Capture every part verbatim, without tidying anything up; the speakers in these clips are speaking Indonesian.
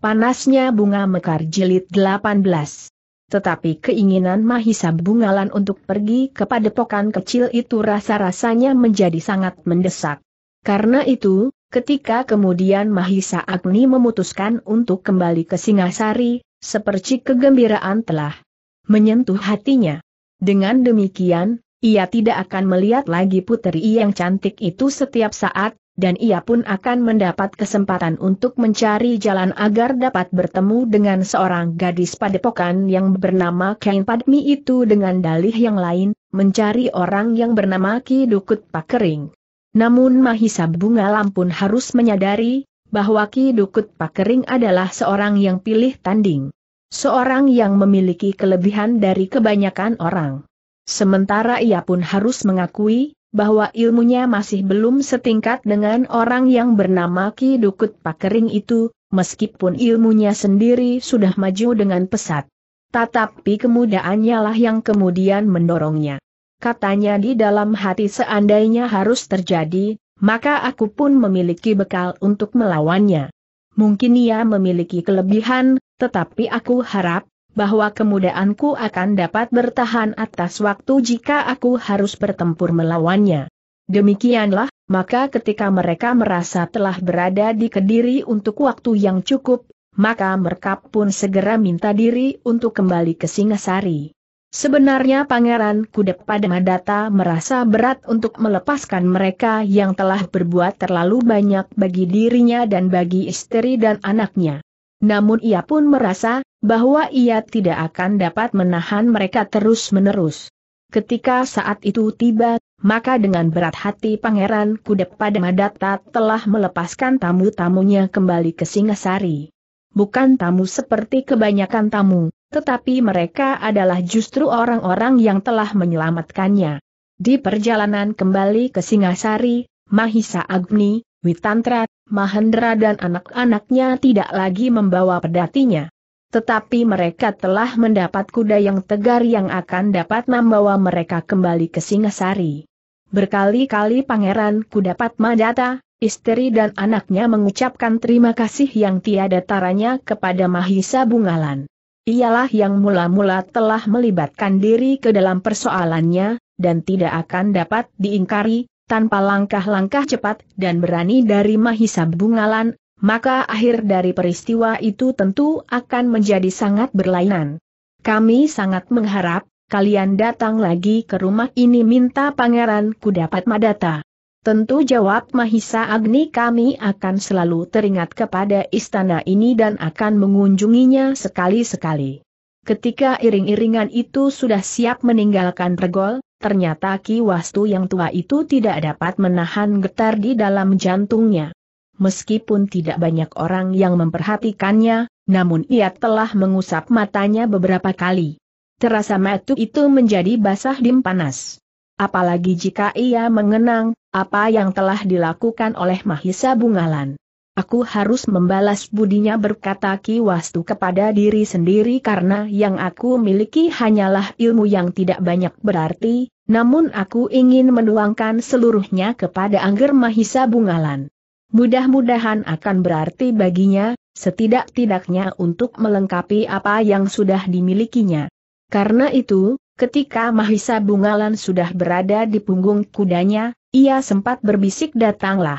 Panasnya bunga mekar jilid delapan belas. Tetapi keinginan Mahisa Bungalan untuk pergi ke padepokan kecil itu rasa-rasanya menjadi sangat mendesak. Karena itu, ketika kemudian Mahisa Agni memutuskan untuk kembali ke Singasari, seperti kegembiraan telah menyentuh hatinya. Dengan demikian, ia tidak akan melihat lagi puteri yang cantik itu setiap saat, dan ia pun akan mendapat kesempatan untuk mencari jalan agar dapat bertemu dengan seorang gadis padepokan yang bernama Kein Padmi itu dengan dalih yang lain, mencari orang yang bernama Ki Dukut Pakering. Namun Mahisa Bungalan pun harus menyadari bahwa Ki Dukut Pakering adalah seorang yang pilih tanding. Seorang yang memiliki kelebihan dari kebanyakan orang. Sementara ia pun harus mengakui bahwa ilmunya masih belum setingkat dengan orang yang bernama Ki Dukut Pakering itu, meskipun ilmunya sendiri sudah maju dengan pesat. Tetapi kemudaannya lah yang kemudian mendorongnya. Katanya di dalam hati, seandainya harus terjadi, maka aku pun memiliki bekal untuk melawannya. Mungkin ia memiliki kelebihan, tetapi aku harap bahwa kemudaanku akan dapat bertahan atas waktu jika aku harus bertempur melawannya. Demikianlah, maka ketika mereka merasa telah berada di Kediri untuk waktu yang cukup, maka mereka pun segera minta diri untuk kembali ke Singasari. Sebenarnya Pangeran Kuda Padmadata merasa berat untuk melepaskan mereka yang telah berbuat terlalu banyak bagi dirinya dan bagi istri dan anaknya. Namun ia pun merasa bahwa ia tidak akan dapat menahan mereka terus-menerus. Ketika saat itu tiba, maka dengan berat hati Pangeran Kuda Padmadata telah melepaskan tamu-tamunya kembali ke Singasari. Bukan tamu seperti kebanyakan tamu, tetapi mereka adalah justru orang-orang yang telah menyelamatkannya. Di perjalanan kembali ke Singasari, Mahisa Agni, Witantra, Mahendra dan anak-anaknya tidak lagi membawa pedatinya. Tetapi mereka telah mendapat kuda yang tegar yang akan dapat membawa mereka kembali ke Singasari. Berkali-kali Pangeran Kuda Padmadata, istri dan anaknya mengucapkan terima kasih yang tiada taranya kepada Mahisa Bungalan. Ialah yang mula-mula telah melibatkan diri ke dalam persoalannya, dan tidak akan dapat diingkari, tanpa langkah-langkah cepat dan berani dari Mahisa Bungalan. Maka akhir dari peristiwa itu tentu akan menjadi sangat berlainan. Kami sangat mengharap kalian datang lagi ke rumah ini, minta Pangeran Kuda Padmadata. Tentu, jawab Mahisa Agni, kami akan selalu teringat kepada istana ini dan akan mengunjunginya sekali-sekali. Ketika iring-iringan itu sudah siap meninggalkan regol, ternyata Ki Wastu yang tua itu tidak dapat menahan getar di dalam jantungnya. Meskipun tidak banyak orang yang memperhatikannya, namun ia telah mengusap matanya beberapa kali. Terasa mata itu menjadi basah dan panas. Apalagi jika ia mengenang apa yang telah dilakukan oleh Mahisa Bungalan. Aku harus membalas budinya, berkata Ki Wastu kepada diri sendiri, karena yang aku miliki hanyalah ilmu yang tidak banyak berarti, namun aku ingin menuangkan seluruhnya kepada angger Mahisa Bungalan. Mudah-mudahan akan berarti baginya, setidak-tidaknya untuk melengkapi apa yang sudah dimilikinya. Karena itu, ketika Mahisa Bungalan sudah berada di punggung kudanya, ia sempat berbisik, datanglah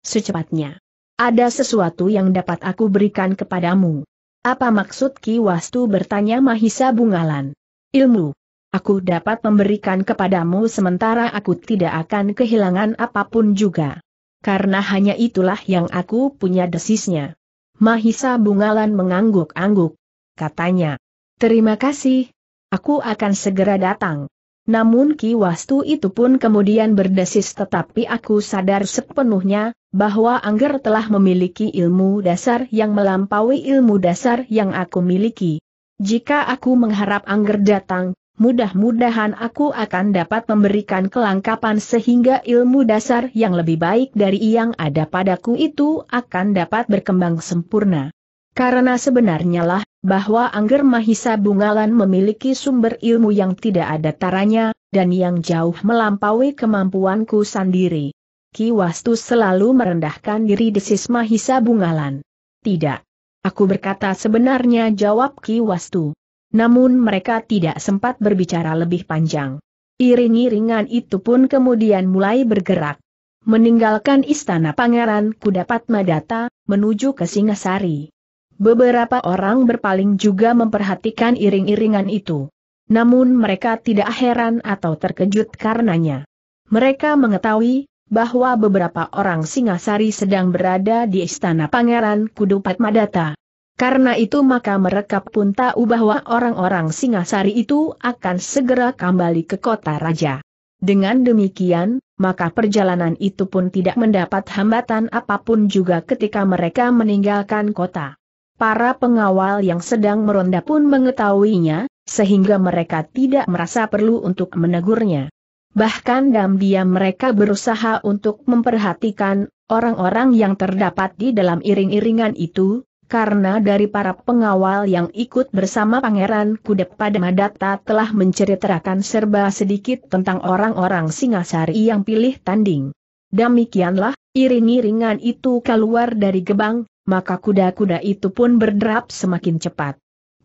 secepatnya. Ada sesuatu yang dapat aku berikan kepadamu. Apa maksud Ki Wastu, bertanya Mahisa Bungalan? Ilmu. Aku dapat memberikan kepadamu, sementara aku tidak akan kehilangan apapun juga. Karena hanya itulah yang aku punya, desisnya. Mahisa Bungalan mengangguk-angguk. Katanya, terima kasih. Aku akan segera datang. Namun Ki Wastu itu pun kemudian berdesis, tetapi aku sadar sepenuhnya bahwa Angger telah memiliki ilmu dasar yang melampaui ilmu dasar yang aku miliki. Jika aku mengharap Angger datang, mudah-mudahan aku akan dapat memberikan kelengkapan sehingga ilmu dasar yang lebih baik dari yang ada padaku itu akan dapat berkembang sempurna. Karena sebenarnya lah, bahwa Angger Mahisa Bungalan memiliki sumber ilmu yang tidak ada taranya, dan yang jauh melampaui kemampuanku sendiri. Ki Wastu selalu merendahkan diri, desis Mahisa Bungalan. Tidak. Aku berkata sebenarnya, jawab Ki Wastu. Namun mereka tidak sempat berbicara lebih panjang. Iring-iringan itu pun kemudian mulai bergerak, meninggalkan istana Pangeran Kuda Padmadata, menuju ke Singasari. Beberapa orang berpaling juga memperhatikan iring-iringan itu. Namun mereka tidak heran atau terkejut karenanya. Mereka mengetahui bahwa beberapa orang Singasari sedang berada di istana Pangeran Kuda Padmadata. Karena itu maka mereka pun tahu bahwa orang-orang Singasari itu akan segera kembali ke kota raja. Dengan demikian, maka perjalanan itu pun tidak mendapat hambatan apapun juga ketika mereka meninggalkan kota. Para pengawal yang sedang meronda pun mengetahuinya, sehingga mereka tidak merasa perlu untuk menegurnya. Bahkan diam-diam mereka berusaha untuk memperhatikan orang-orang yang terdapat di dalam iring-iringan itu, karena dari para pengawal yang ikut bersama Pangeran Kuda Padmadata telah menceritakan serba sedikit tentang orang-orang Singasari yang pilih tanding. Demikianlah, iring-iringan itu keluar dari Gebang, maka kuda-kuda itu pun berderap semakin cepat.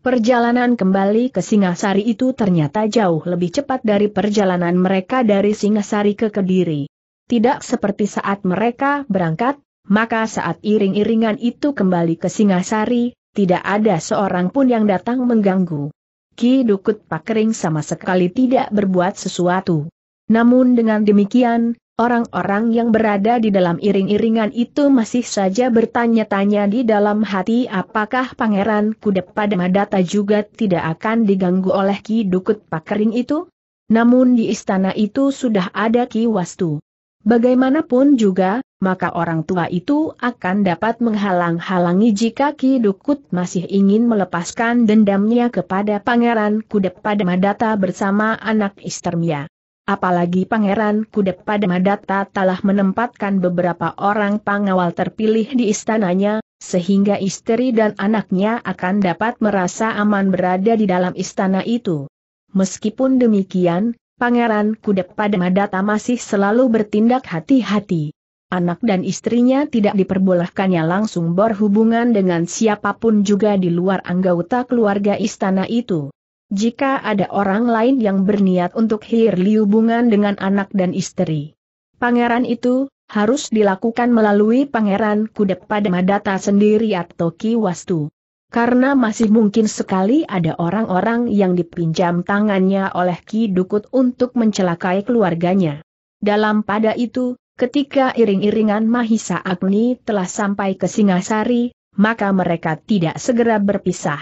Perjalanan kembali ke Singasari itu ternyata jauh lebih cepat dari perjalanan mereka dari Singasari ke Kediri. Tidak seperti saat mereka berangkat, maka saat iring-iringan itu kembali ke Singasari, tidak ada seorang pun yang datang mengganggu. Ki Dukut Pakering sama sekali tidak berbuat sesuatu. Namun dengan demikian, orang-orang yang berada di dalam iring-iringan itu masih saja bertanya-tanya di dalam hati apakah Pangeran Kuda Padmadata juga tidak akan diganggu oleh Ki Dukut Pakering itu? Namun di istana itu sudah ada Ki Wastu. Bagaimanapun juga, maka orang tua itu akan dapat menghalang-halangi jika Ki Dukut masih ingin melepaskan dendamnya kepada Pangeran Kuda Padmadata bersama anak istrinya. Apalagi Pangeran Kuda Padmadata telah menempatkan beberapa orang pengawal terpilih di istananya, sehingga istri dan anaknya akan dapat merasa aman berada di dalam istana itu. Meskipun demikian, Pangeran Kuda Padmadata masih selalu bertindak hati-hati. Anak dan istrinya tidak diperbolehkannya langsung berhubungan dengan siapapun juga di luar anggota keluarga istana itu. Jika ada orang lain yang berniat untuk hirli hubungan dengan anak dan istri pangeran itu, harus dilakukan melalui Pangeran Kuda Padmadata sendiri atau Ki Wastu. Karena masih mungkin sekali ada orang-orang yang dipinjam tangannya oleh Ki Dukut untuk mencelakai keluarganya. Dalam pada itu, ketika iring-iringan Mahisa Agni telah sampai ke Singasari, maka mereka tidak segera berpisah.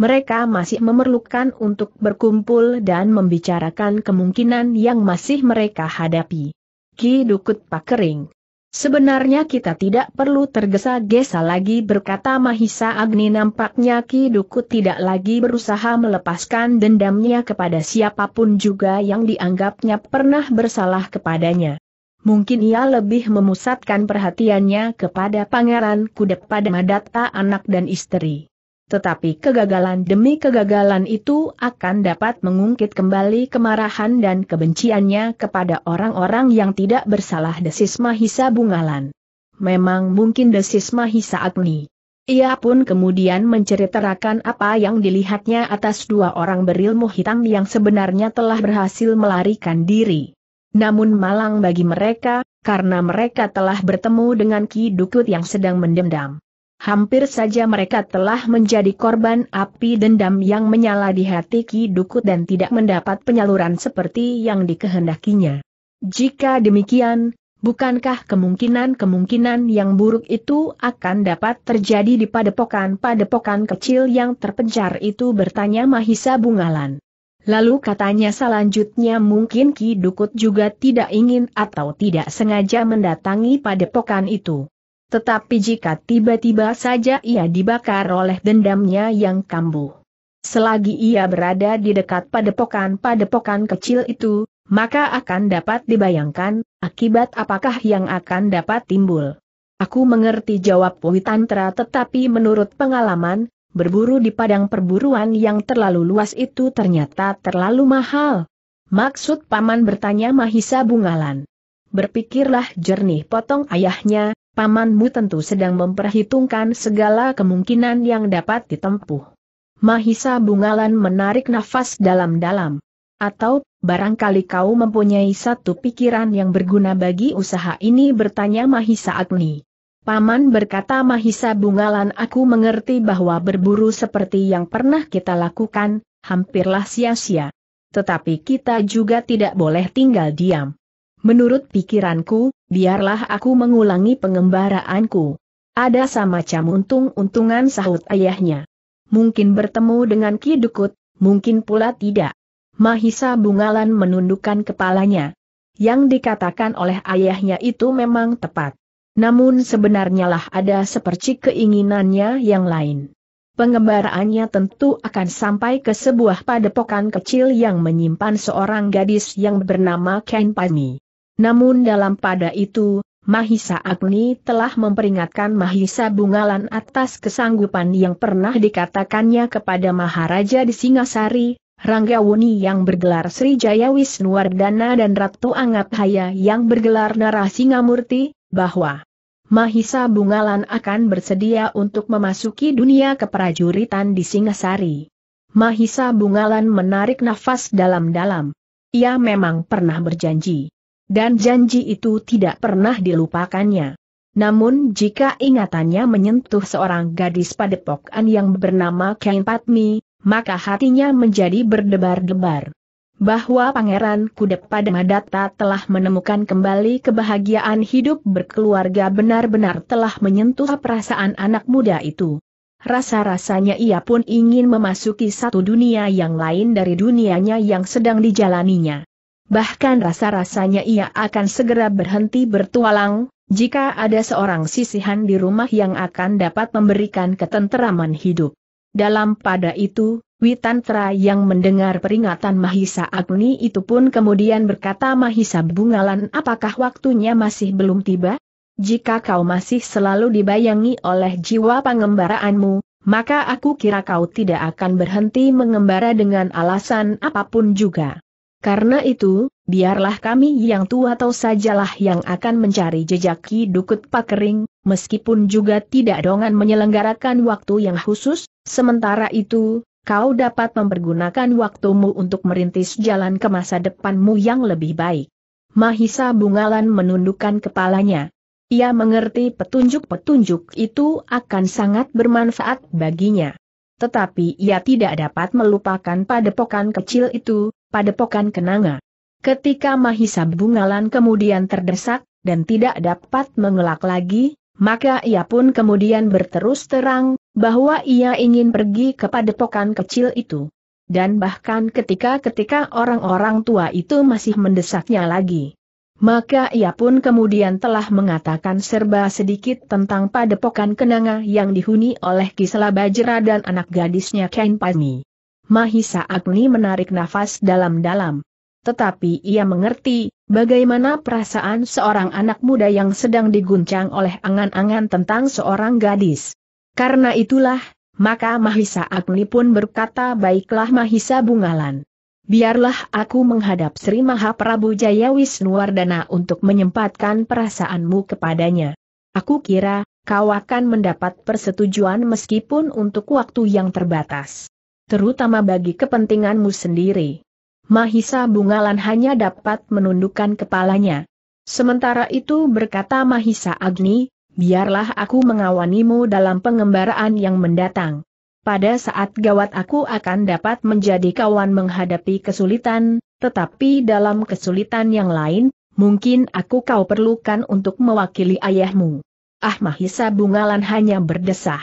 Mereka masih memerlukan untuk berkumpul dan membicarakan kemungkinan yang masih mereka hadapi. Ki Dukut Pakering. Sebenarnya kita tidak perlu tergesa-gesa lagi, berkata Mahisa Agni. Nampaknya Ki Dukut tidak lagi berusaha melepaskan dendamnya kepada siapapun juga yang dianggapnya pernah bersalah kepadanya. Mungkin ia lebih memusatkan perhatiannya kepada Pangeran Kuda Padmadata, anak dan istri. Tetapi kegagalan demi kegagalan itu akan dapat mengungkit kembali kemarahan dan kebenciannya kepada orang-orang yang tidak bersalah, desis Mahisa Bungalan. Memang mungkin, desis Mahisa Agni. Ia pun kemudian menceritakan apa yang dilihatnya atas dua orang berilmu hitam yang sebenarnya telah berhasil melarikan diri. Namun malang bagi mereka, karena mereka telah bertemu dengan Ki Dukut yang sedang mendendam. Hampir saja mereka telah menjadi korban api dendam yang menyala di hati Ki Dukut dan tidak mendapat penyaluran seperti yang dikehendakinya. Jika demikian, bukankah kemungkinan-kemungkinan yang buruk itu akan dapat terjadi di padepokan-padepokan kecil yang terpencar itu, bertanya Mahisa Bungalan. Lalu katanya selanjutnya, mungkin Ki Dukut juga tidak ingin atau tidak sengaja mendatangi padepokan itu. Tetapi jika tiba-tiba saja ia dibakar oleh dendamnya yang kambuh. Selagi ia berada di dekat padepokan-padepokan kecil itu, maka akan dapat dibayangkan, akibat apakah yang akan dapat timbul. Aku mengerti, jawab Witantra, tetapi menurut pengalaman, berburu di padang perburuan yang terlalu luas itu ternyata terlalu mahal. Maksud paman, bertanya Mahisa Bungalan. Berpikirlah jernih, potong ayahnya. pamanmu tentu sedang memperhitungkan segala kemungkinan yang dapat ditempuh. Mahisa Bungalan menarik nafas dalam-dalam. Atau, barangkali kau mempunyai satu pikiran yang berguna bagi usaha ini, bertanya Mahisa Agni. Paman, berkata Mahisa Bungalan, aku mengerti bahwa berburu seperti yang pernah kita lakukan, hampirlah sia-sia. Tetapi kita juga tidak boleh tinggal diam. Menurut pikiranku, biarlah aku mengulangi pengembaraanku. Ada semacam untung-untungan, sahut ayahnya. Mungkin bertemu dengan Ki Dukut, mungkin pula tidak. Mahisa Bungalan menundukkan kepalanya. Yang dikatakan oleh ayahnya itu memang tepat. Namun sebenarnya lah ada sepercik keinginannya yang lain. Pengembaraannya tentu akan sampai ke sebuah padepokan kecil yang menyimpan seorang gadis yang bernama Kein Padmi. Namun dalam pada itu, Mahisa Agni telah memperingatkan Mahisa Bungalan atas kesanggupan yang pernah dikatakannya kepada Maharaja di Singasari, Rangga Wuni yang bergelar Sri Jayawisnuwardhana dan Ratu Anggabhaya yang bergelar Narasinghamurti, bahwa Mahisa Bungalan akan bersedia untuk memasuki dunia keprajuritan di Singasari. Mahisa Bungalan menarik nafas dalam-dalam. Ia memang pernah berjanji. Dan janji itu tidak pernah dilupakannya. Namun jika ingatannya menyentuh seorang gadis padepokan yang bernama Kein Padmi, maka hatinya menjadi berdebar-debar. Bahwa Pangeran Kuda Padmadata telah menemukan kembali kebahagiaan hidup berkeluarga benar-benar telah menyentuh perasaan anak muda itu. Rasa-rasanya ia pun ingin memasuki satu dunia yang lain dari dunianya yang sedang dijalaninya. Bahkan rasa-rasanya ia akan segera berhenti bertualang, jika ada seorang sisihan di rumah yang akan dapat memberikan ketenteraman hidup. Dalam pada itu, Witantra yang mendengar peringatan Mahisa Agni itu pun kemudian berkata, Mahisa Bungalan, apakah waktunya masih belum tiba? Jika kau masih selalu dibayangi oleh jiwa pengembaraanmu, maka aku kira kau tidak akan berhenti mengembara dengan alasan apapun juga. Karena itu, biarlah kami yang tua atau sajalah yang akan mencari jejak Ki Dukut Pakering, meskipun juga tidak dongan menyelenggarakan waktu yang khusus. Sementara itu, kau dapat mempergunakan waktumu untuk merintis jalan ke masa depanmu yang lebih baik. Mahisa Bungalan menundukkan kepalanya. Ia mengerti petunjuk-petunjuk itu akan sangat bermanfaat baginya. Tetapi ia tidak dapat melupakan padepokan kecil itu, Padepokan Kenanga. Ketika Mahisa Bungalan kemudian terdesak, dan tidak dapat mengelak lagi, maka ia pun kemudian berterus terang, bahwa ia ingin pergi ke padepokan kecil itu. Dan bahkan ketika-ketika orang-orang tua itu masih mendesaknya lagi. Maka ia pun kemudian telah mengatakan serba sedikit tentang padepokan Kenanga yang dihuni oleh Ki Sela Bajra dan anak gadisnya Kein Padmi. Mahisa Agni menarik nafas dalam-dalam. Tetapi ia mengerti bagaimana perasaan seorang anak muda yang sedang diguncang oleh angan-angan tentang seorang gadis. Karena itulah, maka Mahisa Agni pun berkata, baiklah Mahisa Bungalan. Biarlah aku menghadap Sri Mahaprabu Jayawisnuwardhana untuk menyempatkan perasaanmu kepadanya. Aku kira, kau akan mendapat persetujuan meskipun untuk waktu yang terbatas. Terutama bagi kepentinganmu sendiri. Mahisa Bungalan hanya dapat menundukkan kepalanya. Sementara itu berkata Mahisa Agni, biarlah aku mengawanimu dalam pengembaraan yang mendatang. Pada saat gawat aku akan dapat menjadi kawan menghadapi kesulitan, tetapi dalam kesulitan yang lain, mungkin aku kau perlukan untuk mewakili ayahmu. Ah, Mahisa Bungalan hanya berdesah.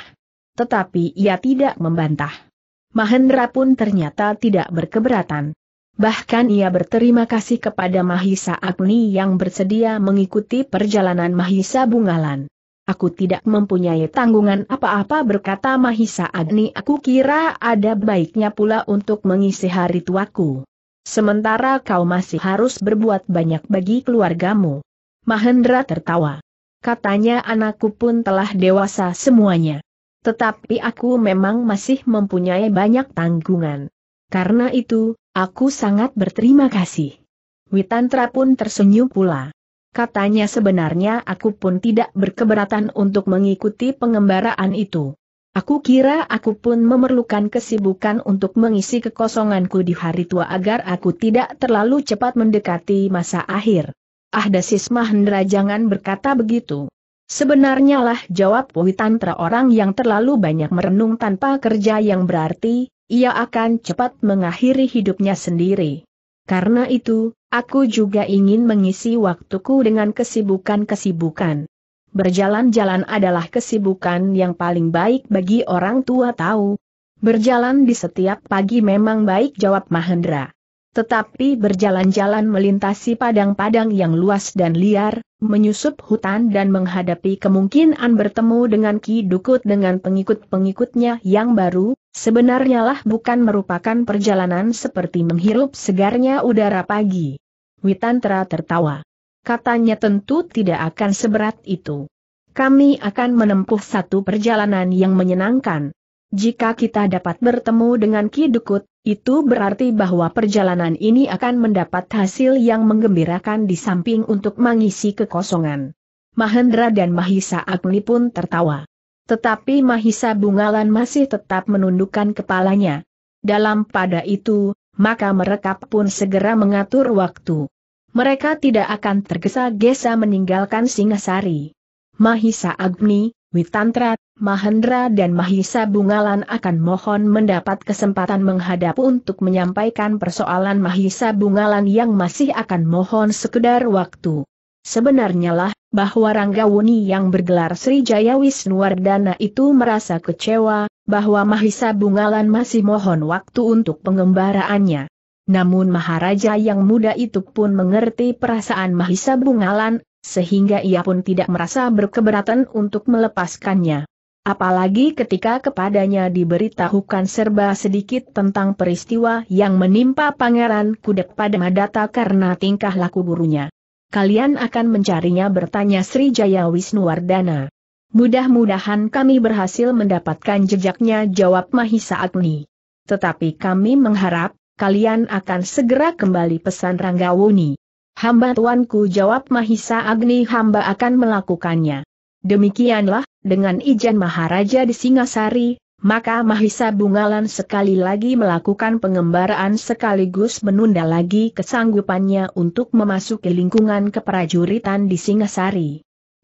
Tetapi ia tidak membantah. Mahendra pun ternyata tidak berkeberatan. Bahkan ia berterima kasih kepada Mahisa Agni yang bersedia mengikuti perjalanan Mahisa Bungalan. Aku tidak mempunyai tanggungan apa-apa, berkata Mahisa Agni, aku kira ada baiknya pula untuk mengisi hari tuaku. Sementara kau masih harus berbuat banyak bagi keluargamu. Mahendra tertawa. Katanya, anakku pun telah dewasa semuanya. Tetapi aku memang masih mempunyai banyak tanggungan. Karena itu, aku sangat berterima kasih. Witantra pun tersenyum pula. Katanya sebenarnya aku pun tidak berkeberatan untuk mengikuti pengembaraan itu. Aku kira aku pun memerlukan kesibukan untuk mengisi kekosonganku di hari tua agar aku tidak terlalu cepat mendekati masa akhir. Ah, Dasis Mahendra, jangan berkata begitu. Sebenarnya lah, jawab Witantra, orang yang terlalu banyak merenung tanpa kerja yang berarti, ia akan cepat mengakhiri hidupnya sendiri. Karena itu, aku juga ingin mengisi waktuku dengan kesibukan-kesibukan. Berjalan-jalan adalah kesibukan yang paling baik bagi orang tua tahu. Berjalan di setiap pagi memang baik, jawab Mahendra. Tetapi berjalan-jalan melintasi padang-padang yang luas dan liar, menyusup hutan dan menghadapi kemungkinan bertemu dengan Ki Dukut dengan pengikut-pengikutnya yang baru, sebenarnya lah bukan merupakan perjalanan seperti menghirup segarnya udara pagi. Witantra tertawa. Katanya tentu tidak akan seberat itu. Kami akan menempuh satu perjalanan yang menyenangkan. Jika kita dapat bertemu dengan Ki Dukut, itu berarti bahwa perjalanan ini akan mendapat hasil yang menggembirakan di samping untuk mengisi kekosongan. Mahendra dan Mahisa Agni pun tertawa. Tetapi Mahisa Bungalan masih tetap menundukkan kepalanya. Dalam pada itu, maka mereka pun segera mengatur waktu. Mereka tidak akan tergesa-gesa meninggalkan Singasari. Mahisa Agni, Witantra, Mahendra dan Mahisa Bungalan akan mohon mendapat kesempatan menghadap untuk menyampaikan persoalan Mahisa Bungalan yang masih akan mohon sekedar waktu. Sebenarnya lah, bahwa Rangga Wuni yang bergelar Sri Jayawisnuwardhana itu merasa kecewa, bahwa Mahisa Bungalan masih mohon waktu untuk pengembaraannya. Namun Maharaja yang muda itu pun mengerti perasaan Mahisa Bungalan, sehingga ia pun tidak merasa berkeberatan untuk melepaskannya. Apalagi ketika kepadanya diberitahukan serba sedikit tentang peristiwa yang menimpa Pangeran Kuda Padmadata karena tingkah laku gurunya. Kalian akan mencarinya, bertanya Sri Jayawisnuwardhana. Mudah-mudahan kami berhasil mendapatkan jejaknya, jawab Mahisa Agni. Tetapi kami mengharap kalian akan segera kembali, pesan Rangga Wuni. Hamba tuanku, jawab Mahisa Agni, hamba akan melakukannya. Demikianlah, dengan izin Maharaja di Singasari, maka Mahisa Bungalan sekali lagi melakukan pengembaraan sekaligus menunda lagi kesanggupannya untuk memasuki lingkungan keprajuritan di Singasari.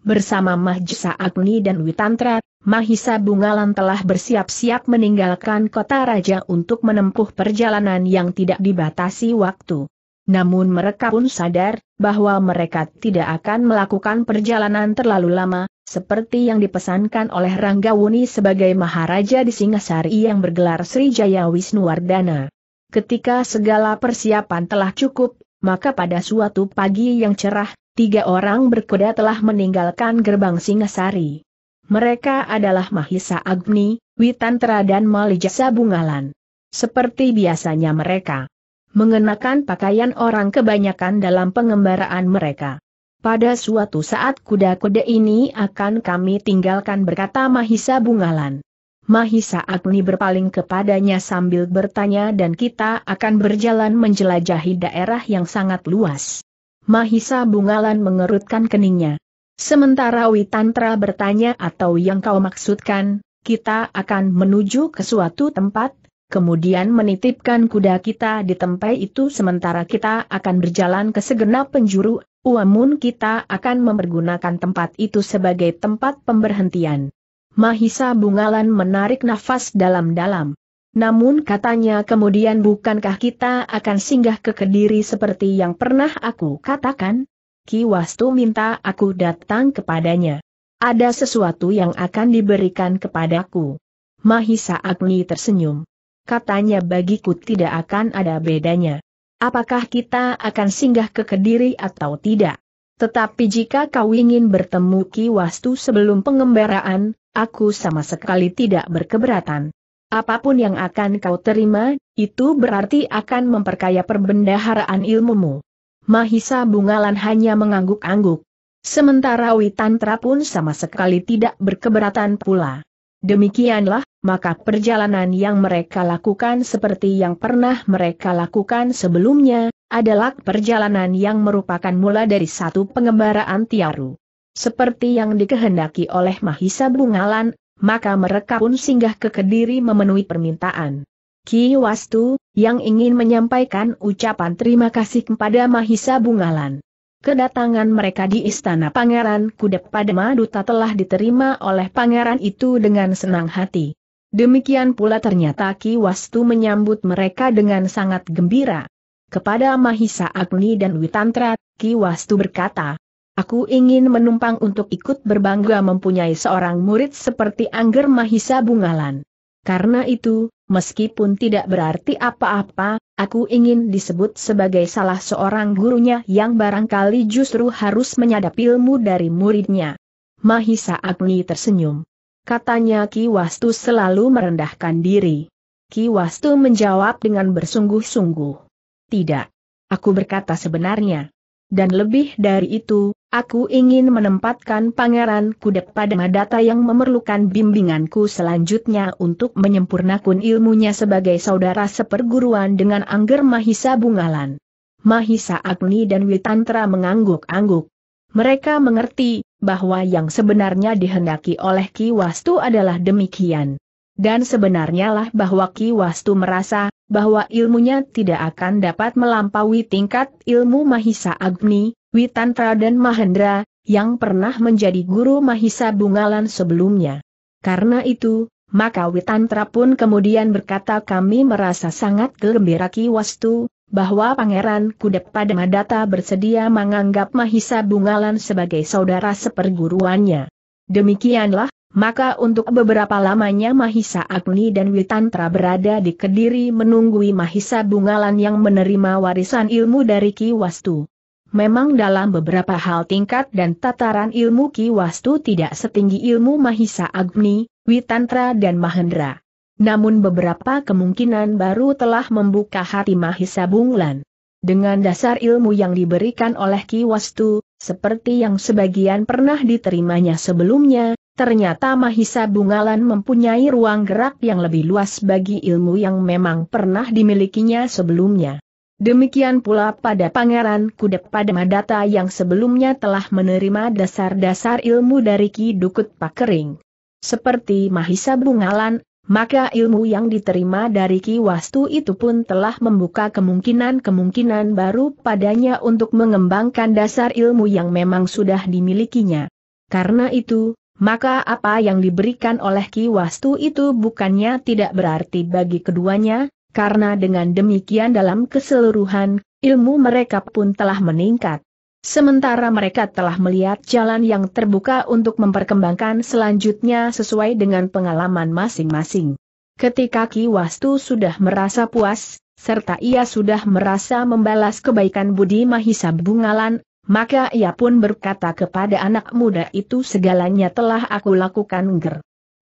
Bersama Mahisa Agni dan Witantra, Mahisa Bungalan telah bersiap-siap meninggalkan kota raja untuk menempuh perjalanan yang tidak dibatasi waktu. Namun mereka pun sadar, bahwa mereka tidak akan melakukan perjalanan terlalu lama, seperti yang dipesankan oleh Rangga Wuni sebagai Maharaja di Singasari yang bergelar Sri Jayawisnuwardhana. Ketika segala persiapan telah cukup, maka pada suatu pagi yang cerah, tiga orang berkuda telah meninggalkan gerbang Singasari. Mereka adalah Mahisa Agni, Witantra dan Mahisa Bungalan. Seperti biasanya mereka mengenakan pakaian orang kebanyakan dalam pengembaraan mereka. Pada suatu saat kuda-kuda ini akan kami tinggalkan, berkata Mahisa Bungalan. Mahisa Agni berpaling kepadanya sambil bertanya, dan kita akan berjalan menjelajahi daerah yang sangat luas. Mahisa Bungalan mengerutkan keningnya. Sementara Witantra bertanya, atau yang kau maksudkan, kita akan menuju ke suatu tempat, kemudian menitipkan kuda kita di tempat itu sementara kita akan berjalan ke segenap penjuru, uamun kita akan mempergunakan tempat itu sebagai tempat pemberhentian. Mahisa Bungalan menarik nafas dalam-dalam. Namun katanya kemudian, bukankah kita akan singgah ke Kediri seperti yang pernah aku katakan? Ki Wastu minta aku datang kepadanya. Ada sesuatu yang akan diberikan kepadaku. Mahisa Agni tersenyum. Katanya bagiku tidak akan ada bedanya. Apakah kita akan singgah ke Kediri atau tidak? Tetapi jika kau ingin bertemu Ki Wastu sebelum pengembaraan, aku sama sekali tidak berkeberatan. Apapun yang akan kau terima, itu berarti akan memperkaya perbendaharaan ilmumu. Mahisa Bungalan hanya mengangguk-angguk. Sementara Witantra pun sama sekali tidak berkeberatan pula. Demikianlah, maka perjalanan yang mereka lakukan seperti yang pernah mereka lakukan sebelumnya, adalah perjalanan yang merupakan mula dari satu pengembaraan tiaru. Seperti yang dikehendaki oleh Mahisa Bungalan, maka mereka pun singgah ke Kediri memenuhi permintaan Ki Wastu, yang ingin menyampaikan ucapan terima kasih kepada Mahisa Bungalan. Kedatangan mereka di istana Pangeran Kuda Padmadata telah diterima oleh pangeran itu dengan senang hati. Demikian pula ternyata Ki Wastu menyambut mereka dengan sangat gembira. Kepada Mahisa Agni dan Witantra, Ki Wastu berkata, "Aku ingin menumpang untuk ikut berbangga mempunyai seorang murid seperti Angger Mahisa Bungalan. Karena itu, meskipun tidak berarti apa-apa, aku ingin disebut sebagai salah seorang gurunya yang barangkali justru harus menyadap ilmu dari muridnya." Mahisa Agni tersenyum. Katanya Ki Wastu selalu merendahkan diri. Ki Wastu menjawab dengan bersungguh-sungguh. "Tidak. Aku berkata sebenarnya. Dan lebih dari itu, aku ingin menempatkan Pangeran Kuda Padmadata yang memerlukan bimbinganku selanjutnya untuk menyempurnakan ilmunya sebagai saudara seperguruan dengan Angger Mahisa Bungalan." Mahisa Agni dan Witantra mengangguk-angguk. Mereka mengerti bahwa yang sebenarnya dihendaki oleh Ki Wastu adalah demikian. Dan sebenarnya lah bahwa Ki Wastu merasa bahwa ilmunya tidak akan dapat melampaui tingkat ilmu Mahisa Agni, Witantra dan Mahendra, yang pernah menjadi guru Mahisa Bungalan sebelumnya. Karena itu, maka Witantra pun kemudian berkata, "Kami merasa sangat gembira Ki Wastu, bahwa Pangeran Kuda Padmadata bersedia menganggap Mahisa Bungalan sebagai saudara seperguruannya." Demikianlah, maka untuk beberapa lamanya Mahisa Agni dan Witantra berada di Kediri menunggui Mahisa Bungalan yang menerima warisan ilmu dari Ki Wastu. Memang dalam beberapa hal tingkat dan tataran ilmu Ki Wastu tidak setinggi ilmu Mahisa Agni, Witantra dan Mahendra. Namun beberapa kemungkinan baru telah membuka hati Mahisa Bungalan. Dengan dasar ilmu yang diberikan oleh Ki Wastu, seperti yang sebagian pernah diterimanya sebelumnya, ternyata Mahisa Bungalan mempunyai ruang gerak yang lebih luas bagi ilmu yang memang pernah dimilikinya sebelumnya. Demikian pula pada Pangeran Kuda Padmadata yang sebelumnya telah menerima dasar-dasar ilmu dari Ki Dukut Pakering. Seperti Mahisa Bungalan, maka ilmu yang diterima dari Ki Wastu itu pun telah membuka kemungkinan-kemungkinan baru padanya untuk mengembangkan dasar ilmu yang memang sudah dimilikinya. Karena itu, maka apa yang diberikan oleh Ki Wastu itu bukannya tidak berarti bagi keduanya, karena dengan demikian dalam keseluruhan, ilmu mereka pun telah meningkat. Sementara mereka telah melihat jalan yang terbuka untuk memperkembangkan selanjutnya sesuai dengan pengalaman masing-masing. Ketika Ki Wastu sudah merasa puas, serta ia sudah merasa membalas kebaikan budi Mahisa Bungalan, maka ia pun berkata kepada anak muda itu, "Segalanya telah aku lakukan Angger.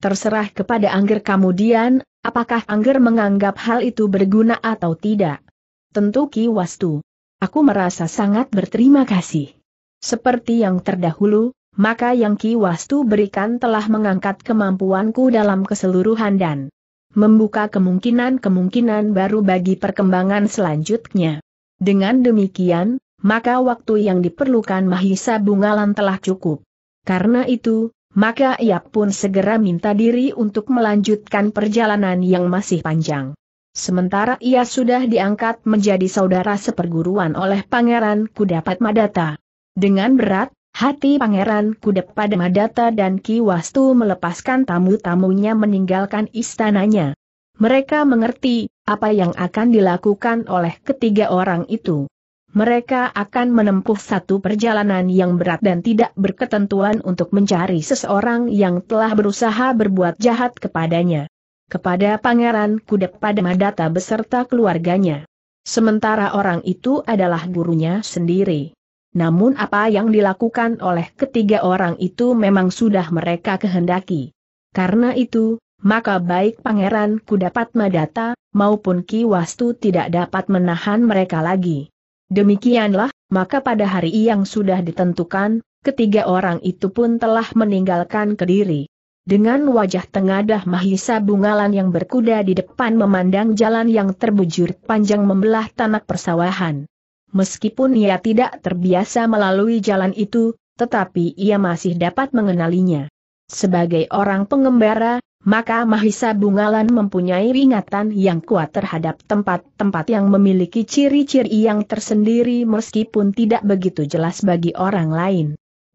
Terserah kepada Angger kemudian, apakah Angger menganggap hal itu berguna atau tidak." "Tentu Ki Wastu. Aku merasa sangat berterima kasih." Seperti yang terdahulu, maka yang Ki Wastu berikan telah mengangkat kemampuanku dalam keseluruhan dan membuka kemungkinan-kemungkinan baru bagi perkembangan selanjutnya. Dengan demikian, maka waktu yang diperlukan Mahisa Bungalan telah cukup. Karena itu, maka ia pun segera minta diri untuk melanjutkan perjalanan yang masih panjang. Sementara ia sudah diangkat menjadi saudara seperguruan oleh Pangeran Kuda Padmadata. Dengan berat hati Pangeran Kuda Padmadata dan Ki Wastu melepaskan tamu-tamunya meninggalkan istananya. Mereka mengerti apa yang akan dilakukan oleh ketiga orang itu. Mereka akan menempuh satu perjalanan yang berat dan tidak berketentuan untuk mencari seseorang yang telah berusaha berbuat jahat kepadanya, kepada Pangeran Kuda Padmadata beserta keluarganya. Sementara orang itu adalah gurunya sendiri. Namun apa yang dilakukan oleh ketiga orang itu memang sudah mereka kehendaki. Karena itu, maka baik Pangeran Kuda Padmadata maupun Ki Wastu tidak dapat menahan mereka lagi. Demikianlah, maka pada hari yang sudah ditentukan, ketiga orang itu pun telah meninggalkan Kediri. Dengan wajah tengadah Mahisa Bungalan yang berkuda di depan memandang jalan yang terbujur panjang membelah tanah persawahan. meskipun ia tidak terbiasa melalui jalan itu, tetapi ia masih dapat mengenalinya. Sebagai orang pengembara, maka Mahisa Bungalan mempunyai ingatan yang kuat terhadap tempat-tempat yang memiliki ciri-ciri yang tersendiri meskipun tidak begitu jelas bagi orang lain.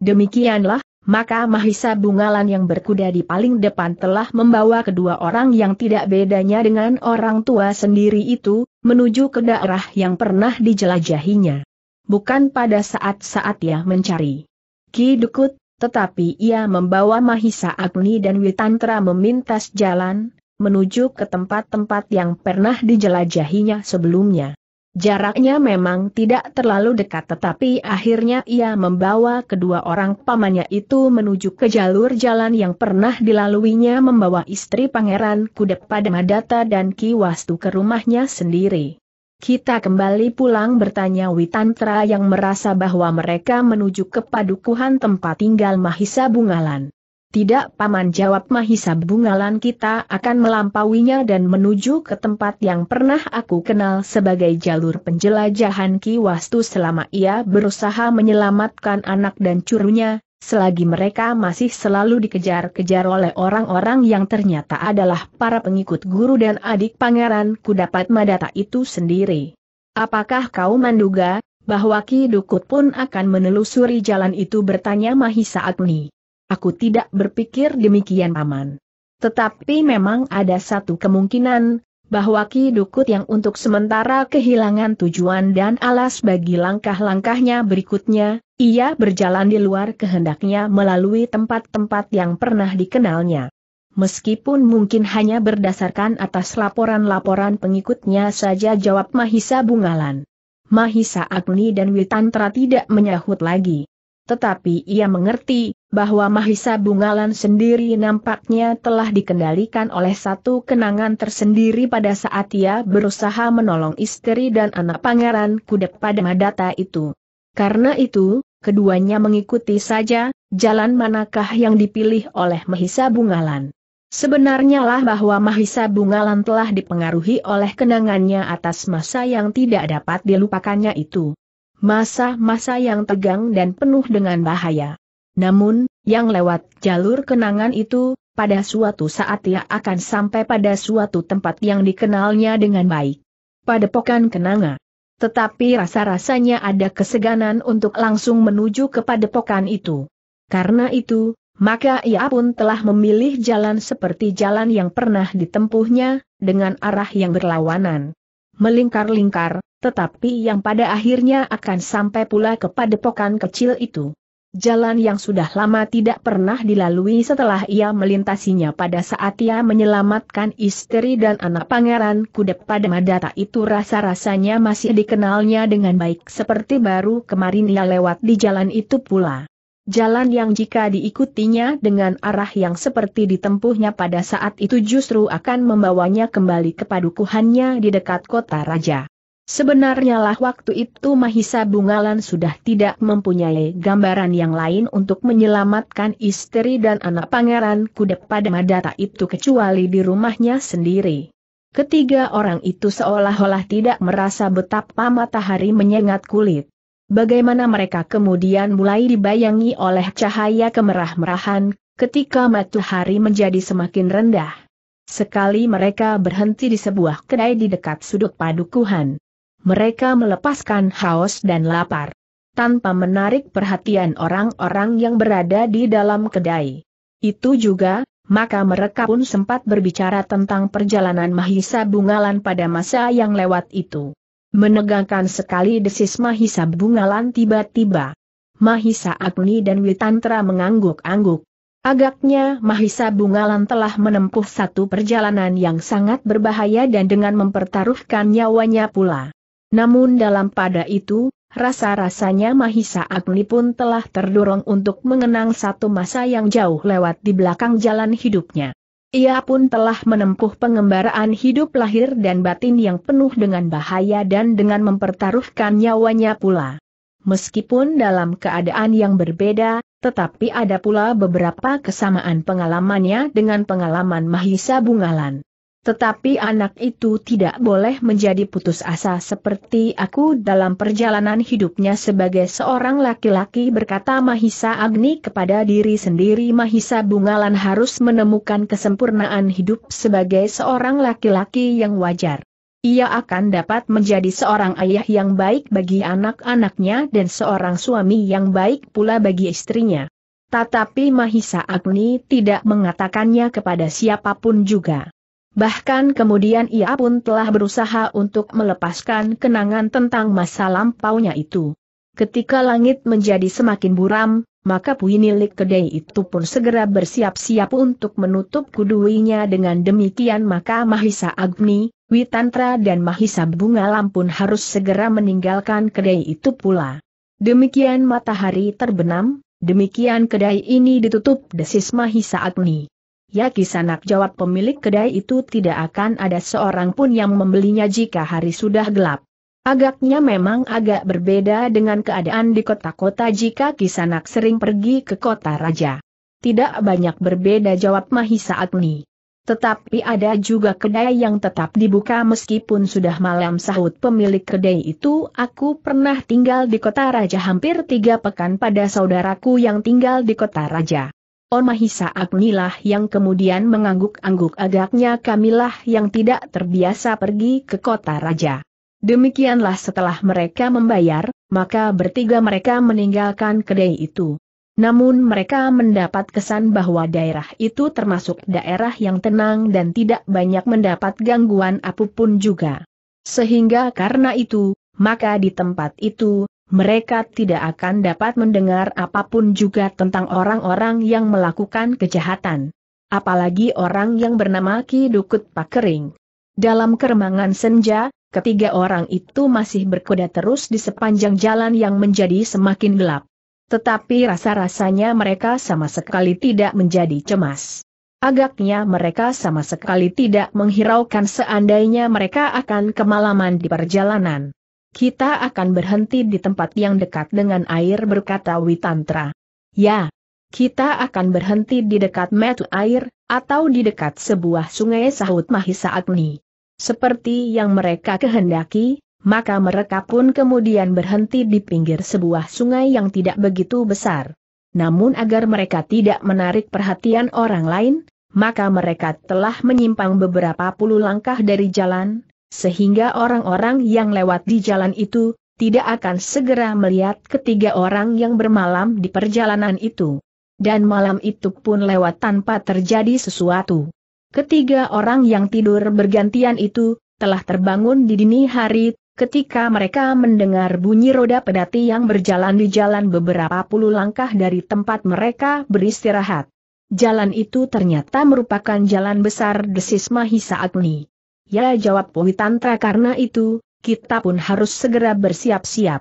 Demikianlah, maka Mahisa Bungalan yang berkuda di paling depan telah membawa kedua orang yang tidak bedanya dengan orang tua sendiri itu, menuju ke daerah yang pernah dijelajahinya. Bukan pada saat-saat ia mencari Ki Dukut, tetapi ia membawa Mahisa Agni dan Witantra memintas jalan, menuju ke tempat-tempat yang pernah dijelajahinya sebelumnya. Jaraknya memang tidak terlalu dekat, tetapi akhirnya ia membawa kedua orang pamannya itu menuju ke jalur jalan yang pernah dilaluinya membawa istri Pangeran Kuda Padmadata dan Ki Wastu ke rumahnya sendiri. Kita kembali pulang, bertanya Witantra yang merasa bahwa mereka menuju ke padukuhan tempat tinggal Mahisa Bungalan. Tidak paman, jawab Mahisa Bungalan, kita akan melampauinya dan menuju ke tempat yang pernah aku kenal sebagai jalur penjelajahan Ki Wastu selama ia berusaha menyelamatkan anak dan curunya, selagi mereka masih selalu dikejar-kejar oleh orang-orang yang ternyata adalah para pengikut guru dan adik Pangeran Kuda Padmadata itu sendiri. Apakah kau menduga bahwa Ki Dukut pun akan menelusuri jalan itu, bertanya Mahisa Agni. Aku tidak berpikir demikian paman. Tetapi memang ada satu kemungkinan, bahwa Ki Dukut yang untuk sementara kehilangan tujuan dan alas bagi langkah-langkahnya berikutnya, ia berjalan di luar kehendaknya melalui tempat-tempat yang pernah dikenalnya. Meskipun mungkin hanya berdasarkan atas laporan-laporan pengikutnya saja, jawab Mahisa Bungalan. Mahisa Agni dan Witantra tidak menyahut lagi. Tetapi ia mengerti bahwa Mahisa Bungalan sendiri nampaknya telah dikendalikan oleh satu kenangan tersendiri pada saat ia berusaha menolong istri dan anak Pangeran Kuda Padmadata itu. Karena itu, keduanya mengikuti saja jalan manakah yang dipilih oleh Mahisa Bungalan. Sebenarnya lah bahwa Mahisa Bungalan telah dipengaruhi oleh kenangannya atas masa yang tidak dapat dilupakannya itu. Masa-masa yang tegang dan penuh dengan bahaya. Namun, yang lewat jalur kenangan itu, pada suatu saat ia akan sampai pada suatu tempat yang dikenalnya dengan baik, Padepokan Kenanga. Tetapi rasa-rasanya ada keseganan untuk langsung menuju ke padepokan itu. Karena itu, maka ia pun telah memilih jalan seperti jalan yang pernah ditempuhnya, dengan arah yang berlawanan. Melingkar-lingkar, tetapi yang pada akhirnya akan sampai pula ke padepokan kecil itu. Jalan yang sudah lama tidak pernah dilalui setelah ia melintasinya pada saat ia menyelamatkan istri dan anak Pangeran Kuda Padmadata itu, rasa-rasanya masih dikenalnya dengan baik seperti baru kemarin ia lewat di jalan itu pula. Jalan yang jika diikutinya dengan arah yang seperti ditempuhnya pada saat itu justru akan membawanya kembali ke padukuhannya di dekat kota raja. Sebenarnya lah waktu itu Mahisa Bungalan sudah tidak mempunyai gambaran yang lain untuk menyelamatkan istri dan anak Pangeran Kuda Padmadata itu kecuali di rumahnya sendiri. Ketiga orang itu seolah-olah tidak merasa betapa matahari menyengat kulit. Bagaimana mereka kemudian mulai dibayangi oleh cahaya kemerah-merahan, ketika matahari menjadi semakin rendah. Sekali mereka berhenti di sebuah kedai di dekat sudut padukuhan. Mereka melepaskan haus dan lapar, tanpa menarik perhatian orang-orang yang berada di dalam kedai. Itu juga, maka mereka pun sempat berbicara tentang perjalanan Mahisa Bungalan pada masa yang lewat itu. Menegangkan sekali desis Mahisa Bungalan tiba-tiba. Mahisa Agni dan Witantra mengangguk-angguk. Agaknya Mahisa Bungalan telah menempuh satu perjalanan yang sangat berbahaya dan dengan mempertaruhkan nyawanya pula. Namun dalam pada itu, rasa-rasanya Mahisa Agni pun telah terdorong untuk mengenang satu masa yang jauh lewat di belakang jalan hidupnya. Ia pun telah menempuh pengembaraan hidup lahir dan batin yang penuh dengan bahaya dan dengan mempertaruhkan nyawanya pula. Meskipun dalam keadaan yang berbeda, tetapi ada pula beberapa kesamaan pengalamannya dengan pengalaman Mahisa Bungalan. Tetapi anak itu tidak boleh menjadi putus asa seperti aku dalam perjalanan hidupnya sebagai seorang laki-laki, berkata Mahisa Agni kepada diri sendiri. Mahisa Bungalan harus menemukan kesempurnaan hidup sebagai seorang laki-laki yang wajar. Ia akan dapat menjadi seorang ayah yang baik bagi anak-anaknya dan seorang suami yang baik pula bagi istrinya. Tetapi Mahisa Agni tidak mengatakannya kepada siapapun juga. Bahkan kemudian ia pun telah berusaha untuk melepaskan kenangan tentang masa lampaunya itu. Ketika langit menjadi semakin buram, maka punilik kedai itu pun segera bersiap-siap untuk menutup kuduinya. Dengan demikian maka Mahisa Agni, Witantra dan Mahisa Bungalan pun harus segera meninggalkan kedai itu pula. Demikian matahari terbenam, demikian kedai ini ditutup, desis Mahisa Agni. Ya Kisanak, jawab pemilik kedai itu, tidak akan ada seorang pun yang membelinya jika hari sudah gelap. Agaknya memang agak berbeda dengan keadaan di kota-kota jika Kisanak sering pergi ke kota raja. Tidak banyak berbeda, jawab Mahisa Agni. Tetapi ada juga kedai yang tetap dibuka meskipun sudah malam, sahut pemilik kedai itu. Aku pernah tinggal di kota raja hampir tiga pekan pada saudaraku yang tinggal di kota raja. Oh, Mahisa Agnilah yang kemudian mengangguk-angguk. Agaknya kamilah yang tidak terbiasa pergi ke kota raja. Demikianlah setelah mereka membayar, maka bertiga mereka meninggalkan kedai itu. Namun mereka mendapat kesan bahwa daerah itu termasuk daerah yang tenang dan tidak banyak mendapat gangguan apapun juga. Sehingga karena itu, maka di tempat itu mereka tidak akan dapat mendengar apapun juga tentang orang-orang yang melakukan kejahatan. Apalagi orang yang bernama Ki Dukut Pakering. Dalam keremangan senja, ketiga orang itu masih berkuda terus di sepanjang jalan yang menjadi semakin gelap. Tetapi rasa-rasanya mereka sama sekali tidak menjadi cemas. Agaknya mereka sama sekali tidak menghiraukan seandainya mereka akan kemalaman di perjalanan. Kita akan berhenti di tempat yang dekat dengan air, berkata Witantra. Ya, kita akan berhenti di dekat mata air, atau di dekat sebuah sungai, sahut Mahisa Agni. Seperti yang mereka kehendaki, maka mereka pun kemudian berhenti di pinggir sebuah sungai yang tidak begitu besar. Namun agar mereka tidak menarik perhatian orang lain, maka mereka telah menyimpang beberapa puluh langkah dari jalan, sehingga orang-orang yang lewat di jalan itu tidak akan segera melihat ketiga orang yang bermalam di perjalanan itu. Dan malam itu pun lewat tanpa terjadi sesuatu. Ketiga orang yang tidur bergantian itu telah terbangun di dini hari, ketika mereka mendengar bunyi roda pedati yang berjalan di jalan beberapa puluh langkah dari tempat mereka beristirahat. Jalan itu ternyata merupakan jalan besar, desis Mahisa Agni. Ya, jawab Witantra, karena itu, kita pun harus segera bersiap-siap.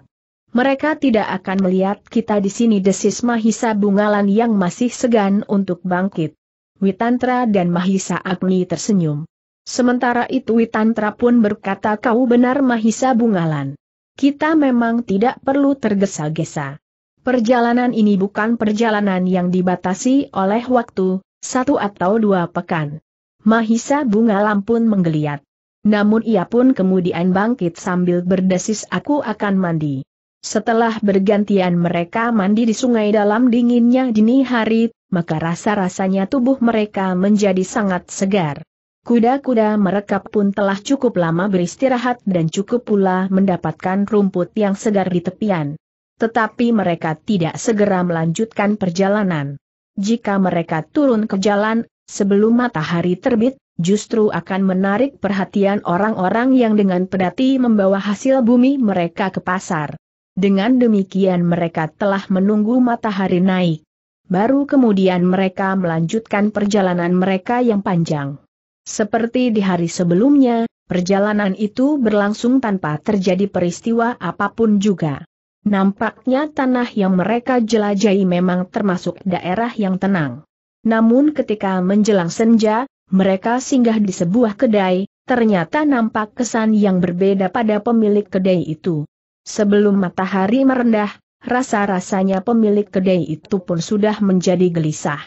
Mereka tidak akan melihat kita di sini, desis Mahisa Bungalan yang masih segan untuk bangkit. Witantra dan Mahisa Agni tersenyum. Sementara itu Witantra pun berkata, kau benar Mahisa Bungalan. Kita memang tidak perlu tergesa-gesa. Perjalanan ini bukan perjalanan yang dibatasi oleh waktu, satu atau dua pekan. Mahisa Bungalan pun menggeliat. Namun ia pun kemudian bangkit sambil berdesis, aku akan mandi. Setelah bergantian mereka mandi di sungai dalam dinginnya dini hari, maka rasa-rasanya tubuh mereka menjadi sangat segar. Kuda-kuda mereka pun telah cukup lama beristirahat dan cukup pula mendapatkan rumput yang segar di tepian. Tetapi mereka tidak segera melanjutkan perjalanan. Jika mereka turun ke jalan sebelum matahari terbit, justru akan menarik perhatian orang-orang yang dengan pedati membawa hasil bumi mereka ke pasar. Dengan demikian mereka telah menunggu matahari naik. Baru kemudian mereka melanjutkan perjalanan mereka yang panjang. Seperti di hari sebelumnya, perjalanan itu berlangsung tanpa terjadi peristiwa apapun juga. Nampaknya tanah yang mereka jelajahi memang termasuk daerah yang tenang. Namun ketika menjelang senja, mereka singgah di sebuah kedai, ternyata nampak kesan yang berbeda pada pemilik kedai itu. Sebelum matahari merendah, rasa-rasanya pemilik kedai itu pun sudah menjadi gelisah.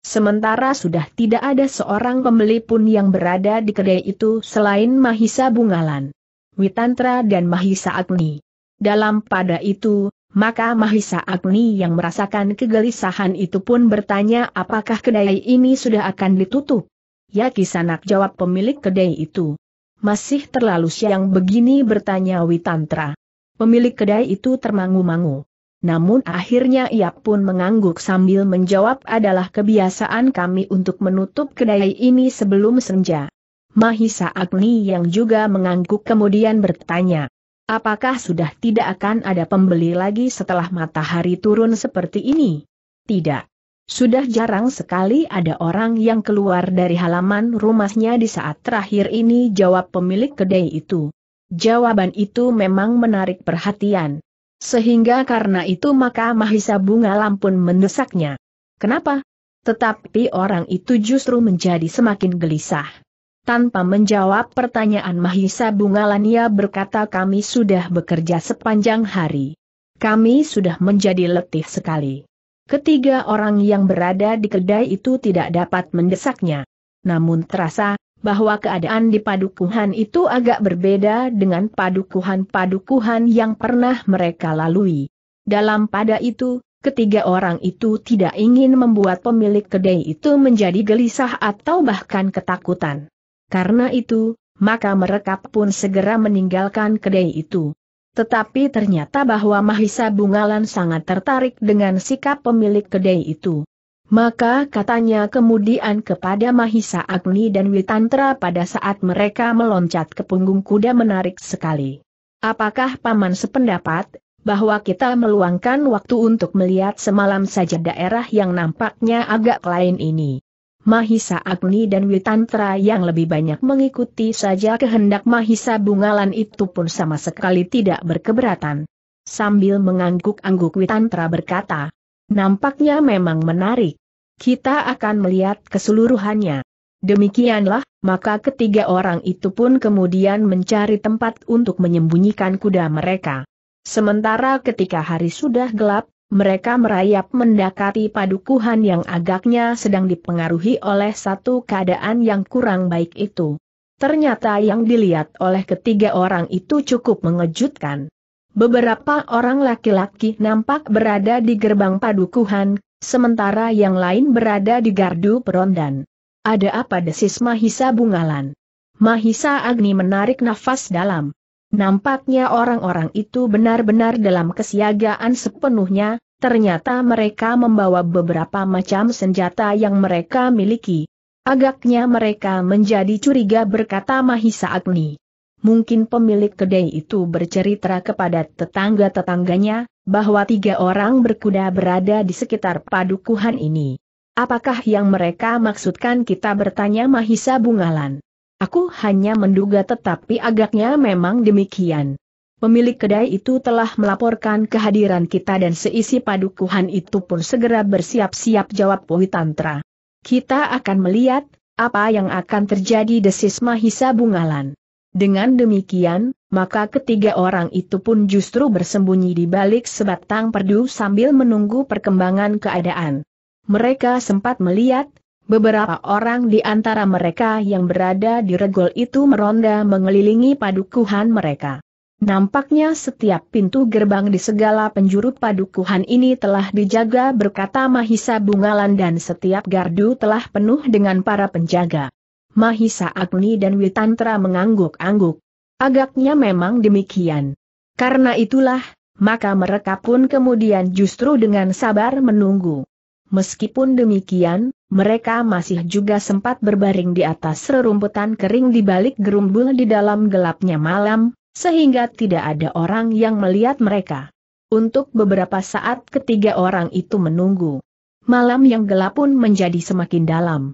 Sementara sudah tidak ada seorang pembeli pun yang berada di kedai itu selain Mahisa Bungalan, Witantra dan Mahisa Agni. Dalam pada itu, maka Mahisa Agni yang merasakan kegelisahan itu pun bertanya, apakah kedai ini sudah akan ditutup? Ya Kisanak, jawab pemilik kedai itu. Masih terlalu siang begini, bertanya Witantra. Pemilik kedai itu termangu-mangu. Namun akhirnya ia pun mengangguk sambil menjawab, adalah kebiasaan kami untuk menutup kedai ini sebelum senja. Mahisa Agni yang juga mengangguk kemudian bertanya, apakah sudah tidak akan ada pembeli lagi setelah matahari turun seperti ini? Tidak. Sudah jarang sekali ada orang yang keluar dari halaman rumahnya di saat terakhir ini, jawab pemilik kedai itu. Jawaban itu memang menarik perhatian. Sehingga karena itu maka Mahisa Bungalan pun mendesaknya. Kenapa? Tetapi orang itu justru menjadi semakin gelisah. Tanpa menjawab pertanyaan Mahisa Bungalan ia berkata, kami sudah bekerja sepanjang hari. Kami sudah menjadi letih sekali. Ketiga orang yang berada di kedai itu tidak dapat mendesaknya. Namun terasa bahwa keadaan di padukuhan itu agak berbeda dengan padukuhan-padukuhan yang pernah mereka lalui. Dalam pada itu, ketiga orang itu tidak ingin membuat pemilik kedai itu menjadi gelisah atau bahkan ketakutan. Karena itu, maka mereka pun segera meninggalkan kedai itu. Tetapi ternyata bahwa Mahisa Bungalan sangat tertarik dengan sikap pemilik kedai itu. Maka katanya kemudian kepada Mahisa Agni dan Witantra pada saat mereka meloncat ke punggung kuda, menarik sekali. Apakah paman sependapat bahwa kita meluangkan waktu untuk melihat semalam saja daerah yang nampaknya agak lain ini? Mahisa Agni dan Witantra yang lebih banyak mengikuti saja kehendak Mahisa Bungalan itu pun sama sekali tidak berkeberatan. Sambil mengangguk-angguk Witantra berkata, nampaknya memang menarik. Kita akan melihat keseluruhannya. Demikianlah, maka ketiga orang itu pun kemudian mencari tempat untuk menyembunyikan kuda mereka. Sementara ketika hari sudah gelap, mereka merayap mendekati padukuhan yang agaknya sedang dipengaruhi oleh satu keadaan yang kurang baik itu. Ternyata yang dilihat oleh ketiga orang itu cukup mengejutkan. Beberapa orang laki-laki nampak berada di gerbang padukuhan, sementara yang lain berada di gardu perondan. Ada apa, desis Mahisa Bungalan? Mahisa Agni menarik nafas dalam. Nampaknya orang-orang itu benar-benar dalam kesiagaan sepenuhnya, ternyata mereka membawa beberapa macam senjata yang mereka miliki. Agaknya mereka menjadi curiga, berkata Mahisa Agni. Mungkin pemilik kedai itu bercerita kepada tetangga-tetangganya bahwa tiga orang berkuda berada di sekitar padukuhan ini. Apakah yang mereka maksudkan kita, bertanya Mahisa Bungalan? Aku hanya menduga, tetapi agaknya memang demikian. Pemilik kedai itu telah melaporkan kehadiran kita dan seisi padukuhan itu pun segera bersiap-siap, jawab Witantra. Kita akan melihat apa yang akan terjadi, desis Mahisa Bungalan. Dengan demikian, maka ketiga orang itu pun justru bersembunyi di balik sebatang perdu sambil menunggu perkembangan keadaan. Mereka sempat melihat beberapa orang di antara mereka yang berada di regol itu meronda mengelilingi padukuhan mereka. Nampaknya setiap pintu gerbang di segala penjuru padukuhan ini telah dijaga, berkata Mahisa Bungalan, dan setiap gardu telah penuh dengan para penjaga. Mahisa Agni dan Witantra mengangguk-angguk. Agaknya memang demikian. Karena itulah, maka mereka pun kemudian justru dengan sabar menunggu. Meskipun demikian, mereka masih juga sempat berbaring di atas rerumputan kering di balik gerumbul di dalam gelapnya malam, sehingga tidak ada orang yang melihat mereka. Untuk beberapa saat ketiga orang itu menunggu. Malam yang gelap pun menjadi semakin dalam.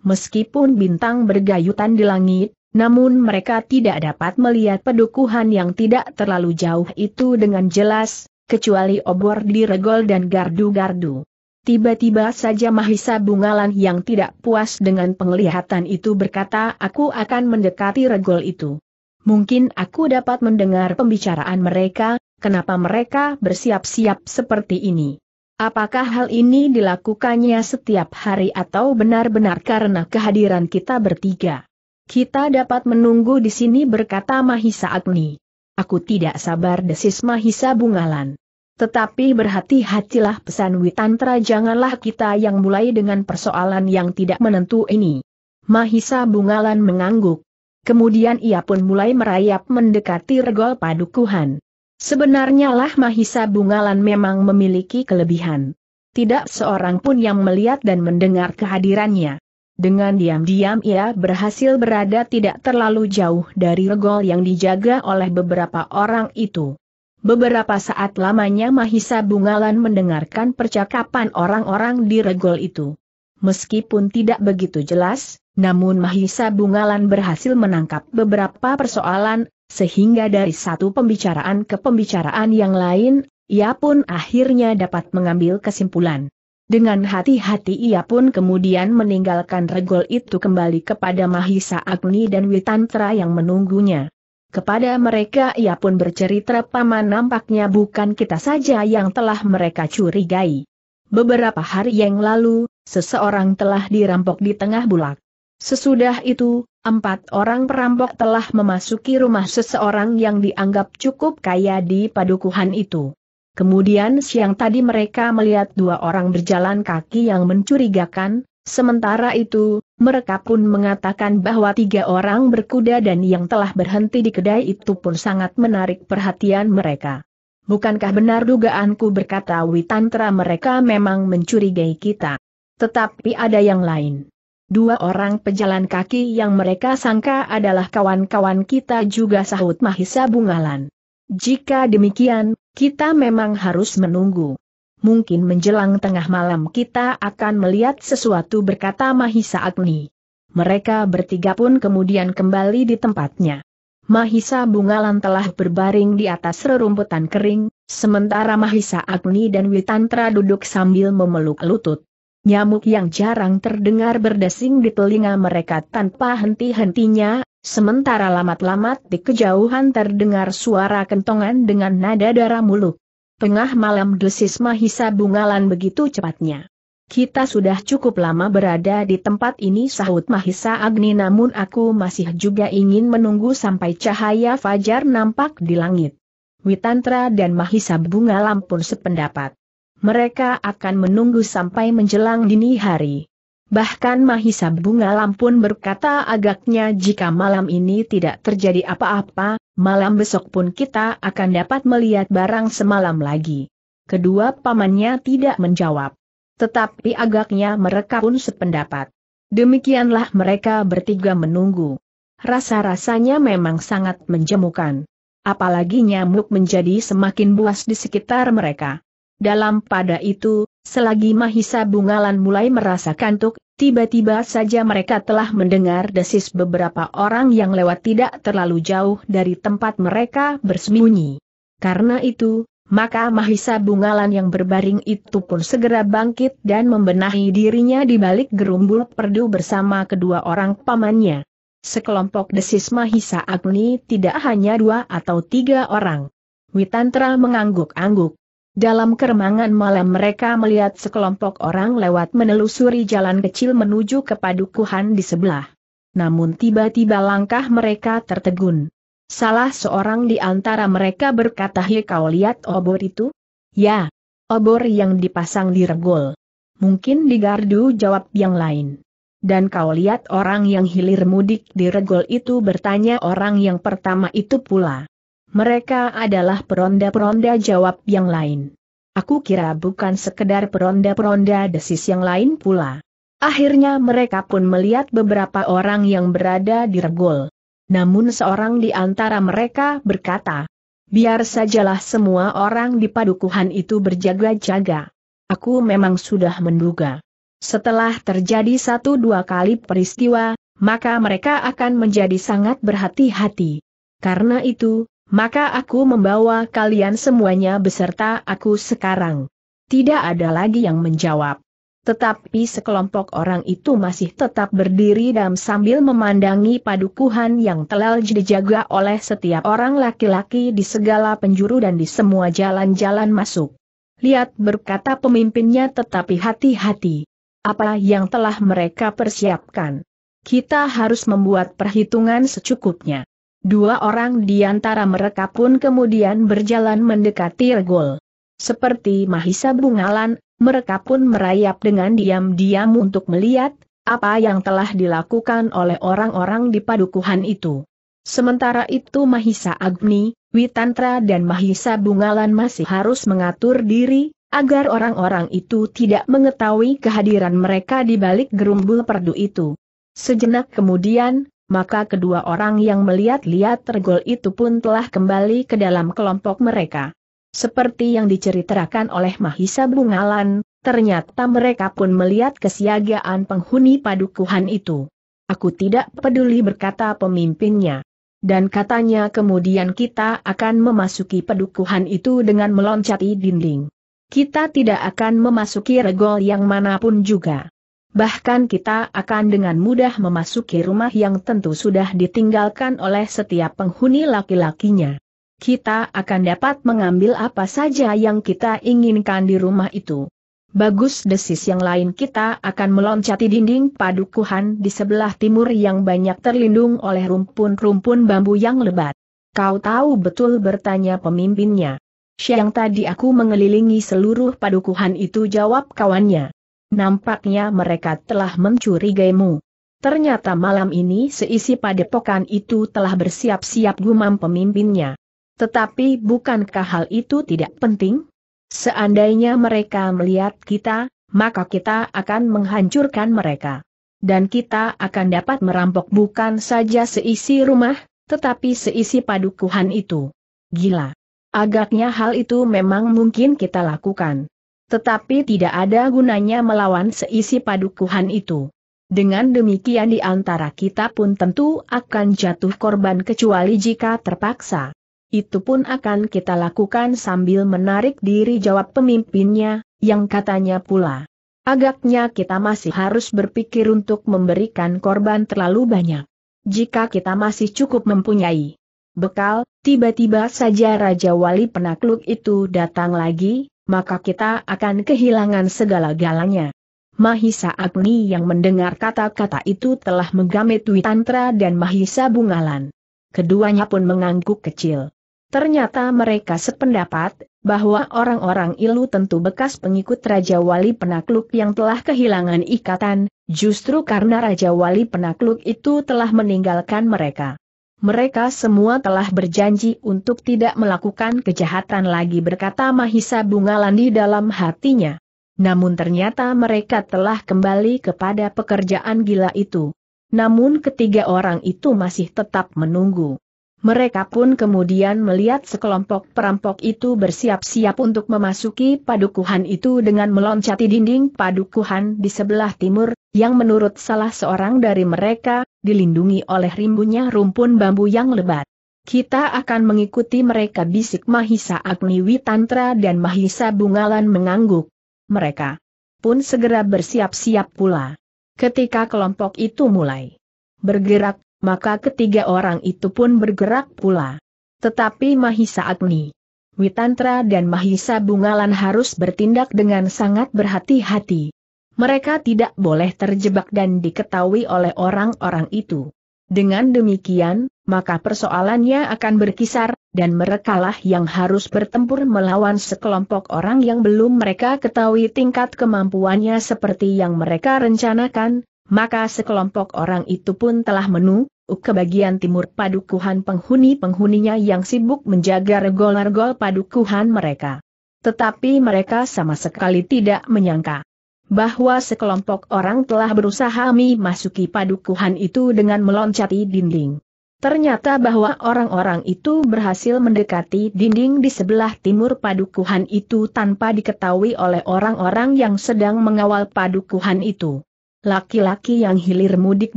Meskipun bintang bergayutan di langit, namun mereka tidak dapat melihat padukuhan yang tidak terlalu jauh itu dengan jelas, kecuali obor di regol dan gardu-gardu. Tiba-tiba saja Mahisa Bungalan yang tidak puas dengan penglihatan itu berkata, aku akan mendekati regol itu. Mungkin aku dapat mendengar pembicaraan mereka, kenapa mereka bersiap-siap seperti ini. Apakah hal ini dilakukannya setiap hari atau benar-benar karena kehadiran kita bertiga? Kita dapat menunggu di sini, berkata Mahisa Agni. Aku tidak sabar, desis Mahisa Bungalan. Tetapi berhati-hatilah, pesan Witantra, janganlah kita yang mulai dengan persoalan yang tidak menentu ini. Mahisa Bungalan mengangguk. Kemudian ia pun mulai merayap mendekati regol padukuhan. Sebenarnya lah Mahisa Bungalan memang memiliki kelebihan. Tidak seorang pun yang melihat dan mendengar kehadirannya. Dengan diam-diam ia berhasil berada tidak terlalu jauh dari regol yang dijaga oleh beberapa orang itu. Beberapa saat lamanya Mahisa Bungalan mendengarkan percakapan orang-orang di regol itu. Meskipun tidak begitu jelas, namun Mahisa Bungalan berhasil menangkap beberapa persoalan, sehingga dari satu pembicaraan ke pembicaraan yang lain, ia pun akhirnya dapat mengambil kesimpulan. Dengan hati-hati ia pun kemudian meninggalkan regol itu kembali kepada Mahisa Agni dan Witantra yang menunggunya. Kepada mereka ia pun bercerita, paman nampaknya bukan kita saja yang telah mereka curigai. Beberapa hari yang lalu, seseorang telah dirampok di tengah bulak. Sesudah itu, empat orang perampok telah memasuki rumah seseorang yang dianggap cukup kaya di padukuhan itu. Kemudian siang tadi mereka melihat dua orang berjalan kaki yang mencurigakan, sementara itu, mereka pun mengatakan bahwa tiga orang berkuda dan yang telah berhenti di kedai itu pun sangat menarik perhatian mereka. Bukankah benar dugaanku, berkata Witantra, mereka memang mencurigai kita. Tetapi ada yang lain. Dua orang pejalan kaki yang mereka sangka adalah kawan-kawan kita juga, sahut Mahisa Bungalan. Jika demikian, kita memang harus menunggu. Mungkin menjelang tengah malam kita akan melihat sesuatu, berkata Mahisa Agni. Mereka bertiga pun kemudian kembali di tempatnya. Mahisa Bungalan telah berbaring di atas rerumputan kering, sementara Mahisa Agni dan Witantra duduk sambil memeluk lutut. Nyamuk yang jarang terdengar berdesing di telinga mereka tanpa henti-hentinya, sementara lamat-lamat di kejauhan terdengar suara kentongan dengan nada darah muluk. Tengah malam, desis Mahisa Bungalan begitu cepatnya. Kita sudah cukup lama berada di tempat ini, sahut Mahisa Agni, namun aku masih juga ingin menunggu sampai cahaya fajar nampak di langit. Witantra dan Mahisa Bungalan pun sependapat. Mereka akan menunggu sampai menjelang dini hari. Bahkan Mahisa Bungalan pun berkata, agaknya jika malam ini tidak terjadi apa-apa, malam besok pun kita akan dapat melihat barang semalam lagi. Kedua pamannya tidak menjawab. Tetapi agaknya mereka pun sependapat. Demikianlah mereka bertiga menunggu. Rasa-rasanya memang sangat menjemukan. Apalagi nyamuk menjadi semakin buas di sekitar mereka. Dalam pada itu, selagi Mahisa Bungalan mulai merasa kantuk, tiba-tiba saja mereka telah mendengar desis beberapa orang yang lewat tidak terlalu jauh dari tempat mereka bersembunyi. Karena itu, maka Mahisa Bungalan yang berbaring itu pun segera bangkit dan membenahi dirinya di balik gerumbul perdu bersama kedua orang pamannya. Sekelompok, desis Mahisa Agni, tidak hanya dua atau tiga orang. Witantra mengangguk-angguk. Dalam keremangan malam mereka melihat sekelompok orang lewat menelusuri jalan kecil menuju ke padukuhan di sebelah. Namun tiba-tiba langkah mereka tertegun. Salah seorang di antara mereka berkata, "Hei, kau lihat obor itu?" "Ya, obor yang dipasang di regol." "Mungkin di gardu," jawab yang lain. "Dan kau lihat orang yang hilir mudik di regol itu?" bertanya orang yang pertama itu pula. "Mereka adalah peronda-peronda," jawab yang lain. "Aku kira bukan sekedar peronda-peronda," desis yang lain pula. Akhirnya mereka pun melihat beberapa orang yang berada di regol. Namun seorang di antara mereka berkata, "Biar sajalah semua orang di padukuhan itu berjaga-jaga. Aku memang sudah menduga. Setelah terjadi satu dua kali peristiwa, maka mereka akan menjadi sangat berhati-hati. Karena itu, maka aku membawa kalian semuanya beserta aku sekarang." Tidak ada lagi yang menjawab. Tetapi sekelompok orang itu masih tetap berdiri dan sambil memandangi padukuhan yang telah dijaga oleh setiap orang laki-laki di segala penjuru dan di semua jalan-jalan masuk. "Lihat," berkata pemimpinnya, "tetapi hati-hati. Apa yang telah mereka persiapkan? Kita harus membuat perhitungan secukupnya." Dua orang di antara mereka pun kemudian berjalan mendekati regol. Seperti Mahisa Bungalan, mereka pun merayap dengan diam-diam untuk melihat apa yang telah dilakukan oleh orang-orang di padukuhan itu. Sementara itu Mahisa Agni, Witantra dan Mahisa Bungalan masih harus mengatur diri, agar orang-orang itu tidak mengetahui kehadiran mereka di balik gerumbul perdu itu. Sejenak kemudian, maka kedua orang yang melihat-lihat regol itu pun telah kembali ke dalam kelompok mereka. Seperti yang diceritakan oleh Mahisa Bungalan, ternyata mereka pun melihat kesiagaan penghuni padukuhan itu. "Aku tidak peduli," berkata pemimpinnya. Dan katanya, "Kemudian kita akan memasuki padukuhan itu dengan meloncati dinding. Kita tidak akan memasuki regol yang manapun juga. Bahkan kita akan dengan mudah memasuki rumah yang tentu sudah ditinggalkan oleh setiap penghuni laki-lakinya. Kita akan dapat mengambil apa saja yang kita inginkan di rumah itu." "Bagus," desis yang lain, "kita akan meloncati dinding padukuhan di sebelah timur yang banyak terlindung oleh rumpun-rumpun bambu yang lebat." "Kau tahu betul?" bertanya pemimpinnya. "Siang tadi aku mengelilingi seluruh padukuhan itu," jawab kawannya. "Nampaknya mereka telah mencurigaimu. Ternyata malam ini seisi padepokan itu telah bersiap-siap," gumam pemimpinnya. "Tetapi bukankah hal itu tidak penting? Seandainya mereka melihat kita, maka kita akan menghancurkan mereka. Dan kita akan dapat merampok bukan saja seisi rumah, tetapi seisi padukuhan itu." "Gila. Agaknya hal itu memang mungkin kita lakukan. Tetapi tidak ada gunanya melawan seisi padukuhan itu. Dengan demikian di antara kita pun tentu akan jatuh korban kecuali jika terpaksa. Itu pun akan kita lakukan sambil menarik diri," jawab pemimpinnya, yang katanya pula, "Agaknya kita masih harus berpikir untuk memberikan korban terlalu banyak. Jika kita masih cukup mempunyai bekal, tiba-tiba saja Raja Wali Penakluk itu datang lagi, maka kita akan kehilangan segala-galanya." Mahisa Agni yang mendengar kata-kata itu telah menggamit Witantra dan Mahisa Bungalan. Keduanya pun mengangguk kecil. Ternyata mereka sependapat bahwa orang-orang Ilu tentu bekas pengikut Raja Wali Penakluk yang telah kehilangan ikatan, justru karena Raja Wali Penakluk itu telah meninggalkan mereka. "Mereka semua telah berjanji untuk tidak melakukan kejahatan lagi," berkata Mahisa Bungalan di dalam hatinya. Namun ternyata mereka telah kembali kepada pekerjaan gila itu. Namun ketiga orang itu masih tetap menunggu. Mereka pun kemudian melihat sekelompok perampok itu bersiap-siap untuk memasuki padukuhan itu dengan meloncati dinding padukuhan di sebelah timur, yang menurut salah seorang dari mereka, dilindungi oleh rimbunnya rumpun bambu yang lebat. "Kita akan mengikuti mereka," bisik Mahisa Agni. Witantra dan Mahisa Bungalan mengangguk. Mereka pun segera bersiap-siap pula. Ketika kelompok itu mulai bergerak, maka ketiga orang itu pun bergerak pula. Tetapi Mahisa Agni, Witantra dan Mahisa Bungalan harus bertindak dengan sangat berhati-hati. Mereka tidak boleh terjebak dan diketahui oleh orang-orang itu. Dengan demikian, maka persoalannya akan berkisar, dan merekalah yang harus bertempur melawan sekelompok orang yang belum mereka ketahui tingkat kemampuannya seperti yang mereka rencanakan. Maka sekelompok orang itu pun telah menu ke bagian timur padukuhan penghuni-penghuninya yang sibuk menjaga regol-regol padukuhan mereka. Tetapi mereka sama sekali tidak menyangka bahwa sekelompok orang telah berusaha memasuki padukuhan itu dengan meloncati dinding. Ternyata bahwa orang-orang itu berhasil mendekati dinding di sebelah timur padukuhan itu tanpa diketahui oleh orang-orang yang sedang mengawal padukuhan itu. Laki-laki yang hilir mudik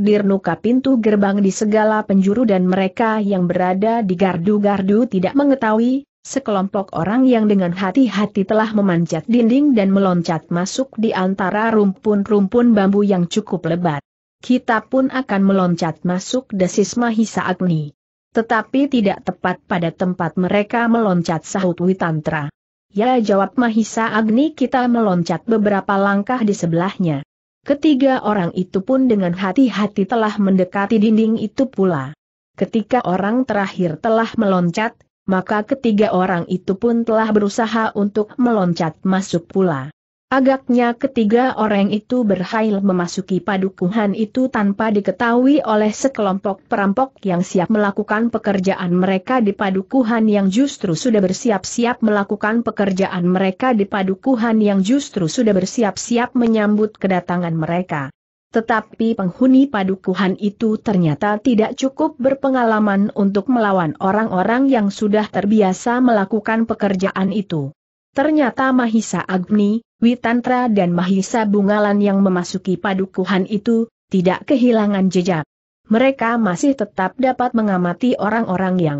dirnuka pintu gerbang di segala penjuru, dan mereka yang berada di gardu-gardu tidak mengetahui sekelompok orang yang dengan hati-hati telah memanjat dinding dan meloncat masuk di antara rumpun-rumpun bambu yang cukup lebat. "Kita pun akan meloncat masuk," desis Mahisa Agni. "Tetapi tidak tepat pada tempat mereka meloncat," sahut Witantra. "Ya," jawab Mahisa Agni. Kita meloncat beberapa langkah di sebelahnya. Ketiga orang itu pun dengan hati-hati telah mendekati dinding itu pula. Ketika orang terakhir telah meloncat, maka ketiga orang itu pun telah berusaha untuk meloncat masuk pula. Agaknya ketiga orang itu berhasil memasuki padukuhan itu tanpa diketahui oleh sekelompok perampok yang siap melakukan pekerjaan mereka di padukuhan yang justru sudah bersiap-siap melakukan pekerjaan mereka di padukuhan yang justru sudah bersiap-siap menyambut kedatangan mereka. Tetapi penghuni padukuhan itu ternyata tidak cukup berpengalaman untuk melawan orang-orang yang sudah terbiasa melakukan pekerjaan itu. Ternyata Mahisa Agni, Witantra dan Mahisa Bungalan yang memasuki padukuhan itu, tidak kehilangan jejak. Mereka masih tetap dapat mengamati orang-orang yang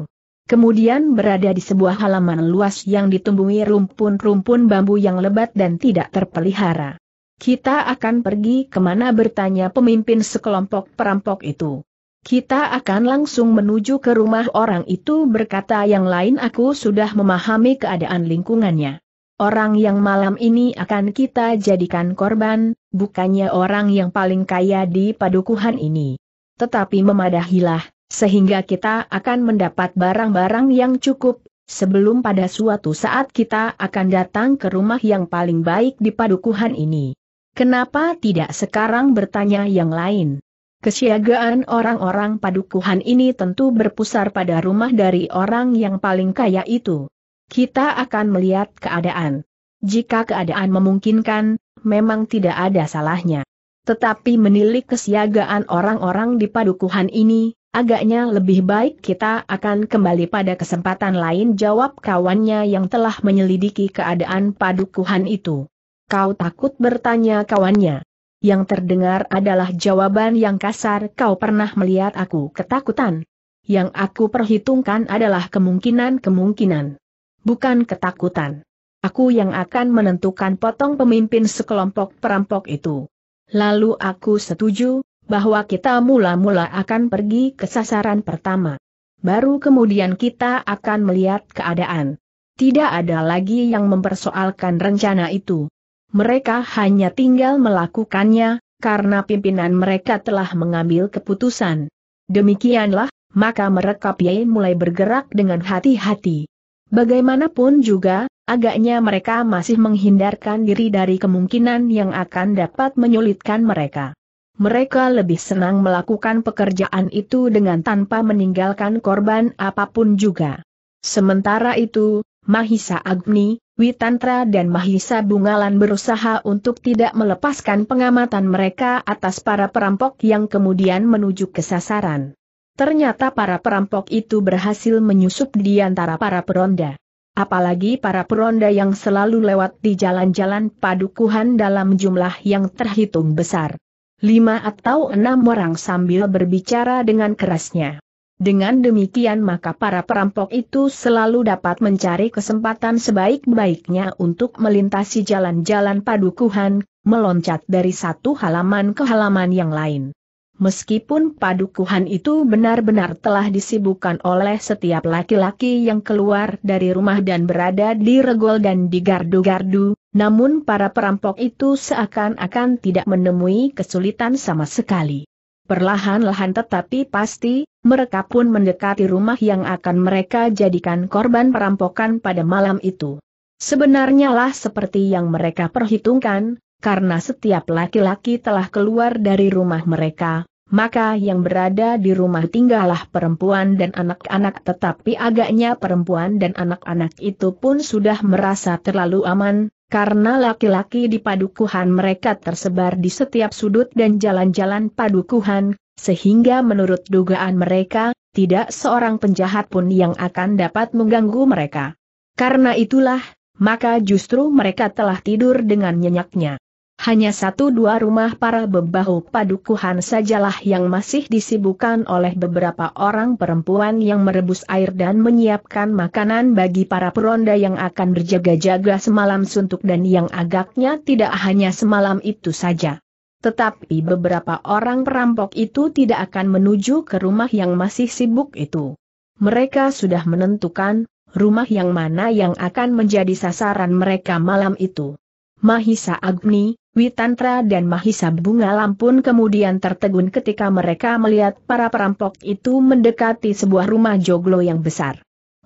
kemudian berada di sebuah halaman luas yang ditumbuhi rumpun-rumpun bambu yang lebat dan tidak terpelihara. "Kita akan pergi kemana?" bertanya pemimpin sekelompok perampok itu. "Kita akan langsung menuju ke rumah orang itu," berkata yang lain. "Aku sudah memahami keadaan lingkungannya. Orang yang malam ini akan kita jadikan korban, bukannya orang yang paling kaya di padukuhan ini. Tetapi memadahilah, sehingga kita akan mendapat barang-barang yang cukup, sebelum pada suatu saat kita akan datang ke rumah yang paling baik di padukuhan ini." "Kenapa tidak sekarang?" bertanya yang lain. "Kesiagaan orang-orang padukuhan ini tentu berpusar pada rumah dari orang yang paling kaya itu. Kita akan melihat keadaan. Jika keadaan memungkinkan, memang tidak ada salahnya. Tetapi menilik kesiagaan orang-orang di padukuhan ini, agaknya lebih baik kita akan kembali pada kesempatan lain," jawab kawannya yang telah menyelidiki keadaan padukuhan itu. "Kau takut?" bertanya kawannya. Yang terdengar adalah jawaban yang kasar, "Kau pernah melihat aku ketakutan? Yang aku perhitungkan adalah kemungkinan-kemungkinan, bukan ketakutan. Aku yang akan menentukan," potong pemimpin sekelompok perampok itu. "Lalu aku setuju, bahwa kita mula-mula akan pergi ke sasaran pertama. Baru kemudian kita akan melihat keadaan." Tidak ada lagi yang mempersoalkan rencana itu. Mereka hanya tinggal melakukannya, karena pimpinan mereka telah mengambil keputusan. Demikianlah, maka mereka pun mulai bergerak dengan hati-hati. Bagaimanapun juga, agaknya mereka masih menghindarkan diri dari kemungkinan yang akan dapat menyulitkan mereka. Mereka lebih senang melakukan pekerjaan itu dengan tanpa meninggalkan korban apapun juga. Sementara itu, Mahisa Agni, Witantra dan Mahisa Bungalan berusaha untuk tidak melepaskan pengamatan mereka atas para perampok yang kemudian menuju ke sasaran. Ternyata para perampok itu berhasil menyusup di antara para peronda. Apalagi para peronda yang selalu lewat di jalan-jalan padukuhan dalam jumlah yang terhitung besar. Lima atau enam orang sambil berbicara dengan kerasnya. Dengan demikian maka para perampok itu selalu dapat mencari kesempatan sebaik-baiknya untuk melintasi jalan-jalan padukuhan, meloncat dari satu halaman ke halaman yang lain. Meskipun padukuhan itu benar-benar telah disibukkan oleh setiap laki-laki yang keluar dari rumah dan berada di regol dan di gardu-gardu, namun para perampok itu seakan-akan tidak menemui kesulitan sama sekali. Perlahan-lahan tetapi pasti, mereka pun mendekati rumah yang akan mereka jadikan korban perampokan pada malam itu. Sebenarnya lah seperti yang mereka perhitungkan, karena setiap laki-laki telah keluar dari rumah mereka, maka yang berada di rumah tinggallah perempuan dan anak-anak. Tetapi agaknya perempuan dan anak-anak itu pun sudah merasa terlalu aman, karena laki-laki di padukuhan mereka tersebar di setiap sudut dan jalan-jalan padukuhan, sehingga menurut dugaan mereka, tidak seorang penjahat pun yang akan dapat mengganggu mereka. Karena itulah, maka justru mereka telah tidur dengan nyenyaknya. Hanya satu dua rumah para bebahu padukuhan sajalah yang masih disibukkan oleh beberapa orang perempuan yang merebus air dan menyiapkan makanan bagi para peronda yang akan berjaga-jaga semalam suntuk dan yang agaknya tidak hanya semalam itu saja. Tetapi beberapa orang perampok itu tidak akan menuju ke rumah yang masih sibuk itu. Mereka sudah menentukan rumah yang mana yang akan menjadi sasaran mereka malam itu. Mahisa Agni, Witantra dan Mahisa Bungalan pun kemudian tertegun ketika mereka melihat para perampok itu mendekati sebuah rumah joglo yang besar.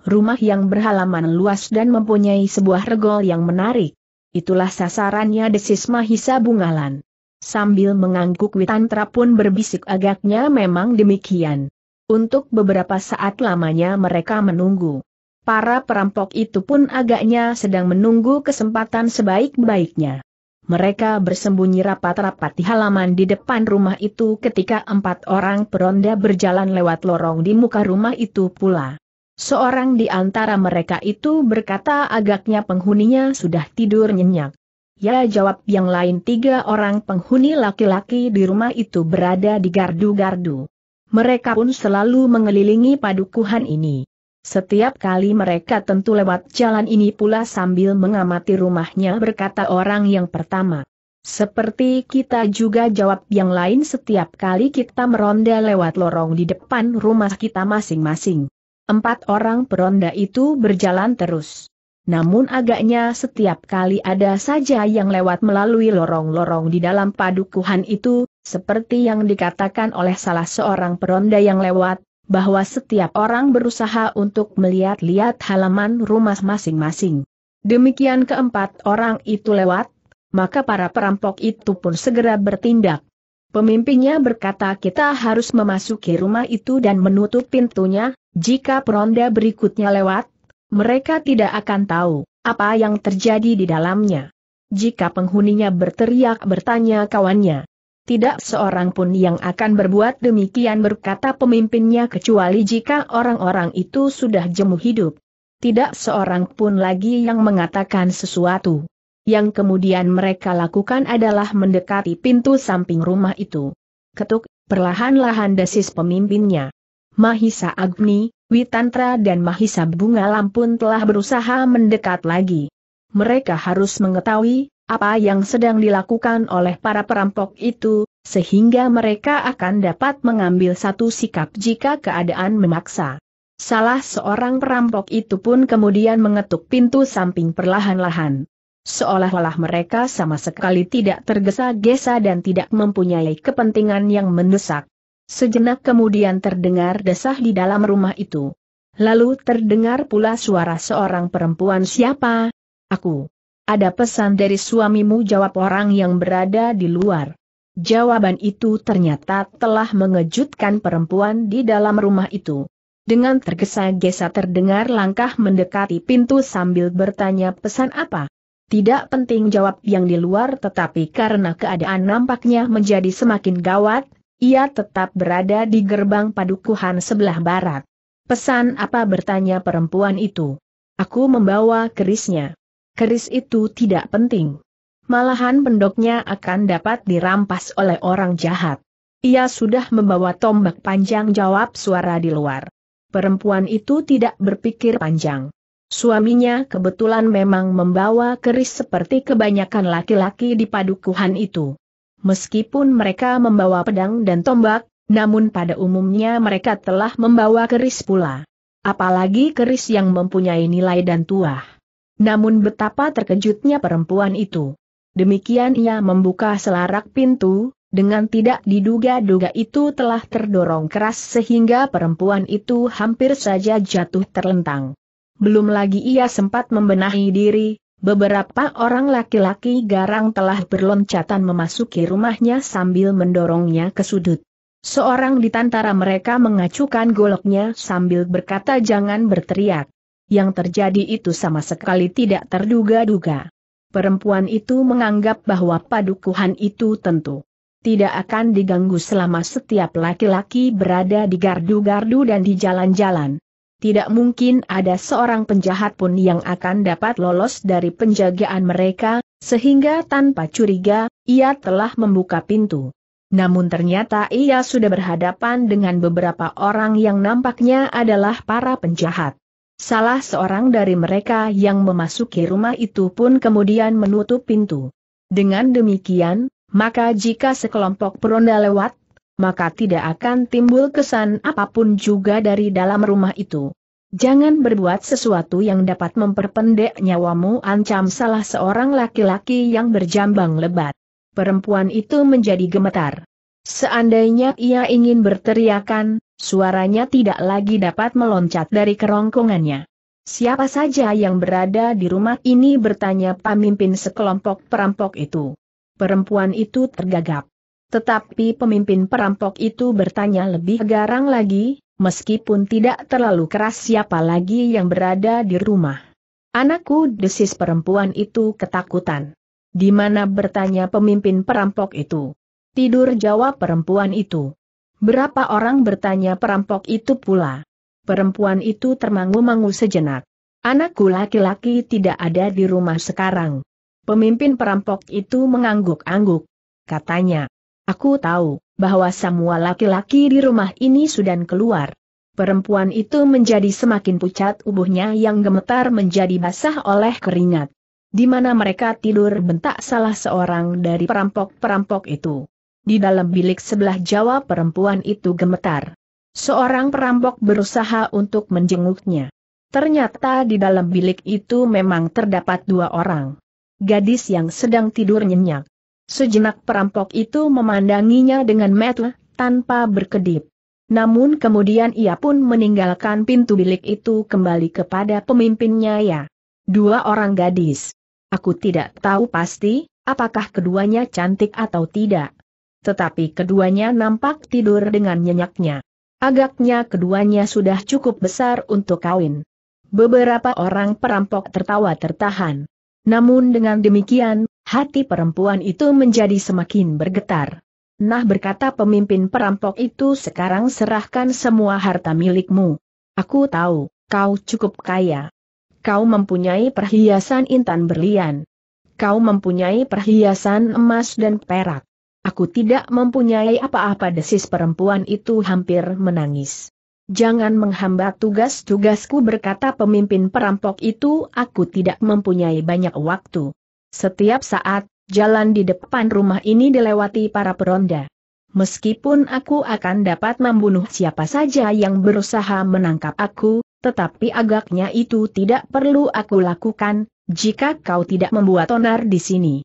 Rumah yang berhalaman luas dan mempunyai sebuah regol yang menarik. Itulah sasarannya, desis Mahisa Bungalan. Sambil mengangguk, Witantra pun berbisik, agaknya memang demikian. Untuk beberapa saat lamanya mereka menunggu. Para perampok itu pun agaknya sedang menunggu kesempatan sebaik-baiknya. Mereka bersembunyi rapat-rapat di halaman di depan rumah itu ketika empat orang peronda berjalan lewat lorong di muka rumah itu pula. Seorang di antara mereka itu berkata, agaknya penghuninya sudah tidur nyenyak. Ya, jawab yang lain. Tiga orang penghuni laki-laki di rumah itu berada di gardu-gardu. Mereka pun selalu mengelilingi padukuhan ini. Setiap kali mereka tentu lewat jalan ini pula sambil mengamati rumahnya, berkata orang yang pertama. Seperti kita juga, jawab yang lain, setiap kali kita meronda lewat lorong di depan rumah kita masing-masing. Empat orang peronda itu berjalan terus. Namun agaknya setiap kali ada saja yang lewat melalui lorong-lorong di dalam padukuhan itu. Seperti yang dikatakan oleh salah seorang peronda yang lewat, bahwa setiap orang berusaha untuk melihat-lihat halaman rumah masing-masing. Demikian keempat orang itu lewat, maka para perampok itu pun segera bertindak. Pemimpinnya berkata, kita harus memasuki rumah itu dan menutup pintunya. Jika peronda berikutnya lewat, mereka tidak akan tahu apa yang terjadi di dalamnya. Jika penghuninya berteriak, bertanya kawannya. Tidak seorang pun yang akan berbuat demikian, berkata pemimpinnya, kecuali jika orang-orang itu sudah jemu hidup. Tidak seorang pun lagi yang mengatakan sesuatu. Yang kemudian mereka lakukan adalah mendekati pintu samping rumah itu. Ketuk, perlahan-lahan, desis pemimpinnya. Mahisa Agni, Witantra dan Mahisa Bungalan pun telah berusaha mendekat lagi. Mereka harus mengetahui apa yang sedang dilakukan oleh para perampok itu, sehingga mereka akan dapat mengambil satu sikap jika keadaan memaksa. Salah seorang perampok itu pun kemudian mengetuk pintu samping perlahan-lahan. Seolah-olah mereka sama sekali tidak tergesa-gesa dan tidak mempunyai kepentingan yang mendesak. Sejenak kemudian terdengar desah di dalam rumah itu. Lalu terdengar pula suara seorang perempuan, siapa? Aku. Ada pesan dari suamimu, jawab orang yang berada di luar. Jawaban itu ternyata telah mengejutkan perempuan di dalam rumah itu. Dengan tergesa-gesa terdengar langkah mendekati pintu sambil bertanya, pesan apa? Tidak penting, jawab yang di luar, tetapi karena keadaan nampaknya menjadi semakin gawat, ia tetap berada di gerbang padukuhan sebelah barat. Pesan apa, bertanya perempuan itu. Aku membawa kerisnya. Keris itu tidak penting. Malahan pendoknya akan dapat dirampas oleh orang jahat. Ia sudah membawa tombak panjang, jawab suara di luar. Perempuan itu tidak berpikir panjang. Suaminya kebetulan memang membawa keris seperti kebanyakan laki-laki di padukuhan itu. Meskipun mereka membawa pedang dan tombak, namun pada umumnya mereka telah membawa keris pula. Apalagi keris yang mempunyai nilai dan tuah. Namun betapa terkejutnya perempuan itu. Demikian ia membuka selarak pintu, dengan tidak diduga-duga itu telah terdorong keras sehingga perempuan itu hampir saja jatuh terlentang. Belum lagi ia sempat membenahi diri, beberapa orang laki-laki garang telah berloncatan memasuki rumahnya sambil mendorongnya ke sudut. Seorang di antara mereka mengacukan goloknya sambil berkata, jangan berteriak. Yang terjadi itu sama sekali tidak terduga-duga. Perempuan itu menganggap bahwa padukuhan itu tentu tidak akan diganggu selama setiap laki-laki berada di gardu-gardu dan di jalan-jalan. Tidak mungkin ada seorang penjahat pun yang akan dapat lolos dari penjagaan mereka, sehingga tanpa curiga, ia telah membuka pintu. Namun ternyata ia sudah berhadapan dengan beberapa orang yang nampaknya adalah para penjahat. Salah seorang dari mereka yang memasuki rumah itu pun kemudian menutup pintu. Dengan demikian, maka jika sekelompok peronda lewat, maka tidak akan timbul kesan apapun juga dari dalam rumah itu. Jangan berbuat sesuatu yang dapat memperpendek nyawamu, ancam salah seorang laki-laki yang berjambang lebat. Perempuan itu menjadi gemetar. Seandainya ia ingin berteriakan, suaranya tidak lagi dapat meloncat dari kerongkongannya. Siapa saja yang berada di rumah ini, bertanya pemimpin sekelompok perampok itu. Perempuan itu tergagap. Tetapi pemimpin perampok itu bertanya lebih garang lagi, meskipun tidak terlalu keras, siapa lagi yang berada di rumah. Anakku, desis perempuan itu ketakutan. Di mana, bertanya pemimpin perampok itu. Tidur, jawab perempuan itu. Berapa orang, bertanya perampok itu pula. Perempuan itu termangu-mangu sejenak. Anakku, laki-laki tidak ada di rumah sekarang. Pemimpin perampok itu mengangguk-angguk. Katanya, aku tahu bahwa semua laki-laki di rumah ini sudah keluar. Perempuan itu menjadi semakin pucat, tubuhnya yang gemetar menjadi basah oleh keringat. Di mana mereka tidur, bentak salah seorang dari perampok-perampok itu. Di dalam bilik sebelah, jawab perempuan itu gemetar. Seorang perampok berusaha untuk menjenguknya. Ternyata di dalam bilik itu memang terdapat dua orang gadis yang sedang tidur nyenyak. Sejenak perampok itu memandanginya dengan mata tanpa berkedip. Namun kemudian ia pun meninggalkan pintu bilik itu kembali kepada pemimpinnya. Ya, dua orang gadis. Aku tidak tahu pasti apakah keduanya cantik atau tidak. Tetapi keduanya nampak tidur dengan nyenyaknya. Agaknya keduanya sudah cukup besar untuk kawin. Beberapa orang perampok tertawa tertahan. Namun dengan demikian, hati perempuan itu menjadi semakin bergetar. Nah, berkata pemimpin perampok itu, sekarang serahkan semua harta milikmu. Aku tahu, kau cukup kaya. Kau mempunyai perhiasan intan berlian. Kau mempunyai perhiasan emas dan perak. Aku tidak mempunyai apa-apa, desis perempuan itu hampir menangis. Jangan menghambat tugas-tugasku, berkata pemimpin perampok itu, aku tidak mempunyai banyak waktu. Setiap saat, jalan di depan rumah ini dilewati para peronda. Meskipun aku akan dapat membunuh siapa saja yang berusaha menangkap aku, tetapi agaknya itu tidak perlu aku lakukan, jika kau tidak membuat onar di sini.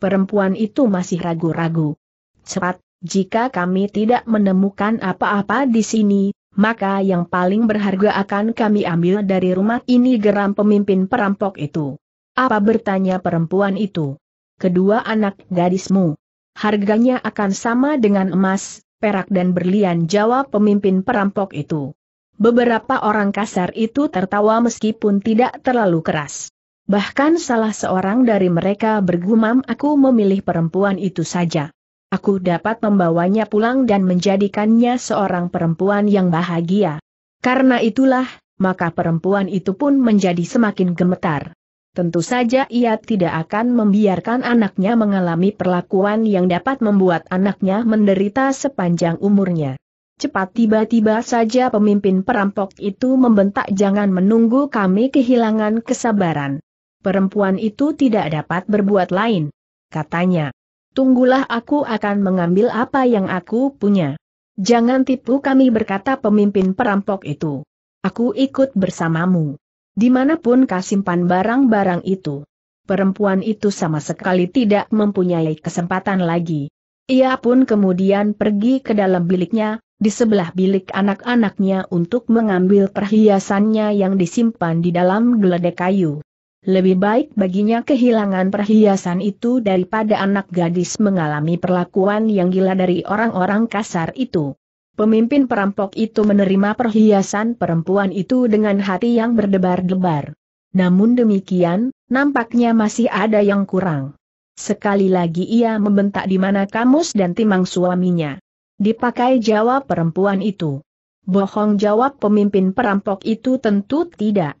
Perempuan itu masih ragu-ragu. Cepat, jika kami tidak menemukan apa-apa di sini, maka yang paling berharga akan kami ambil dari rumah ini, geram pemimpin perampok itu. Apa, bertanya perempuan itu. Kedua anak gadismu. Harganya akan sama dengan emas, perak dan berlian, jawab pemimpin perampok itu. Beberapa orang kasar itu tertawa meskipun tidak terlalu keras. Bahkan salah seorang dari mereka bergumam, aku memilih perempuan itu saja. Aku dapat membawanya pulang dan menjadikannya seorang perempuan yang bahagia. Karena itulah, maka perempuan itu pun menjadi semakin gemetar. Tentu saja ia tidak akan membiarkan anaknya mengalami perlakuan yang dapat membuat anaknya menderita sepanjang umurnya. Cepat, tiba-tiba saja pemimpin perampok itu membentak, jangan menunggu, kami kehilangan kesabaran. Perempuan itu tidak dapat berbuat lain. Katanya, tunggulah, aku akan mengambil apa yang aku punya. Jangan tipu kami, berkata pemimpin perampok itu. Aku ikut bersamamu. Dimanapun kau simpan barang-barang itu. Perempuan itu sama sekali tidak mempunyai kesempatan lagi. Ia pun kemudian pergi ke dalam biliknya, di sebelah bilik anak-anaknya, untuk mengambil perhiasannya yang disimpan di dalam geledek kayu. Lebih baik baginya kehilangan perhiasan itu daripada anak gadis mengalami perlakuan yang gila dari orang-orang kasar itu. Pemimpin perampok itu menerima perhiasan perempuan itu dengan hati yang berdebar-debar. Namun demikian, nampaknya masih ada yang kurang. Sekali lagi ia membentak, di mana kamus dan timang suaminya. Dipakai, jawab perempuan itu. Bohong, jawab pemimpin perampok itu, tentu tidak.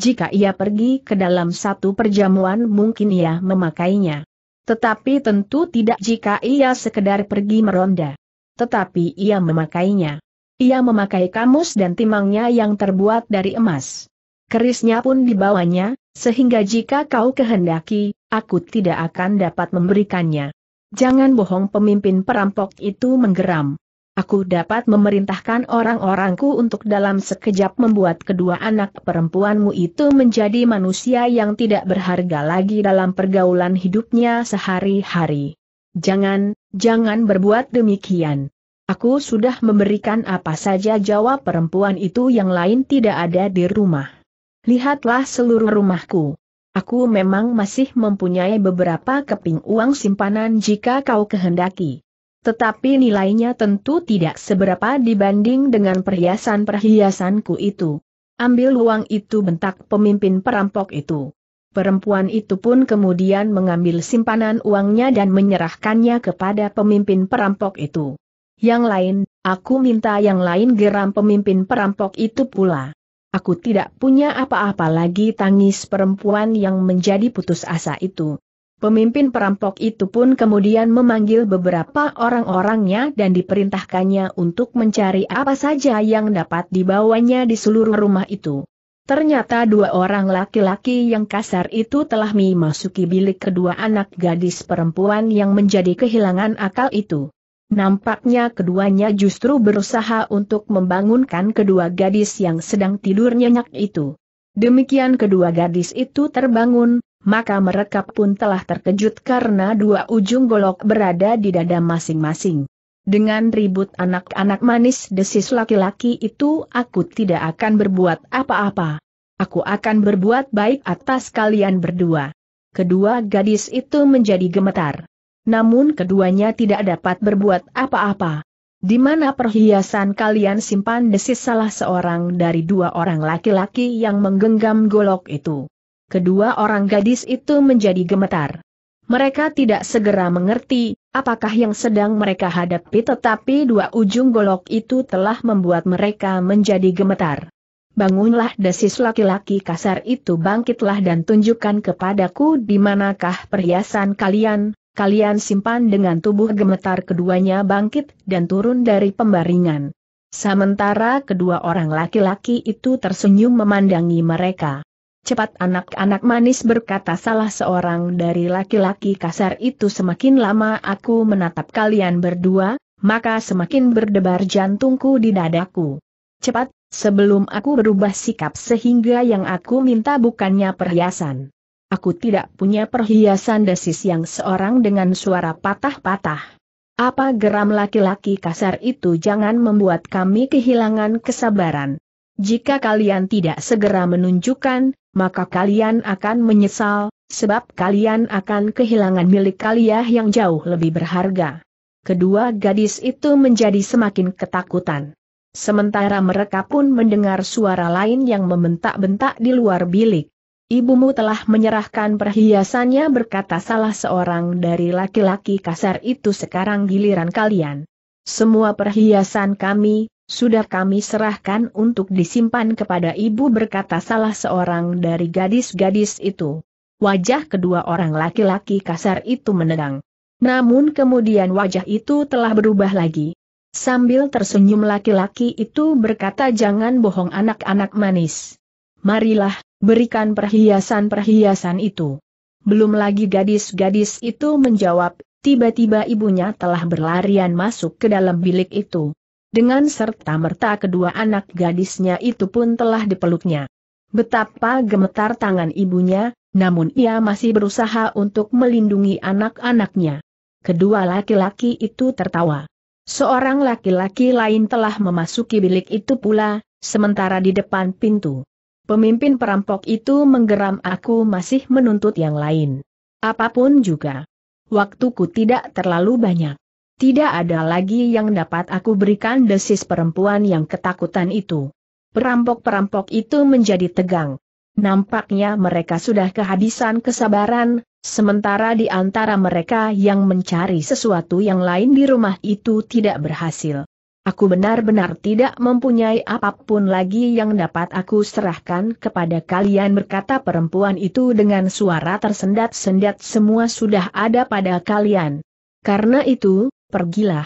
Jika ia pergi ke dalam satu perjamuan mungkin ia memakainya. Tetapi tentu tidak jika ia sekedar pergi meronda. Tetapi ia memakainya. Ia memakai kamus dan timangnya yang terbuat dari emas. Kerisnya pun dibawanya, sehingga jika kau kehendaki, aku tidak akan dapat memberikannya. Jangan bohong, pemimpin perampok itu menggeram. Aku dapat memerintahkan orang-orangku untuk dalam sekejap membuat kedua anak perempuanmu itu menjadi manusia yang tidak berharga lagi dalam pergaulan hidupnya sehari-hari. Jangan, jangan berbuat demikian. Aku sudah memberikan apa saja, jawab perempuan itu, yang lain tidak ada di rumah. Lihatlah seluruh rumahku. Aku memang masih mempunyai beberapa keping uang simpanan jika kau kehendaki. Tetapi nilainya tentu tidak seberapa dibanding dengan perhiasan-perhiasanku itu. Ambil uang itu, bentak pemimpin perampok itu. Perempuan itu pun kemudian mengambil simpanan uangnya dan menyerahkannya kepada pemimpin perampok itu. Yang lain, aku minta yang lain, geram pemimpin perampok itu pula. Aku tidak punya apa-apa lagi, tangis perempuan yang menjadi putus asa itu. Pemimpin perampok itu pun kemudian memanggil beberapa orang-orangnya dan diperintahkannya untuk mencari apa saja yang dapat dibawanya di seluruh rumah itu. Ternyata dua orang laki-laki yang kasar itu telah memasuki bilik kedua anak gadis perempuan yang menjadi kehilangan akal itu. Nampaknya keduanya justru berusaha untuk membangunkan kedua gadis yang sedang tidur nyenyak itu. Demikian kedua gadis itu terbangun. Maka mereka pun telah terkejut karena dua ujung golok berada di dada masing-masing. Dengan ribut anak-anak manis, desis laki-laki itu, aku tidak akan berbuat apa-apa. Aku akan berbuat baik atas kalian berdua. Kedua gadis itu menjadi gemetar. Namun keduanya tidak dapat berbuat apa-apa. Di mana perhiasan kalian simpan, desis salah seorang dari dua orang laki-laki yang menggenggam golok itu. Kedua orang gadis itu menjadi gemetar. Mereka tidak segera mengerti apakah yang sedang mereka hadapi, tetapi dua ujung golok itu telah membuat mereka menjadi gemetar. Bangunlah, desis laki-laki kasar itu, bangkitlah dan tunjukkan kepadaku di manakah perhiasan kalian, kalian simpan. Dengan tubuh gemetar keduanya bangkit dan turun dari pembaringan. Sementara kedua orang laki-laki itu tersenyum memandangi mereka. Cepat anak-anak manis, berkata salah seorang dari laki-laki kasar itu, semakin lama aku menatap kalian berdua, maka semakin berdebar jantungku di dadaku. Cepat, sebelum aku berubah sikap sehingga yang aku minta bukannya perhiasan. Aku tidak punya perhiasan, desis yang seorang dengan suara patah-patah. Apa, geram laki-laki kasar itu, jangan membuat kami kehilangan kesabaran. Jika kalian tidak segera menunjukkan, maka kalian akan menyesal, sebab kalian akan kehilangan milik kalian yang jauh lebih berharga. Kedua gadis itu menjadi semakin ketakutan. Sementara mereka pun mendengar suara lain yang membentak-bentak di luar bilik. Ibumu telah menyerahkan perhiasannya, berkata salah seorang dari laki-laki kasar itu, sekarang giliran kalian. Semua perhiasan kami sudah kami serahkan untuk disimpan kepada ibu, berkata salah seorang dari gadis-gadis itu. Wajah kedua orang laki-laki kasar itu menedang. Namun kemudian wajah itu telah berubah lagi. Sambil tersenyum laki-laki itu berkata, jangan bohong anak-anak manis. Marilah, berikan perhiasan-perhiasan itu. Belum lagi gadis-gadis itu menjawab, tiba-tiba ibunya telah berlarian masuk ke dalam bilik itu. Dengan serta-merta kedua anak gadisnya itu pun telah dipeluknya. Betapa gemetar tangan ibunya, namun ia masih berusaha untuk melindungi anak-anaknya. Kedua laki-laki itu tertawa. Seorang laki-laki lain telah memasuki bilik itu pula, sementara di depan pintu pemimpin perampok itu menggeram, aku masih menuntut yang lain. Apapun juga, waktuku tidak terlalu banyak. Tidak ada lagi yang dapat aku berikan, desis perempuan yang ketakutan itu. Perampok-perampok itu menjadi tegang. Nampaknya mereka sudah kehabisan kesabaran, sementara di antara mereka yang mencari sesuatu yang lain di rumah itu tidak berhasil. Aku benar-benar tidak mempunyai apapun lagi yang dapat aku serahkan kepada kalian, berkata perempuan itu dengan suara tersendat-sendat, semua sudah ada pada kalian. Karena itu, pergilah.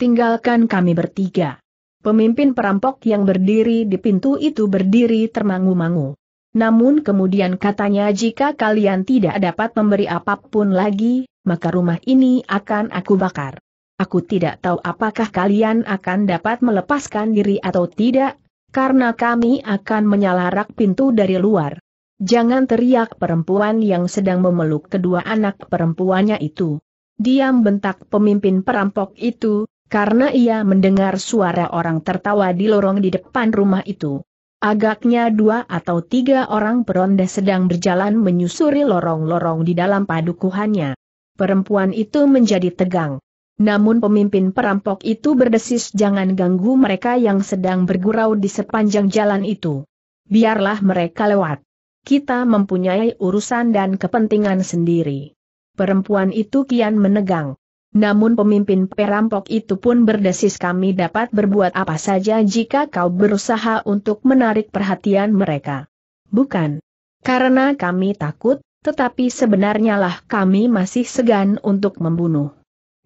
Tinggalkan kami bertiga. Pemimpin perampok yang berdiri di pintu itu berdiri termangu-mangu. Namun kemudian katanya, jika kalian tidak dapat memberi apapun lagi, maka rumah ini akan aku bakar. Aku tidak tahu apakah kalian akan dapat melepaskan diri atau tidak, karena kami akan menyalarak pintu dari luar. Jangan teriak perempuan yang sedang memeluk kedua anak perempuannya itu. Diam, bentak pemimpin perampok itu, karena ia mendengar suara orang tertawa di lorong di depan rumah itu. Agaknya dua atau tiga orang peronda sedang berjalan menyusuri lorong-lorong di dalam padukuhannya. Perempuan itu menjadi tegang. Namun pemimpin perampok itu berdesis jangan ganggu mereka yang sedang bergurau di sepanjang jalan itu. Biarlah mereka lewat. Kita mempunyai urusan dan kepentingan sendiri. Perempuan itu kian menegang. Namun pemimpin perampok itu pun berdesis kami dapat berbuat apa saja jika kau berusaha untuk menarik perhatian mereka. Bukan karena kami takut, tetapi sebenarnya lah kami masih segan untuk membunuh.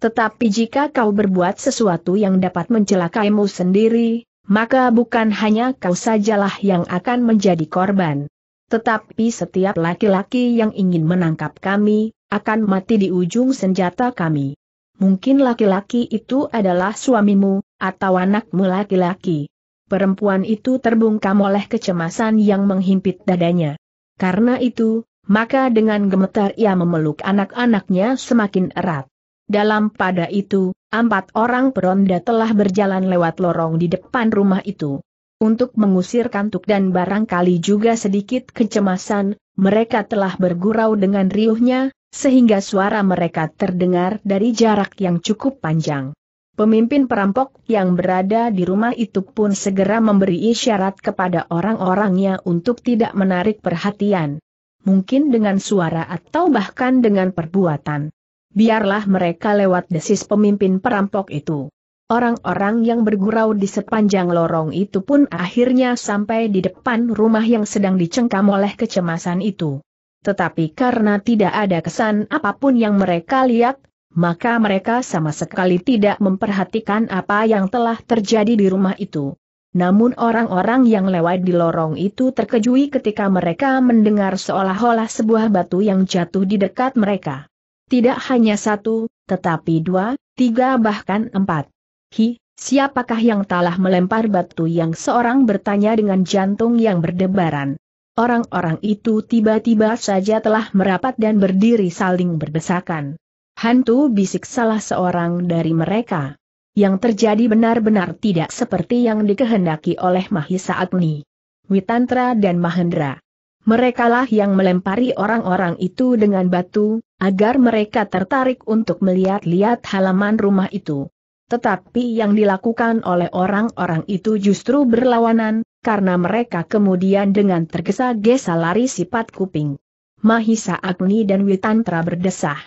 Tetapi jika kau berbuat sesuatu yang dapat mencelakaimu sendiri, maka bukan hanya kau sajalah yang akan menjadi korban. Tetapi setiap laki-laki yang ingin menangkap kami, akan mati di ujung senjata kami. Mungkin laki-laki itu adalah suamimu, atau anakmu laki-laki. Perempuan itu terbungkam oleh kecemasan yang menghimpit dadanya. Karena itu, maka dengan gemetar ia memeluk anak-anaknya semakin erat. Dalam pada itu, empat orang peronda telah berjalan lewat lorong di depan rumah itu. Untuk mengusir kantuk dan barangkali juga sedikit kecemasan, mereka telah bergurau dengan riuhnya, sehingga suara mereka terdengar dari jarak yang cukup panjang. Pemimpin perampok yang berada di rumah itu pun segera memberi isyarat kepada orang-orangnya untuk tidak menarik perhatian. Mungkin dengan suara atau bahkan dengan perbuatan. Biarlah mereka lewat, desis pemimpin perampok itu. Orang-orang yang bergurau di sepanjang lorong itu pun akhirnya sampai di depan rumah yang sedang dicengkam oleh kecemasan itu. Tetapi karena tidak ada kesan apapun yang mereka lihat, maka mereka sama sekali tidak memperhatikan apa yang telah terjadi di rumah itu. Namun orang-orang yang lewat di lorong itu terkejut ketika mereka mendengar seolah-olah sebuah batu yang jatuh di dekat mereka. Tidak hanya satu, tetapi dua, tiga bahkan empat. Hi, siapakah yang telah melempar batu yang seorang bertanya dengan jantung yang berdebaran. Orang-orang itu tiba-tiba saja telah merapat dan berdiri saling berdesakan. Hantu, bisik salah seorang dari mereka. Yang terjadi benar-benar tidak seperti yang dikehendaki oleh Mahisa Agni, Witantra dan Mahendra. Merekalah yang melempari orang-orang itu dengan batu, agar mereka tertarik untuk melihat-lihat halaman rumah itu. Tetapi yang dilakukan oleh orang-orang itu justru berlawanan, karena mereka kemudian dengan tergesa-gesa lari sifat kuping. Mahisa Agni dan Witantra berdesah.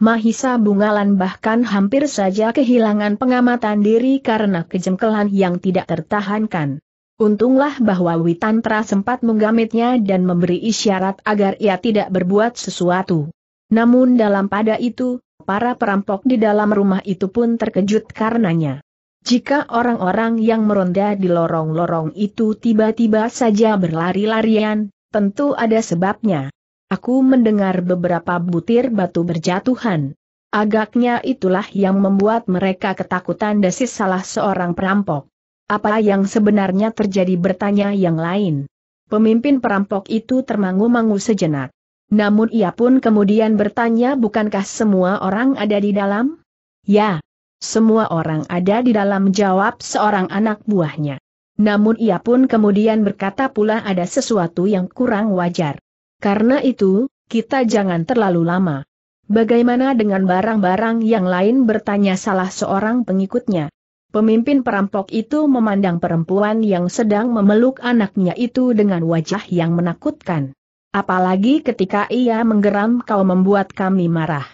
Mahisa Bungalan bahkan hampir saja kehilangan pengamatan diri karena kejengkelan yang tidak tertahankan. Untunglah bahwa Witantra sempat menggamitnya dan memberi isyarat agar ia tidak berbuat sesuatu. Namun dalam pada itu, para perampok di dalam rumah itu pun terkejut karenanya. Jika orang-orang yang meronda di lorong-lorong itu tiba-tiba saja berlari-larian, tentu ada sebabnya. Aku mendengar beberapa butir batu berjatuhan. Agaknya itulah yang membuat mereka ketakutan, desis salah seorang perampok. Apa yang sebenarnya terjadi, bertanya yang lain. Pemimpin perampok itu termangu-mangu sejenak. Namun ia pun kemudian bertanya, bukankah semua orang ada di dalam? Ya, semua orang ada di dalam, jawab seorang anak buahnya. Namun ia pun kemudian berkata pula ada sesuatu yang kurang wajar. Karena itu, kita jangan terlalu lama. Bagaimana dengan barang-barang yang lain, bertanya salah seorang pengikutnya. Pemimpin perampok itu memandang perempuan yang sedang memeluk anaknya itu dengan wajah yang menakutkan. Apalagi ketika ia menggeram, kau membuat kami marah.